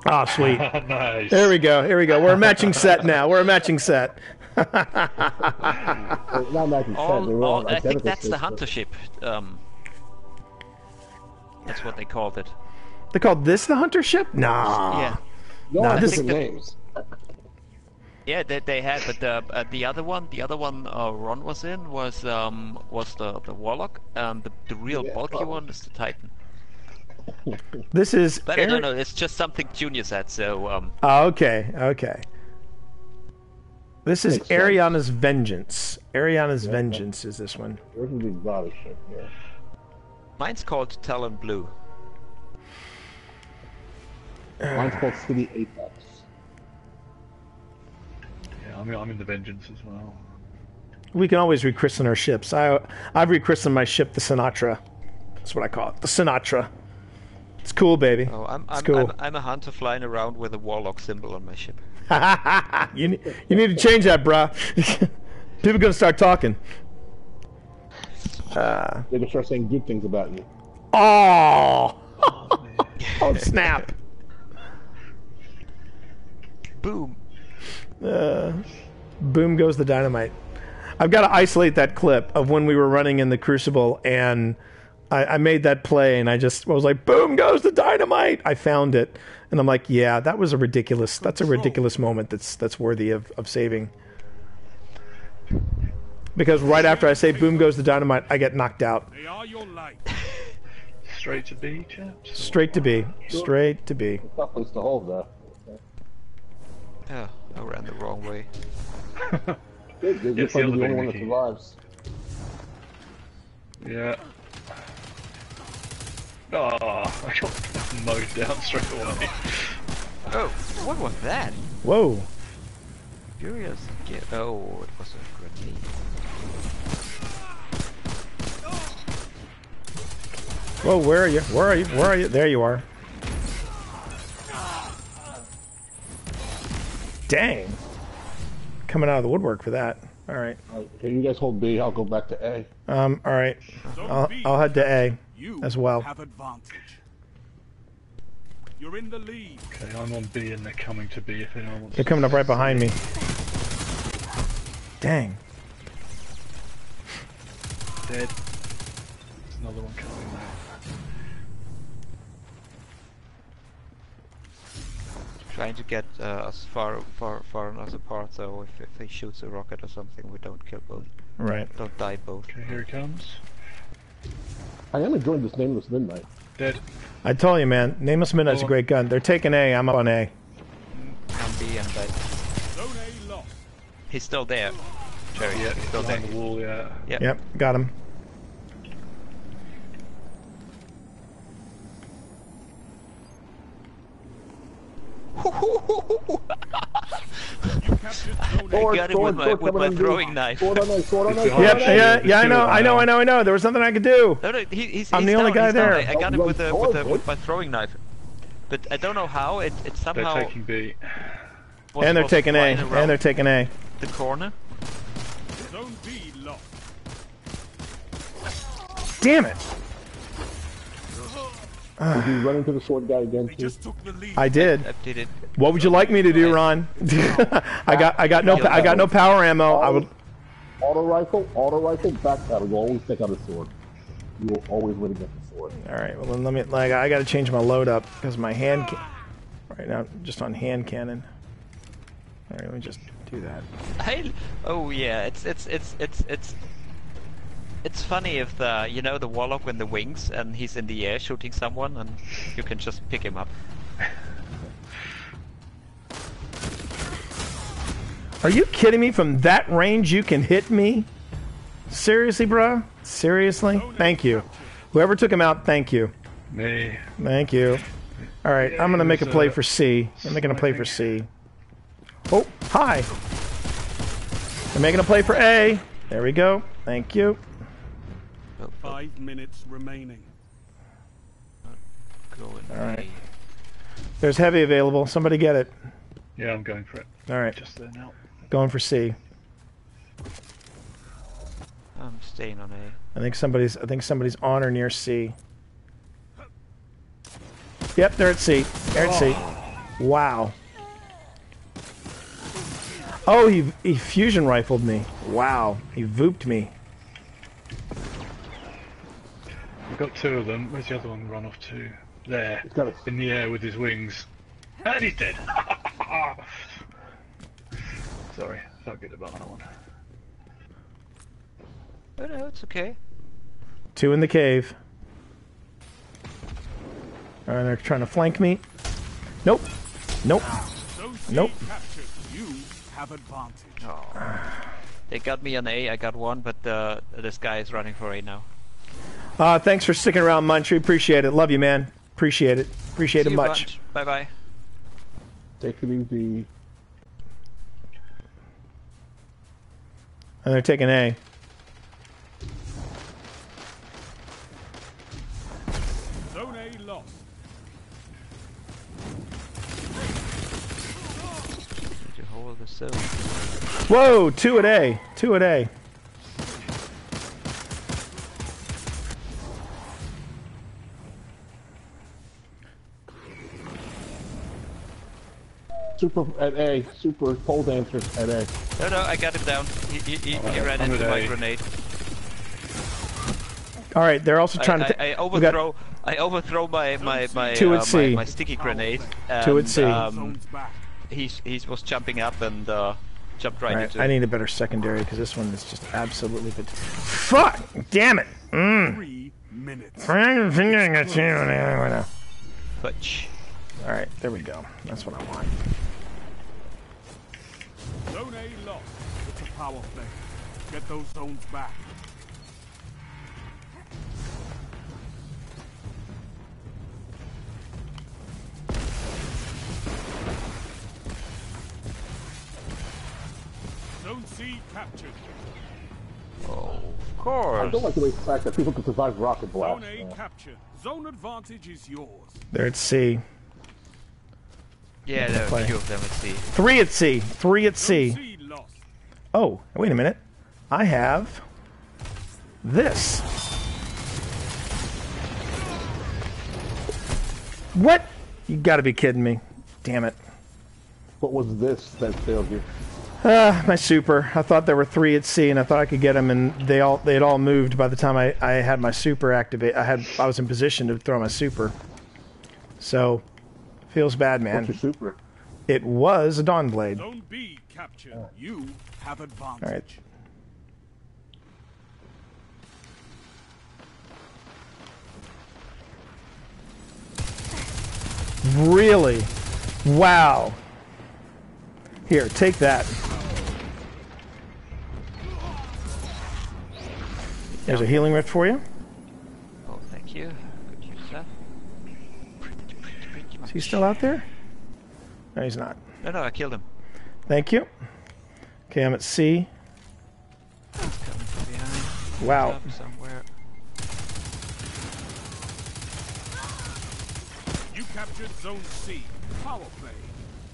Ah, oh, sweet. Nice. There we go. Here we go. We're a matching set now. We're a matching set. Not matching all, set. All, I think that's system. The hunter ship. Um, That's what they called it. They called this the hunter ship? Nah. Yeah. No, nah, this is names. Yeah, they they had, but the uh, the other one, the other one uh, Ron was in was um was the the warlock, and the, the real yeah, bulky probably. one is the Titan. This is. But Eric... I don't know. It's just something Junior said. So um. Oh, okay. Okay. This is Makes Ariana's sense. Vengeance. Ariana's yeah, Vengeance yeah. is this one. Where's the body ship here? Mine's called Talon Blue. Mine's called City Apex. Yeah, I'm, I'm in the Vengeance as well. We can always rechristen our ships. I, I've rechristened my ship the Sinatra. That's what I call it, the Sinatra. It's cool, baby. Oh, I'm, it's I'm, cool. I'm, I'm a hunter flying around with a warlock symbol on my ship. you, need, you need to change that, bruh. People are going to start talking. Uh, They're gonna start saying good things about you. Oh! Oh snap! Boom! Uh, boom goes the dynamite. I've got to isolate that clip of when we were running in the Crucible, and I, I made that play, and I just I was like, "Boom goes the dynamite!" I found it, and I'm like, "Yeah, that was a ridiculous. That's a ridiculous moment. That's that's worthy of of saving." Because right after I say boom goes the dynamite, I get knocked out. They are your light. Straight to B, chaps? Straight to B. Straight to B. It's not place to hold, though. Yeah, I ran the wrong way. Good, good. You're probably the only one that survives. Yeah. Oh, I got mowed down straight away. Oh, what was that? Whoa. Furious. Get oh, it was a grenade. Whoa, where are you? Where are you? Where are you? There you are. Dang. Coming out of the woodwork for that. All right. Can you guys hold B? I'll go back to A. Um, all right. I'll, I'll head to A as well. You're in the lead. Okay, I'm on B and they're coming to B if anyone wants to. They're coming up right behind me. Dang. Dead. There's another one coming. Trying to get uh, us far, far, far enough apart, so if, if he shoots a rocket or something, we don't kill both. Right. Don't die both. Okay, here he comes. I am enjoying this Nameless Midnight. Dead. I told you, man. Nameless Midnight's oh. a great gun. They're taking A. I'm up on A. I'm B. I'm dead. He's still there. Cherry, yeah, he's still there. The wall, yeah. Yep. Yep. Got him. Sword, I got him with my, with my throwing knife. Sword on there, sword on there, sword yep, on there. Yeah, yeah, I know, I know, I know, I know. There was nothing I could do. No, no, he, he's, I'm he's the down, only guy there. I, I got him with, a, with, a, with my throwing knife. But I don't know how, it, it somehow... They're taking B. Was, and they're taking A, and they're taking A. The corner. Zone B locked. Damn it! Did you run into the sword guy again? I did. I did it. What would you like me to do, Ron? I got, I got no, I got no power ammo. I would. Auto rifle, auto rifle, backpedal. You always take out a sword. You will always win against the sword. All right. Well, then let me. Like, I got to change my load up because my hand. Can right now, just on hand cannon. All right. Let me just do that. I, oh yeah, it's it's it's it's it's. It's funny if the, you know, the warlock with the wings and he's in the air shooting someone and you can just pick him up. Are you kidding me? From that range you can hit me? Seriously, bro? Seriously? Thank you. Whoever took him out, thank you. Me. Thank you. Alright, I'm gonna make a play for C. I'm making a play for C. Oh, hi! I'm making a play for A. There we go. Thank you. Five minutes remaining. Alright. There's heavy available. Somebody get it. Yeah, I'm going for it. Alright. Just there now. Going for C. I'm staying on A. I think somebody's I think somebody's on or near C. Yep, they're at C. They're at C. Wow. Oh, he he fusion rifled me. Wow. He vooped me. We've got two of them. Where's the other one run off to? There. In the air with his wings. And he's dead! Sorry, I felt good about that one. Oh no, it's okay. Two in the cave. Alright, they're trying to flank me. Nope. Nope. Nope. Have advantage. Oh. They got me on A, I got one, but uh, this guy is running for A now. Uh, thanks for sticking around, Munch. We appreciate it. Love you, man. Appreciate it. Appreciate See it much. Bye-bye. Take it easy. And they're taking A. Zone A lost. So. Whoa! Two at A. Two at A. Super at A. Super pole dancer at A. No, no, I got him down. He, he, he, right. he ran into my grenade. All right, they're also trying I, to. I, I overthrow. I overthrow my my my, two at uh, C. my, my sticky grenade. And, two at C. Um, He he was jumping up and uh, jumped right, right into. I need a better secondary because this one is just absolutely. Bad. Fuck! Damn it! Mm. Three minutes. Fingering at you now. Butch. All right, there we go. That's what I want. Zone A lost. It's a power play. Get those zones back. Zone C captured. Oh, of course. I don't like the way the fact that people can survive rocket blast. Zone A captured. Zone advantage is yours. They're at C. Yeah, there are a few of them at C. Three at C. Three at C. Zone C lost. Oh, wait a minute. I have this. What? You gotta be kidding me. Damn it. What was this that failed you? Uh, my super. I thought there were three at C, and I thought I could get them, and they all they had all moved by the time I, I had my super activate. I had I was in position to throw my super. So, feels bad, man. What's your super? It was a Dawnblade. Zone B captured. Oh. You have advantage. All right. Really? Wow. Here, take that. There's a healing rift for you. Oh, thank you. Good use, sir. Pretty, pretty, pretty much. Is he still out there? No, he's not. No, no, I killed him. Thank you. Okay, I'm at C. That's coming from behind. Wow. Somewhere. You captured Zone C. Power play.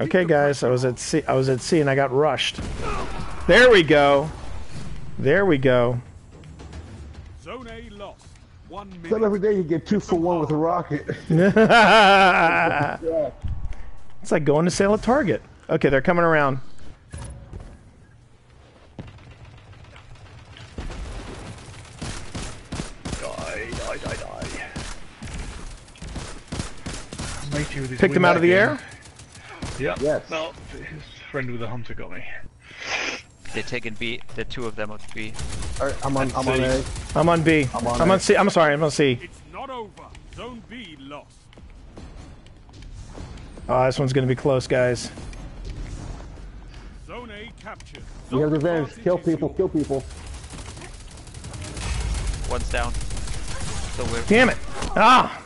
Okay, guys, I was at C. I was at C, and I got rushed. There we go. There we go. Zone A lost. One minute. So every day you get two for one with a rocket. It's like going to sell at Target. Okay, they're coming around. Die, die, die, die. Picked him out of the air? Yep. Yes. No, his friend with the hunter got me. They're taking B. The two of them on B. Right, I'm on. I'm on A. I'm on B. I'm on, I'm on C. I'm sorry. I'm on C. It's not over. Zone B lost. Oh, this one's gonna be close, guys. Zone A captured. We have revenge. Kill people. Kill people. One's down. So we're... Damn it! Ah!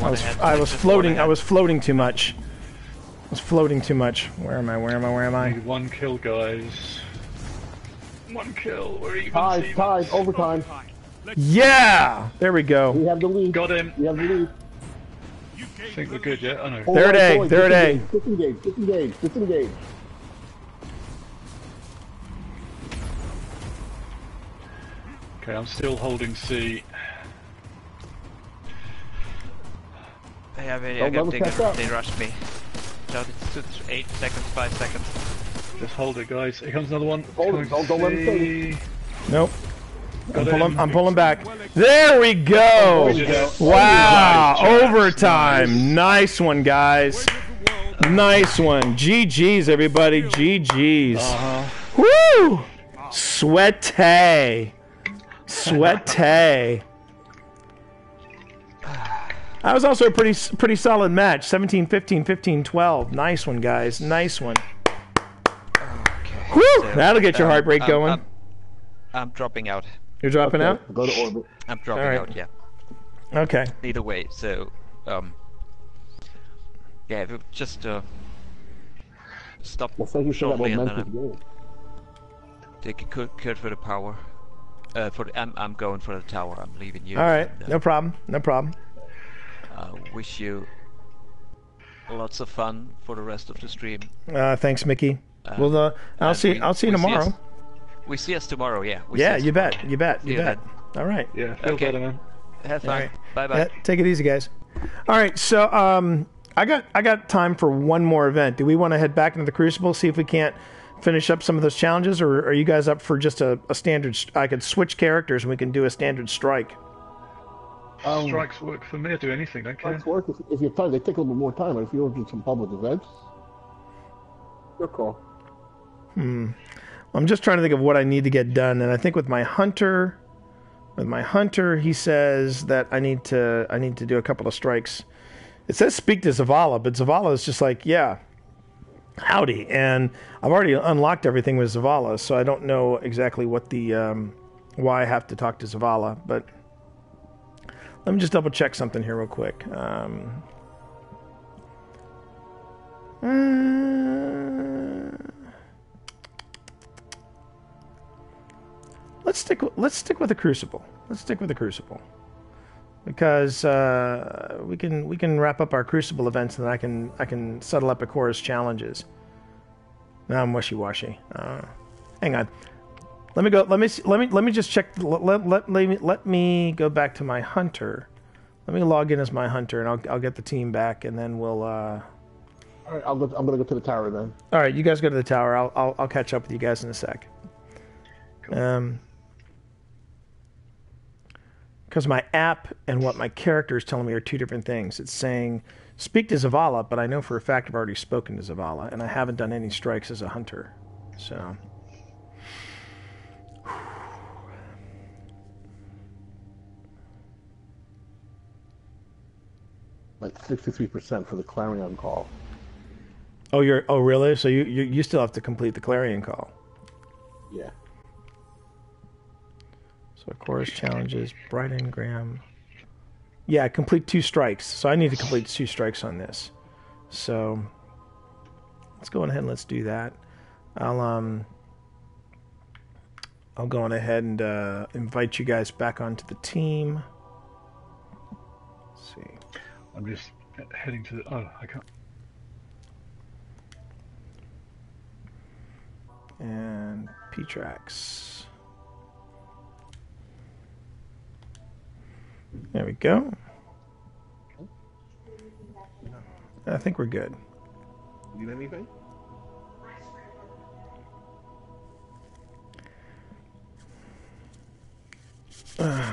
I was, I was floating. I was floating too much. I was floating too much. Where am I? Where am I? Where am I? One kill, guys. One kill. Where are you? Tied. Tied. Overtime. Yeah. There we go. We have the lead. Got him. We have the lead. I think we're good, yeah. Oh, no. They're at A. They're at A. Disengage. Disengage. Disengage. Okay, I'm still holding C. I have a, I got taken, they rushed me. It's eight seconds, five seconds. Just hold it, guys. Here comes another one. Hold it, don't let him see. Nope. I'm pulling, I'm pulling back. There we go! Wow! Overtime! Nice one, guys. Nice one. G G's, everybody. G G's. Uh-huh. Woo! Sweaty. Sweaty. I was also a pretty pretty solid match. seventeen, fifteen, fifteen, twelve. Nice one, guys. Nice one. Okay, woo! So that'll get um, your heart rate um, going. I'm, I'm dropping out. You're dropping okay, out? Go to orbit. I'm dropping right. out, yeah. Okay. Either way, so... Um, yeah, if it just... Uh, stop shortly and then I'm... Take a good, good for the power. Uh, for the, I'm, I'm going for the tower. I'm leaving you. Alright, uh, no problem. No problem. I wish you lots of fun for the rest of the stream. Uh, thanks, Mickey. Um, well, uh, I'll see. We, I'll see you tomorrow. See us, we see us tomorrow. Yeah. We yeah. You tomorrow. bet. You bet. You, you bet. bet. All right. Yeah. Feel okay. Better, man. Have fun. Right. Bye bye. Yeah, take it easy, guys. All right. So um, I got I got time for one more event. Do we want to head back into the Crucible? See if we can't finish up some of those challenges, or are you guys up for just a, a standard? I could switch characters and we can do a standard strike. Um, Strikes work for me. I do anything. I can't work if, if you're tired. They take a little bit more time. But if you want to do some public events, your call. Hmm. I'm just trying to think of what I need to get done, and I think with my hunter, with my hunter, he says that I need to. I need to do a couple of strikes. It says speak to Zavala, but Zavala is just like, yeah, howdy. And I've already unlocked everything with Zavala, so I don't know exactly what the um, why I have to talk to Zavala, but. Let me just double check something here real quick. Um, uh, let's stick. Let's stick with the Crucible. Let's stick with the Crucible because uh, we can we can wrap up our Crucible events and then I can I can settle up Akora's challenges. Now I'm wishy-washy. Uh, hang on. Let me go. Let me let me let me just check. Let let, let, let, me, let me go back to my hunter. Let me log in as my hunter, and I'll I'll get the team back, and then we'll. Uh... All right, I'll go, I'm gonna go to the tower then. All right, you guys go to the tower. I'll I'll, I'll catch up with you guys in a sec. Cool. Um, because my app and what my character is telling me are two different things. It's saying speak to Zavala, but I know for a fact I've already spoken to Zavala, and I haven't done any strikes as a hunter, so. Like sixty-three percent for the Clarion Call. Oh, you're oh really? So you, you you still have to complete the Clarion Call. Yeah. So chorus challenges, Bright Engram. Yeah, complete two strikes. So I need to complete two strikes on this. So let's go on ahead and let's do that. I'll um I'll go on ahead and uh, invite you guys back onto the team. Let's see. I'm just heading to the. Oh, I can't. And P-Trax. There we go. I think we're good. Do you have anything? Uh,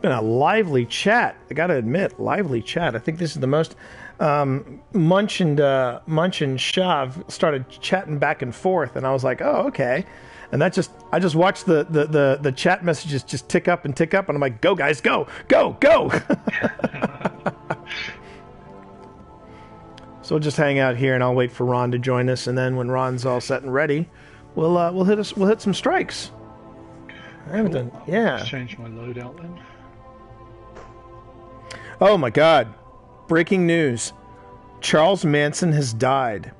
been a lively chat. I gotta admit, lively chat. I think this is the most. Um, Munch and uh, Munch and Shav started chatting back and forth, and I was like, "Oh, okay." And that just, I just watched the the the, the chat messages just tick up and tick up, and I'm like, "Go, guys, go, go, go!" So we'll just hang out here, and I'll wait for Ron to join us, and then when Ron's all set and ready, we'll uh, we'll hit us we'll hit some strikes. I haven't done, yeah. Change my loadout then. Oh my God. Breaking news. Charles Manson has died.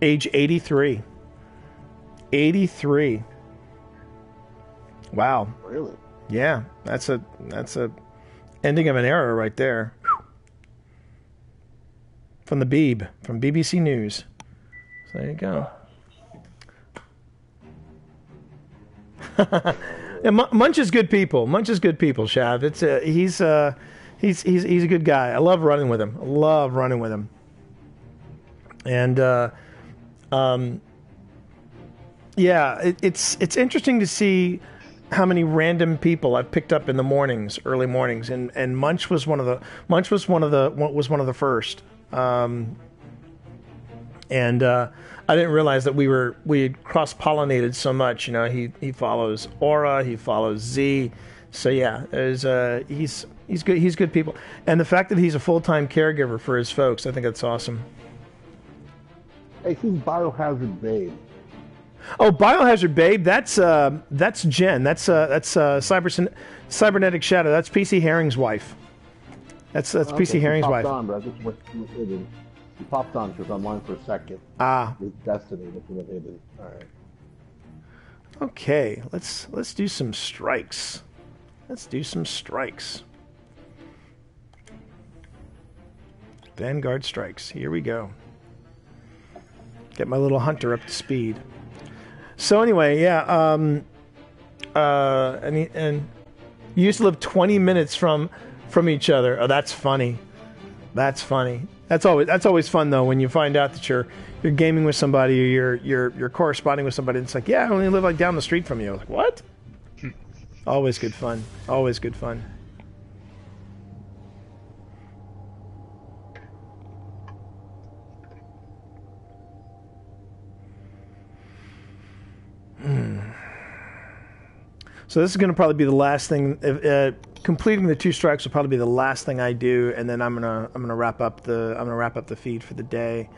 Age eighty-three. eighty-three. Wow. Really? Yeah. That's a that's a ending of an era right there. From the Beeb. From B B C News. So there you go. Yeah, Munch is good people. Munch is good people, Shav. It's a, he's uh he's he's he's a good guy. I love running with him. I love running with him. And uh, um, yeah, it, it's it's interesting to see how many random people I've picked up in the mornings, early mornings, and, and Munch was one of the Munch was one of the was one of the first. Um, and uh, I didn't realize that we were we had cross-pollinated so much. You know, he, he follows Aura, he follows Z. So yeah, there's uh, he's he's good he's good people, and the fact that he's a full-time caregiver for his folks, I think that's awesome. Hey, who's Biohazard Babe? Oh, Biohazard Babe, that's uh, that's Jen, that's uh, that's uh, cyber cybernetic Shadow, that's P C Herring's wife. That's that's okay, P C Herring's wife. On, but I just went to He popped on because I'm on for a second. Ah, with Destiny, with Hidden. All right. Okay, let's let's do some strikes. Let's do some strikes. Vanguard strikes. Here we go. Get my little hunter up to speed. So anyway, yeah. Um, uh, and and you used to live twenty minutes from from each other. Oh, that's funny. That's funny. That's always that's always fun though when you find out that you're you're gaming with somebody or you're you're you're corresponding with somebody. And it's like, yeah, I only live like down the street from you. I was like, what? Always good fun. Always good fun. Hmm. So this is going to probably be the last thing. Uh, completing the two strikes will probably be the last thing I do, and then I'm gonna I'm gonna wrap up the I'm gonna wrap up the feed for the day.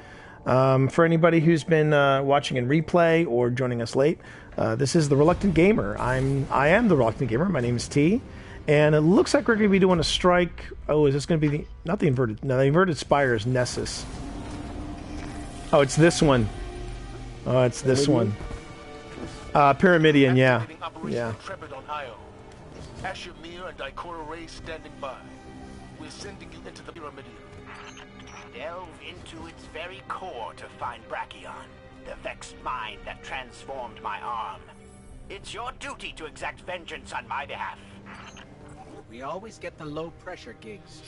Um, for anybody who's been uh, watching in replay or joining us late, uh, this is the Reluctant Gamer. I'm I am the Reluctant Gamer. My name is T, and it looks like we're gonna be doing a strike. Oh, is this gonna be the not the inverted? No, the inverted spire is Nessus. Oh, it's this one. Oh, it's this one. Uh, Pyramidian, yeah, yeah. Ashemir and Ikora Ray standing by. We're sending you into the Pyramidium. Delve into its very core to find Brachion, the vexed mind that transformed my arm. It's your duty to exact vengeance on my behalf. We always get the low-pressure gigs.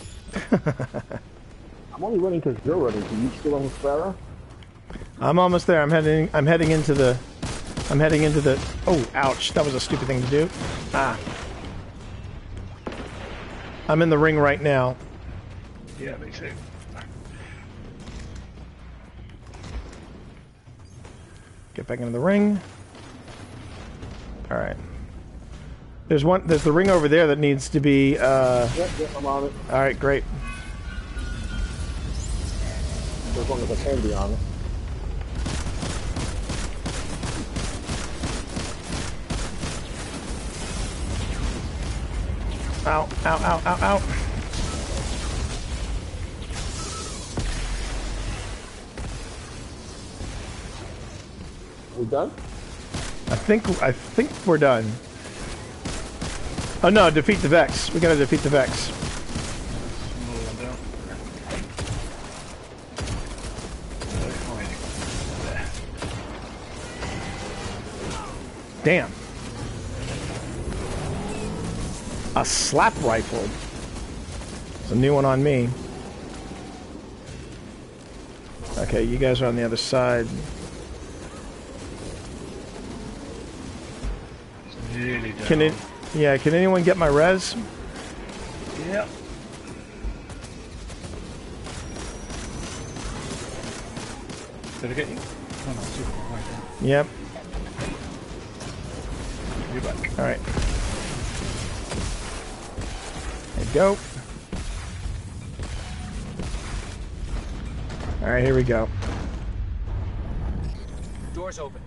I'm only running because you're running. Are you still on the Sparrow? I'm almost there. I'm heading. I'm heading into the. I'm heading into the. Oh, ouch! That was a stupid thing to do. Ah. I'm in the ring right now. Yeah, me too. Get back into the ring. All right. There's one. There's the ring over there that needs to be. Uh... Yep, yep, I'm on it. All right, great. As long as I can be on it. Ow, ow, ow, ow, ow. We done? I think I think we're done. Oh no! Defeat the Vex. We gotta defeat the Vex. Damn. A slap rifle. It's a new one on me. Okay, you guys are on the other side. It's nearly done. Can it? Yeah. Can anyone get my res? Yep. Did I get you? Oh, no, super right there. Yep. You're back. All right. There you go. All right, here we go. Doors open.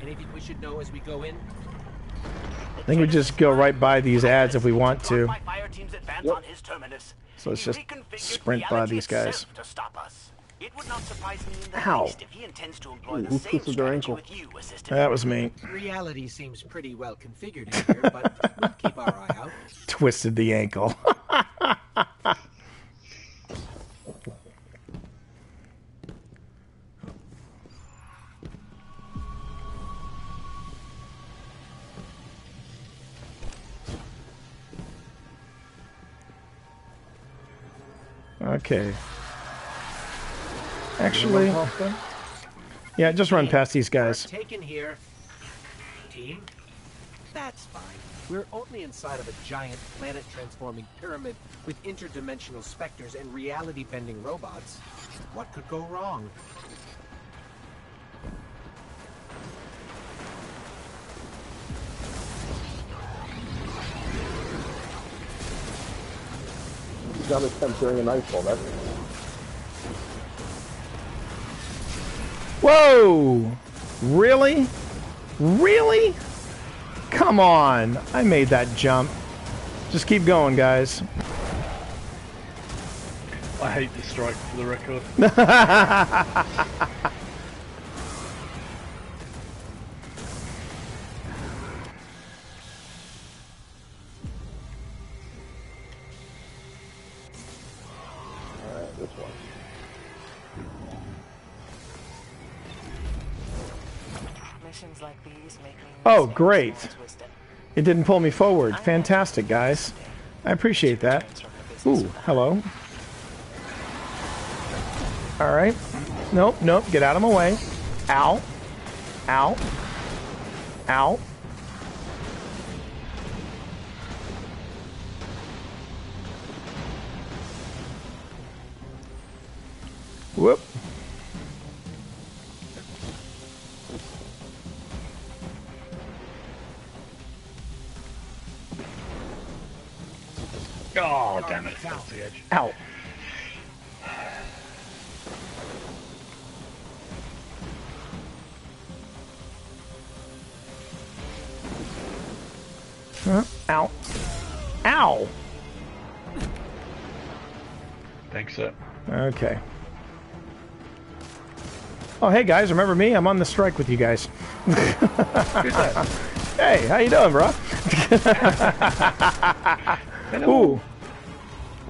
Anything we should know as we go in? I think we just go right by these ads if we want to. Yep. So let's just sprint by these guys. It would not surprise me in the Ow. least if he intends to employ Ooh, the same strategy with you, assistant. That was me. Reality seems pretty well configured here, but we'll keep our eye out. Twisted the ankle. Okay. Actually, yeah, just run past these guys. Taken here. Team? That's fine. We're only inside of a giant planet-transforming pyramid with interdimensional specters and reality-bending robots. What could go wrong? You got to attempt during a nightfall, that's it. Whoa! Really? Really? Come on! I made that jump. Just keep going, guys. I hate the strike, for the record. Oh, great. It didn't pull me forward. Fantastic, guys. I appreciate that. Ooh, hello. Alright. Nope, nope. Get out of my way. Ow. Ow. Ow. Whoop. Oh, damn it. That's the edge. Ow. Huh? Ow. Ow! Thanks, sir. Okay. Oh, hey, guys. Remember me? I'm on the strike with you guys. Hey, how you doing, bro? Ooh.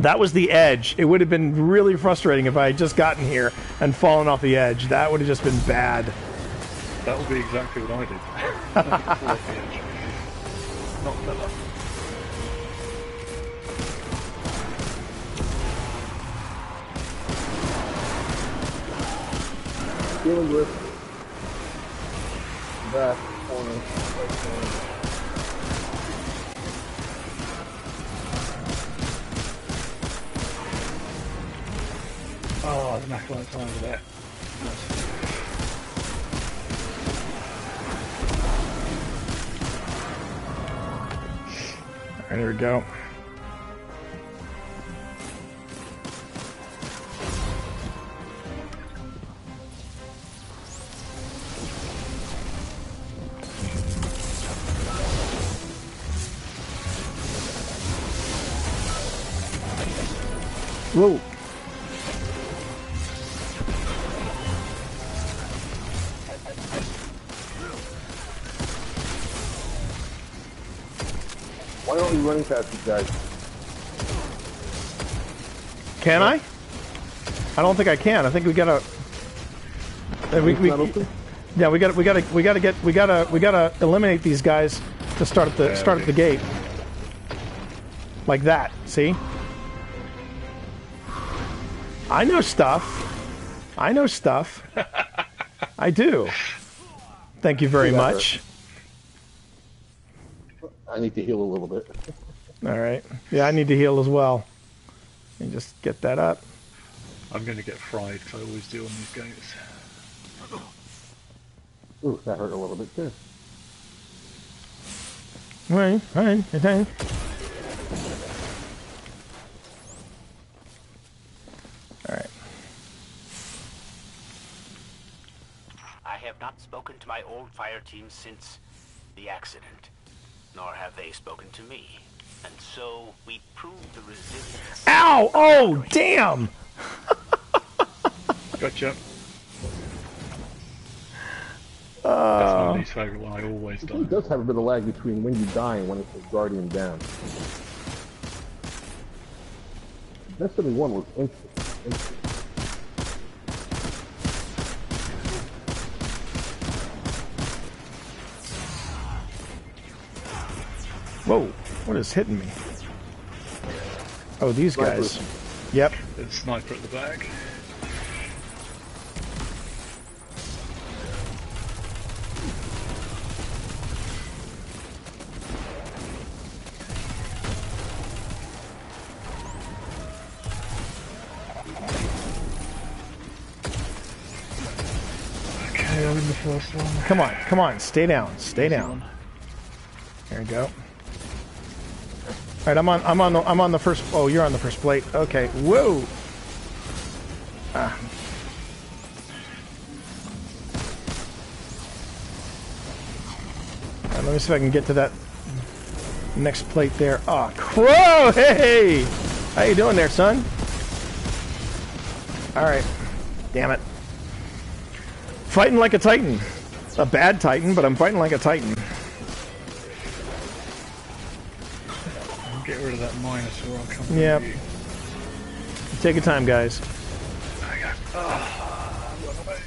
That was the edge. It would have been really frustrating if I had just gotten here and fallen off the edge. That would have just been bad. That would be exactly what I did. I fall off the edge. Not clever. Dealing with that corner. Oh, I didn't have a lot of time for that. Nice. Alright, here we go. Whoa. Why aren't we running past these guys? Can what? I? I don't think I can. I think we gotta. Uh, we, we, yeah, we gotta, we gotta, we gotta get, we gotta, we gotta eliminate these guys to start at the yeah, start okay. at the gate. Like that. See? I know stuff. I know stuff. I do. Thank you very much. Hurt. I need to heal a little bit. All right. Yeah, I need to heal as well. And just get that up. I'm going to get fried, because I always do on these games. Ooh, that hurt a little bit, too. All right, all right, all right. All right. I have not spoken to my old fire team since the accident, nor have they spoken to me. And so we proved the resilience. Ow! Oh, damn! Gotcha. Uh, That's my least favorite one. I always die. It does have a bit of lag between when you die and when it's a guardian down. Destiny one was instant. instant. Whoa, what is hitting me? Oh, these guys. Yep. There's a sniper at the back. Okay, I'm in the first one. Come on, come on, stay down, stay down. There we go. All right, I'm on. I'm on. The, I'm on the first. Oh, you're on the first plate. Okay. Whoa. Ah. All right, let me see if I can get to that next plate there. Ah, oh, whoa! Hey, how you doing there, son? All right. Damn it. Fighting like a titan. A bad titan, but I'm fighting like a titan. Get rid of that minus or I'll come to yep. you. Take your time, guys. There you go. Oh, run away.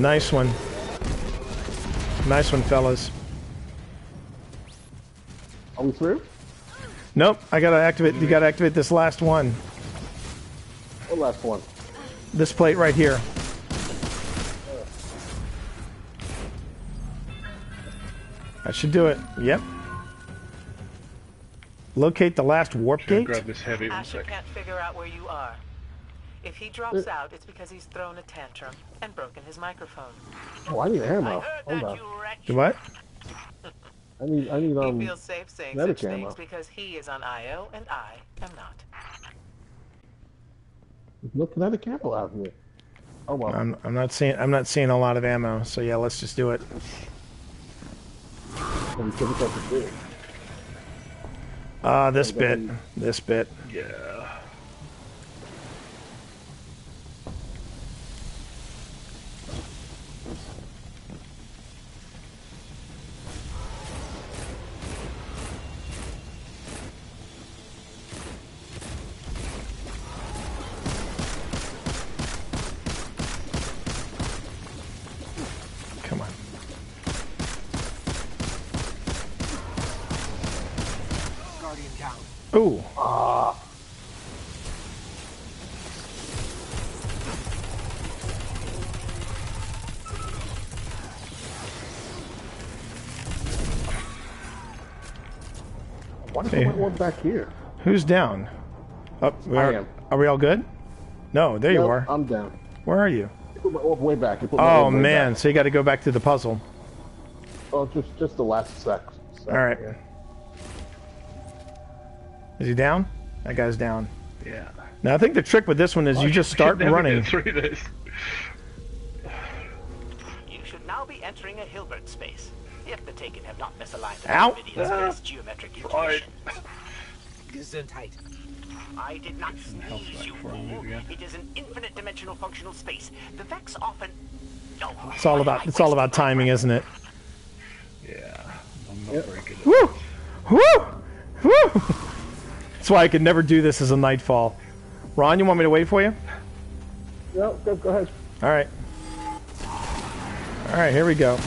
Nice one. Nice one, fellas. Are we through? Nope, I gotta activate. You gotta activate this last one. What last one? This plate right here. That should do it. Yep. Locate the last warp gate. Grab this heavy one. Asher can't figure out where you are. If he drops uh, out, it's because he's thrown a tantrum and broken his microphone. Oh, I need ammo. Hold on. Do what? I need. I need. Um. He feels safe saying such things because he is on I O and I am not. There's no kinetic ammo out here. Oh well. I'm, I'm not seeing. I'm not seeing a lot of ammo. So yeah, let's just do it. Ah, uh, this bit. This bit. Yeah. Ooh. Uh. Why did I walk back here? Who's down? Oh, we are, I am. Are we all good? No, there nope, you are. I'm down. Where are you? I put my orb way back. I put my oh orb way man, back. So you got to go back to the puzzle. Oh, just just the last sec. So, all right. Yeah. Is he down? That guy's down. Yeah. Now I think the trick with this one is oh, you just start running. Through this. You should now be entering a Hilbert space. if the Taken have not misaligned the Vidian's best geometric intuitions. Gesundheit. I did not sneeze, you fool. It is an infinite dimensional functional space. The Vex often... No. It's all about, it's all about timing, isn't it? Yeah. I'm not yep. very good at Woo! Woo! Woo! That's why I could never do this as a Nightfall. Ron, you want me to wait for you? No, go, go ahead. Alright. Alright, here we go.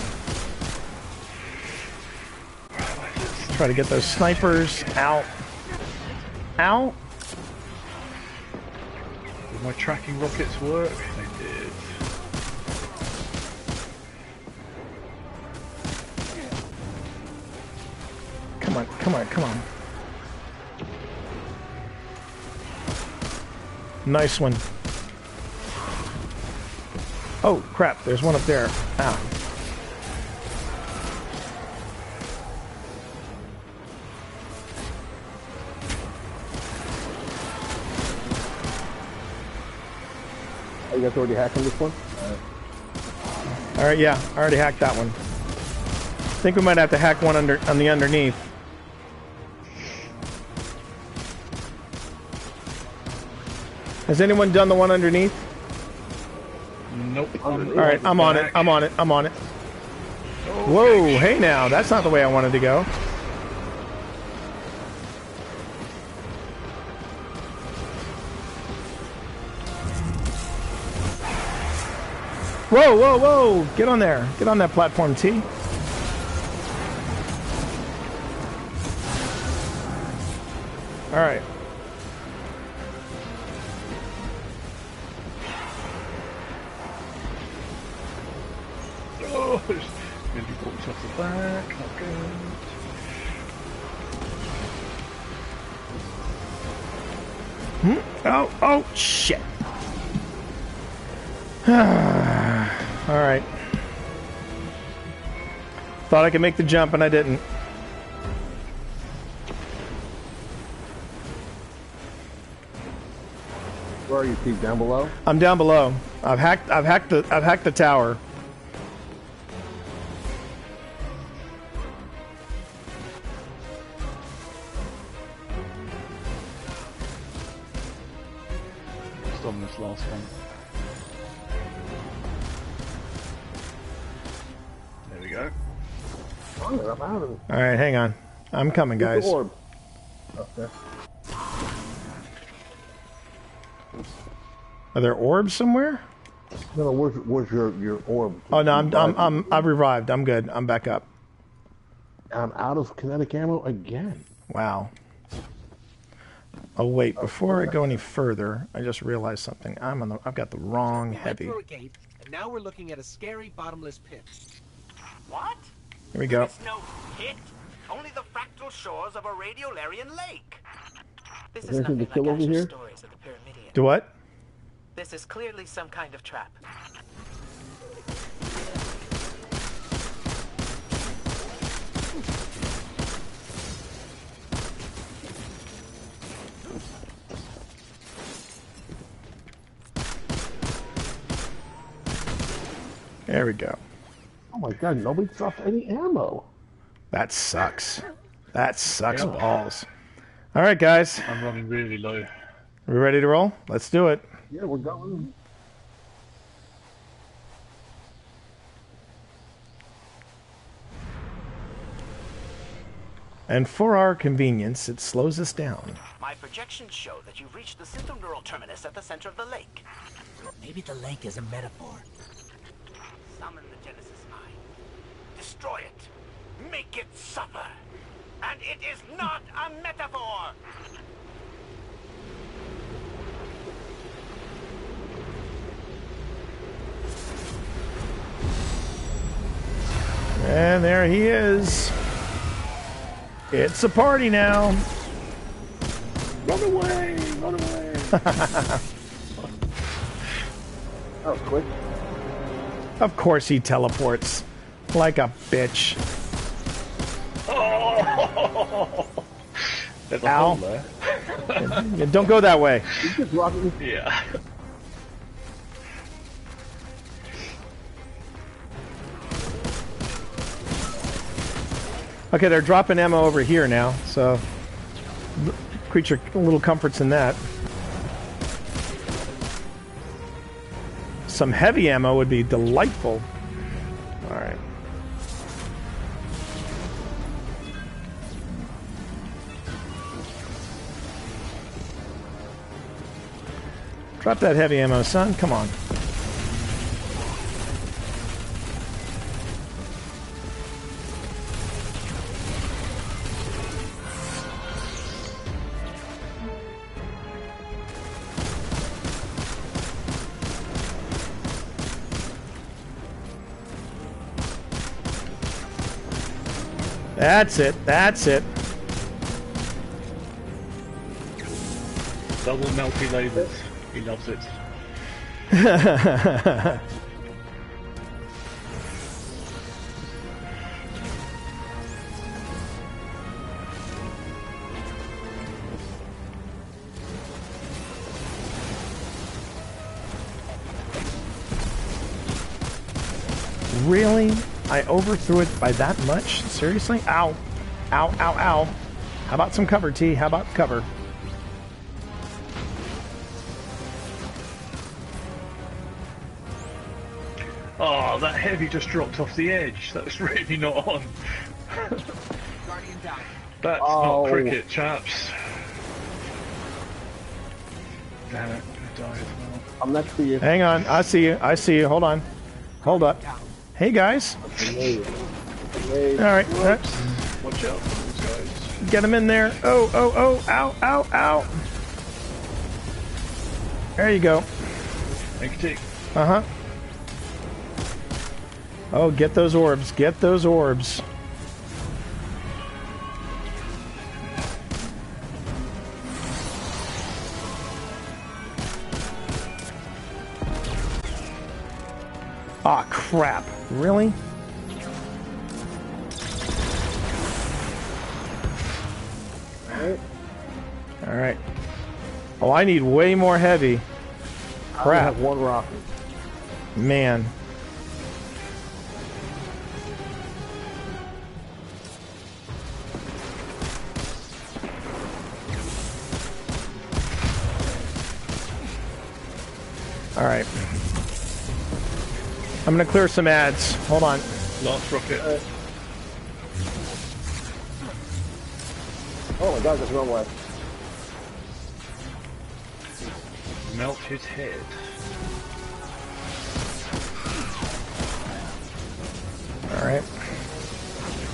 Let's try to get those snipers out. Out. Did my tracking rockets work? They did. Come on, come on, come on. Nice one. Oh, crap, there's one up there. Ow. Are you guys already hacking this one? Alright, All right, yeah, I already hacked that one. I think we might have to hack one under on the underneath. Has anyone done the one underneath? Nope. Alright, I'm on it, I'm on it, I'm on it. Whoa, hey now, that's not the way I wanted to go. Whoa, whoa, whoa! Get on there. Get on that platform, T. Alright. Oh, oh, shit. Alright. Thought I could make the jump and I didn't. Where are you, Steve? Down below? I'm down below. I've hacked I've hacked the I've hacked the tower. Alright, hang on. I'm coming, guys. Orb. Okay. Are there orbs somewhere? No, no, where's, where's your, your orb? Oh, no, I'm, I'm, I'm, I've revived. I'm good. I'm back up. I'm out of kinetic ammo again. Wow. Oh, wait. Before I go any further, I just realized something. I'm on the, I've got the wrong heavy. We're gate, and now we're looking at a scary bottomless pit. What? Here we go. There's no pit, only the fractal shores of a Radiolarian lake. This is nothing like Asher's stories of the Pyramidian. Do what? This is clearly some kind of trap. There we go. Oh my god, nobody dropped any ammo. That sucks. That sucks yeah. balls. Alright, guys. I'm running really low. Are we ready to roll? Let's do it. Yeah, we're going. And for our convenience, it slows us down. My projections show that you've reached the synthoneural terminus at the center of the lake. Maybe the lake is a metaphor. Summon the Genesis. Destroy it. Make it suffer. And it is not a metaphor. And there he is. It's a party now. Run away, run away. Oh, quick. Of course he teleports. Like a bitch. Oh! There's a hole there. Yeah, don't go that way. Yeah. Okay, they're dropping ammo over here now, so creature little comforts in that. Some heavy ammo would be delightful. All right. Drop that heavy ammo, son. Come on. That's it. That's it. Double melty labels. He loves it. Really? I overthrew it by that much? Seriously? Ow. Ow, ow, ow. How about some cover, T? How about cover? Oh, that heavy just dropped off the edge. That's really not on. That's oh. not cricket, chaps. Damn it, I'm gonna die as well. I'm next to you. Hang on, I see you. I see you. Hold on. Hold up. Hey guys. All right. Oops. Watch out for those guys. Get them in there. Oh, oh, oh! Ow, ow, ow! There you go. Thank you, T. Uh huh. Oh, get those orbs. Get those orbs. Ah, crap. Really? Alright. Alright. Oh, I need way more heavy. Crap. I have one rocket. Man. All right, I'm gonna clear some ads. Hold on. Last rocket. Uh, oh my God, that's the wrong way. Melt his head. All right.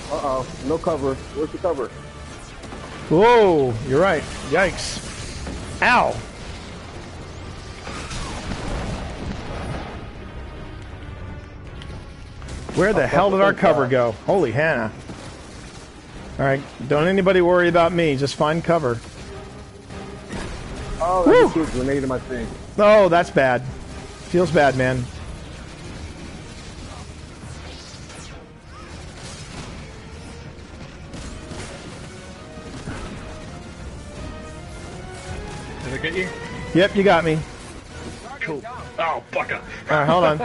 Uh oh, no cover. Where's the cover? Whoa, you're right. Yikes. Ow. Where the hell did our cover go? Holy Hannah. Alright, don't anybody worry about me. Just find cover. Oh, I just threw a grenade in my thing. Oh, that's bad. Feels bad, man. Did I get you? Yep, you got me. Cool. Oh, fucker. Alright, hold on.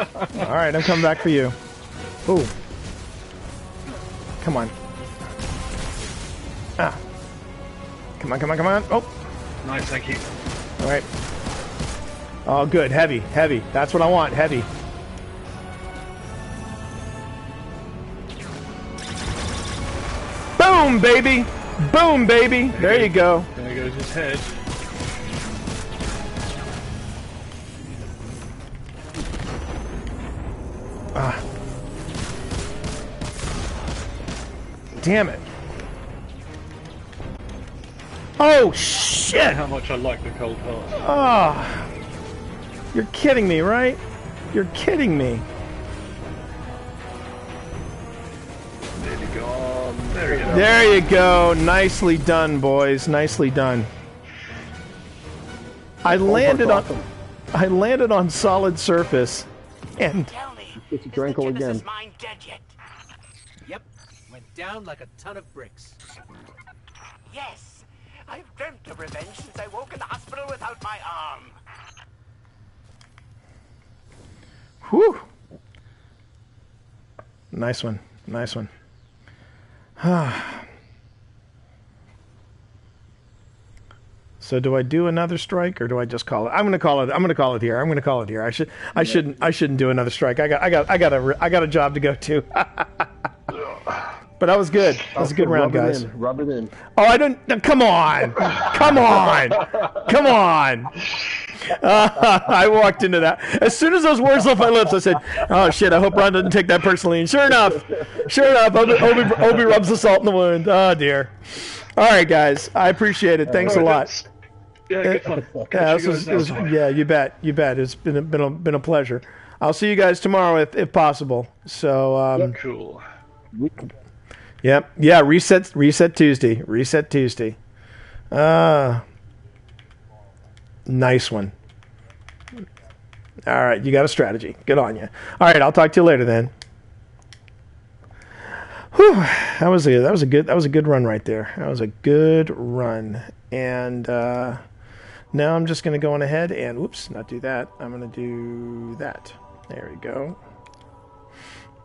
Alright, I'm coming back for you. Ooh. Come on. Ah. Come on, come on, come on. Oh. Nice, thank you. All right. Oh, good. Heavy, heavy. That's what I want. Heavy. Boom, baby. Boom, baby. There, there you go. There goes his head. Ah. Damn it. Oh, shit! I don't know how much I like the cold heart. Ah. Oh, you're kidding me, right? You're kidding me. There you go. There you go. There you go. Nicely done, boys. Nicely done. I landed on I landed on solid surface and it's a Drankle again. Down like a ton of bricks. Yes, I've dreamt of revenge since I woke in the hospital without my arm. Whew. Nice one. Nice one. So do I do another strike or do I just call it? I'm going to call it. I'm going to call it here. I'm going to call it here. I should. I yeah. shouldn't. I shouldn't do another strike. I got. I got. I got a. I got a job to go to. But that was good. That was a good round, guys. Rub it in. Rub it in. Oh, I don't. No, come on. Come on. Come on. Uh, I walked into that. As soon as those words left my lips, I said, oh, shit, I hope Ron doesn't take that personally. And sure enough, sure enough, Obi, Obi, Obi rubs the salt in the wound. Oh, dear. All right, guys. I appreciate it. Thanks a lot. Yeah, good fun. Yeah, this was, was, yeah, you bet. You bet. It's been a, been, a, been a pleasure. I'll see you guys tomorrow if, if possible. So, um, cool. Yep. Yeah, reset, reset Tuesday. Reset Tuesday. Uh... Nice one. All right, you got a strategy. Good on you. All right, I'll talk to you later then. Whew, that was a that was a good that was a good run right there. That was a good run. And uh, now I'm just going to go on ahead and whoops, not do that. I'm going to do that. There we go.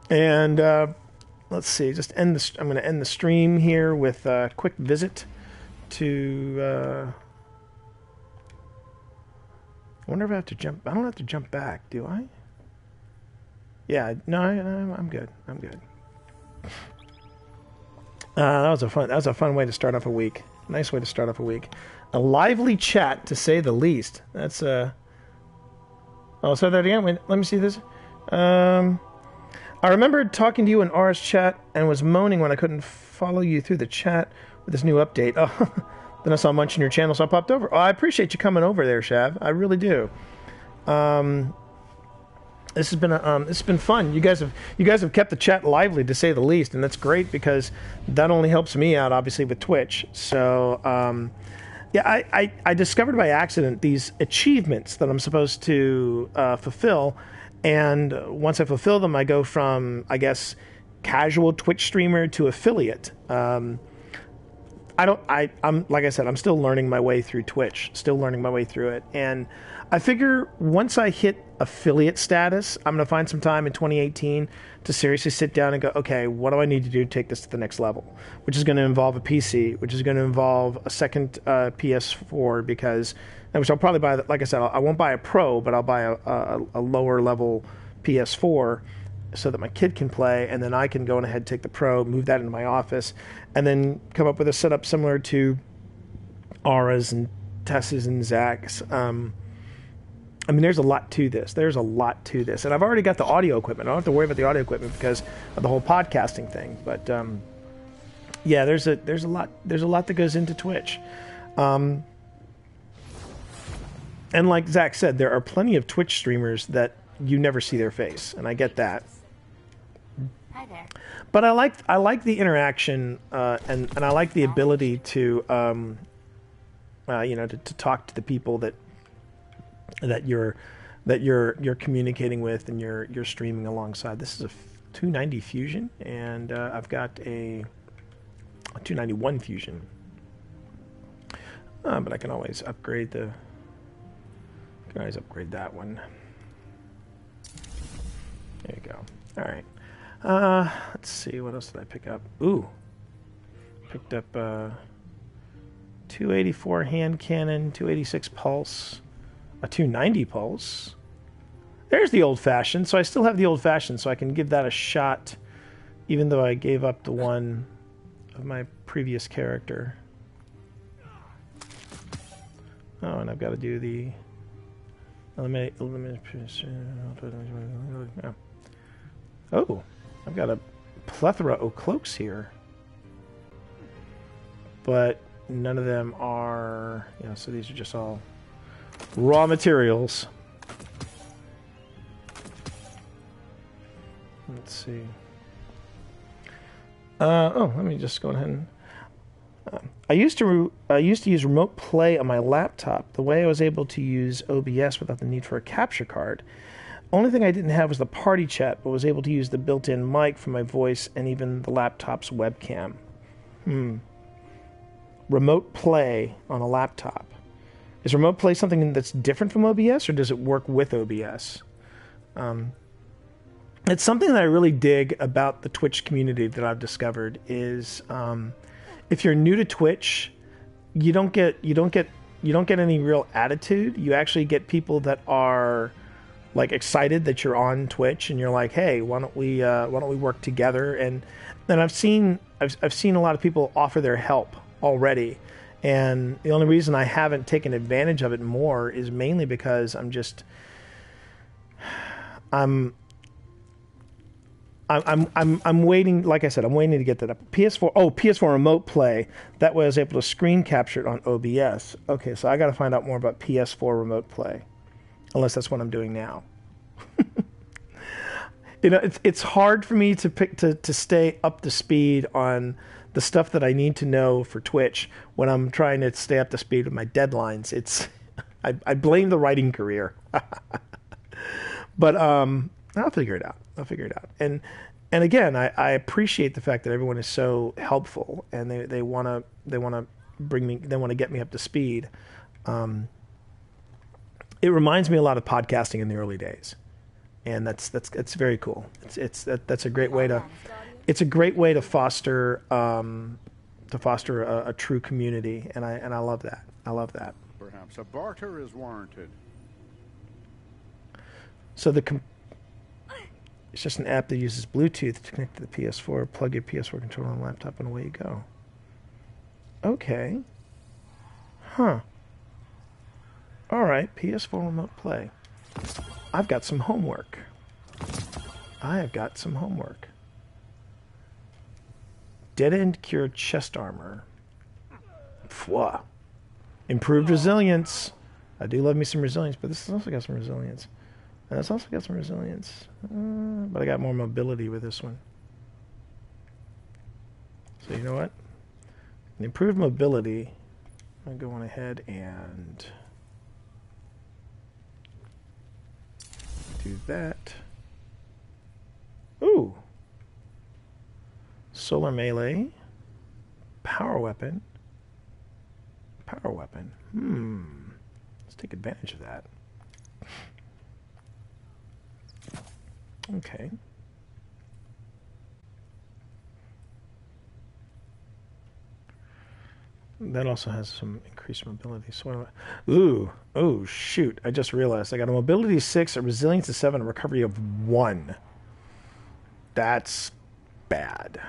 And uh, let's see. Just end this. I'm going to end the stream here with a quick visit to. Uh, I wonder if I have to jump. I don't have to jump back, do I? Yeah, no, I, I'm good. I'm good. Uh, that was a fun. That was a fun way to start off a week. Nice way to start off a week. A lively chat, to say the least. That's uh. Oh, say that again. Wait, let me see this. Um, I remembered talking to you in R's chat and was moaning when I couldn't follow you through the chat with this new update. Oh. Then I saw Munch in your channel, so I popped over. Oh, I appreciate you coming over there, Shav. I really do. Um, this has been a, um, this has been fun. You guys have you guys have kept the chat lively, to say the least, and that's great because that only helps me out, obviously, with Twitch. So, um, yeah, I, I, I discovered by accident these achievements that I'm supposed to uh, fulfill, and once I fulfill them, I go from, I guess, casual Twitch streamer to affiliate. Um, I don't. I, I'm like I said. I'm still learning my way through Twitch. Still learning my way through it. And I figure once I hit affiliate status, I'm gonna find some time in twenty eighteen to seriously sit down and go, okay, what do I need to do to take this to the next level? Which is gonna involve a P C. Which is gonna involve a second uh, P S four because, which I'll probably buy. Like I said, I'll, I won't buy a Pro, but I'll buy a, a, a lower level P S four. So that my kid can play, and then I can go on ahead, take the Pro, move that into my office, and then come up with a setup similar to Aura's and Tess's and Zach's. Um, I mean, there's a lot to this. There's a lot to this. And I've already got the audio equipment. I don't have to worry about the audio equipment because of the whole podcasting thing. But, um, yeah, there's a, there's a lot, there's a lot that goes into Twitch. Um, and like Zach said, there are plenty of Twitch streamers that you never see their face, and I get that. Hi there. But I like I like the interaction, uh, and and I like the ability to, um, uh, you know, to, to talk to the people that that you're that you're you're communicating with, and you're you're streaming alongside. This is a two ninety Fusion, and uh, I've got a two ninety-one Fusion, uh, but I can always upgrade the. I can always upgrade that one. There you go. All right. Uh, let's see. What else did I pick up? Ooh. Picked up a two eighty-four hand cannon, two eighty-six pulse, a two ninety pulse. There's the old-fashioned. So I still have the old-fashioned, so I can give that a shot, even though I gave up the one of my previous character. Oh, and I've got to do the... Eliminate, eliminate... Oh. Oh, I've got a plethora of cloaks here, but none of them are, you know, so these are just all raw materials. Let's see. Uh, oh, let me just go ahead and... Um, I used to I used to use remote play on my laptop. The way I was able to use O B S without the need for a capture card. Only thing I didn't have was the party chat, but was able to use the built-in mic for my voice and even the laptop's webcam. Hmm. Remote play on a laptop. Is remote play something that's different from O B S, or does it work with O B S? Um, it's something that I really dig about the Twitch community that I've discovered is um, if you're new to Twitch, you don't get you don't get you don't get any real attitude. You actually get people that are like excited that you're on Twitch, and you're like, hey, why don't we uh, why don't we work together? And then I've seen I've I've seen a lot of people offer their help already. And the only reason I haven't taken advantage of it more is mainly because I'm just I'm I'm I'm I'm waiting. Like I said, I'm waiting to get that up. P S four. Oh, P S four remote play. That way I was able to screen capture it on O B S. Okay, so I got to find out more about P S four remote play, unless that's what I'm doing now. You know, it's it's hard for me to pick to to stay up to speed on the stuff that I need to know for Twitch when I'm trying to stay up to speed with my deadlines. It's I, I blame the writing career. But um, I'll figure it out. I'll figure it out. And and again, I, I appreciate the fact that everyone is so helpful, and they they wanna they wanna bring me they wanna get me up to speed. Um, it reminds me a lot of podcasting in the early days, and that's that's that's very cool. It's it's that, that's a great way to. It's a great way to foster um, to foster a, a true community, and I and I love that. I love that. Perhaps a barter is warranted. So the com it's just an app that uses Bluetooth to connect to the P S four. Plug your P S four controller on the laptop, and away you go. Okay. Huh. All right. P S four remote play. I've got some homework. I have got some homework. Dead End cured chest armor. Fwa. Improved resilience. I do love me some resilience, but this has also got some resilience. And it's also got some resilience. Uh, but I got more mobility with this one. So you know what? The improved mobility. I'm going to go on ahead and do that. Ooh. Solar melee, power weapon, power weapon. Hmm. Let's take advantage of that. Okay. That also has some increased mobility. So what am I? Ooh, oh shoot! I just realized I got a mobility of six, a resilience of seven, a recovery of one. That's bad.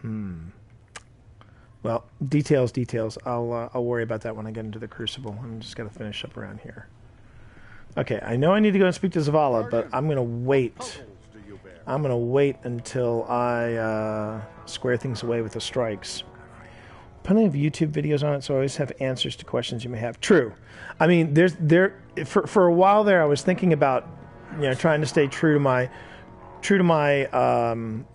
Hmm. Well, details, details. I'll uh, I'll worry about that when I get into the Crucible. I'm just gonna finish up around here. Okay, I know I need to go and speak to Zavala, but I'm gonna wait. I'm gonna wait until I uh, square things away with the strikes. Plenty of YouTube videos on it, so I always have answers to questions you may have. True. I mean, there's there for for a while there, I was thinking about you know trying to stay true to my true to my. Um,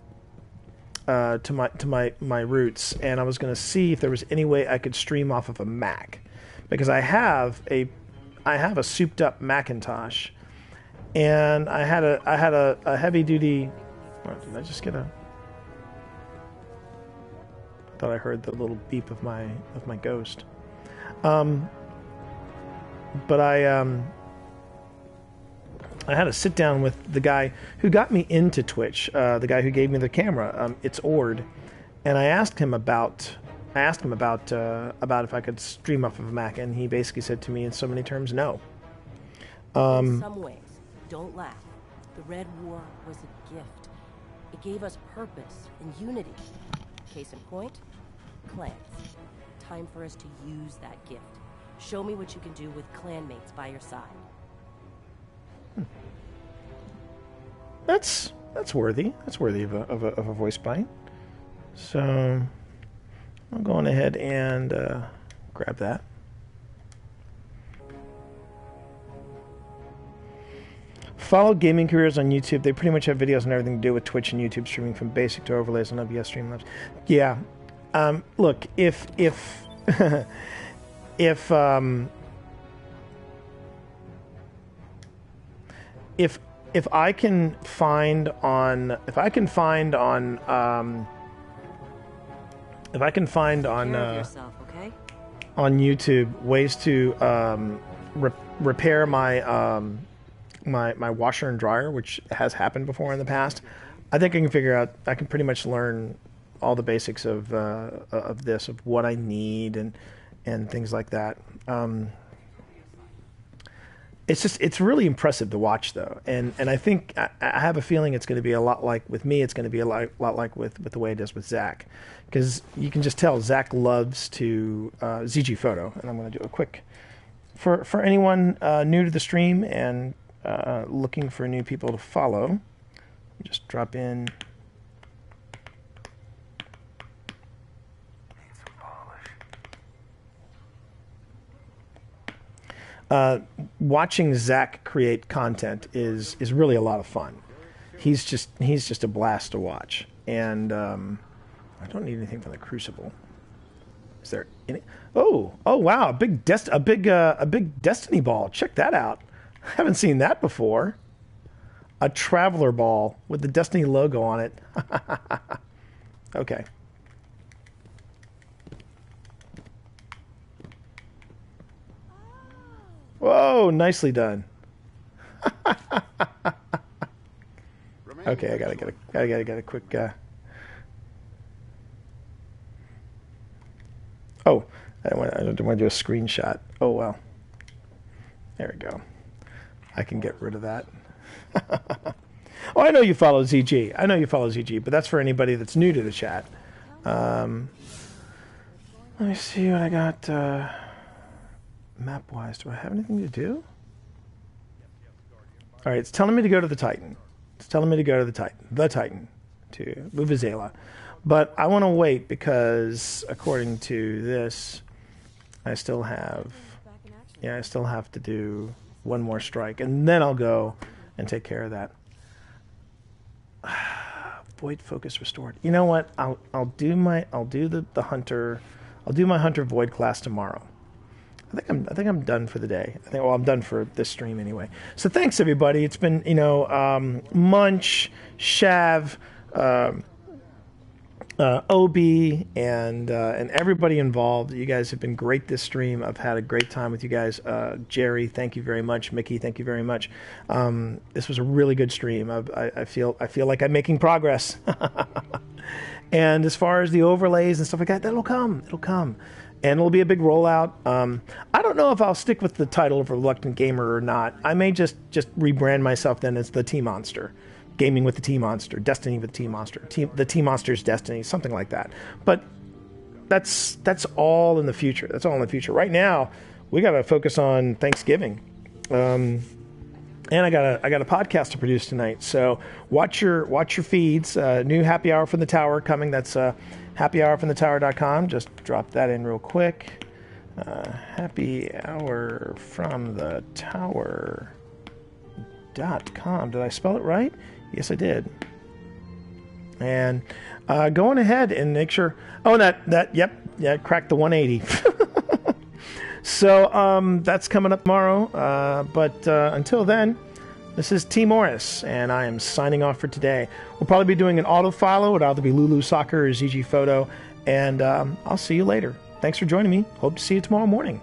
Uh, to my to my my roots, and I was going to see if there was any way I could stream off of a Mac, because I have a I have a souped up Macintosh, and I had a I had a, a heavy duty. Oh, did I just get a? I thought I heard the little beep of my of my ghost, um, but I um, I had a sit down with the guy who got me into Twitch, uh, the guy who gave me the camera. Um, it's Ord, and I asked him about, I asked him about uh, about if I could stream off of a Mac, and he basically said to me in so many terms, no. Um, in some ways, don't laugh. The Red War was a gift. It gave us purpose and unity. Case in point, clans. Time for us to use that gift. Show me what you can do with clanmates by your side. Hmm. That's that's worthy. That's worthy of a of a, of a voice bite. So I'm going ahead and uh, grab that. Follow gaming careers on YouTube. They pretty much have videos on everything to do with Twitch and YouTube streaming, from basic to overlays on O B S Streamlabs. Yeah. Um, look, if if if um. If if I can find on if I can find on um, if I can find on uh, yourself, okay? on YouTube ways to um, re repair my um, my, my washer and dryer, which has happened before in the past, I think I can figure out, I can pretty much learn all the basics of uh, of this, of what I need and and things like that. Um, it's just, it's really impressive to watch though. And and I think, I, I have a feeling it's going to be a lot like with me, it's going to be a lot, lot like with, with the way it is with Zach. Because you can just tell Zach loves to uh, Z G photo. And I'm going to do a quick, for, for anyone uh, new to the stream and uh, looking for new people to follow, just drop in. Uh, watching Zach create content is is really a lot of fun. He's just he's just a blast to watch. And um, I don't need anything from the Crucible. Is there any? Oh oh wow! A big dest a big uh, a big Destiny ball. Check that out. I haven't seen that before. A traveler ball with the Destiny logo on it. Okay. Whoa, nicely done. Okay, I gotta get a, I gotta get a quick. Uh... Oh, I want, I want to do a screenshot. Oh well, there we go. I can get rid of that. Oh, I know you follow Z G. I know you follow Z G, but that's for anybody that's new to the chat. Um, let me see what I got. Uh... Map-wise, do I have anything to do? All right, it's telling me to go to the Titan. It's telling me to go to the Titan. The Titan. To Vuvuzela. But I want to wait because, according to this, I still have... Yeah, I still have to do one more strike. And then I'll go and take care of that. Void focus restored. You know what? I'll, I'll do my... I'll do the, the Hunter... I'll do my Hunter Void class tomorrow. I think I'm. I think I'm done for the day. I think. Well, I'm done for this stream anyway. So thanks everybody. It's been you know um, Munch, Shav, um, uh, O B, and uh, and everybody involved. You guys have been great this stream. I've had a great time with you guys. Uh, Jerry, thank you very much. Mickey, thank you very much. Um, this was a really good stream. I, I, I feel. I feel like I'm making progress. And as far as the overlays and stuff like that, that'll come. It'll come. And it'll be a big rollout. Um, I don't know if I'll stick with the title of Reluctant Gamer or not. I may just, just rebrand myself then as the T-Monster. Gaming with the T-Monster. Destiny with the T-Monster. The T-Monster's Destiny. Something like that. But that's that's all in the future. That's all in the future. Right now, we got to focus on Thanksgiving. Um, and I got a, I got a podcast to produce tonight. So watch your, watch your feeds. Uh, new Happy Hour from the Tower coming. That's... Uh, happy hour from the tower dot com. Just drop that in real quick. Uh, happy hour from the tower dot com. Did I spell it right? Yes, I did. And uh, go on ahead and make sure. Oh, that, that yep, yeah, cracked the one eighty. So um, that's coming up tomorrow. Uh, but uh, until then, this is T. Morris, and I am signing off for today. We'll probably be doing an auto-follow. It'll either be Lulu Soccer or Z G Photo, and um, I'll see you later. Thanks for joining me. Hope to see you tomorrow morning.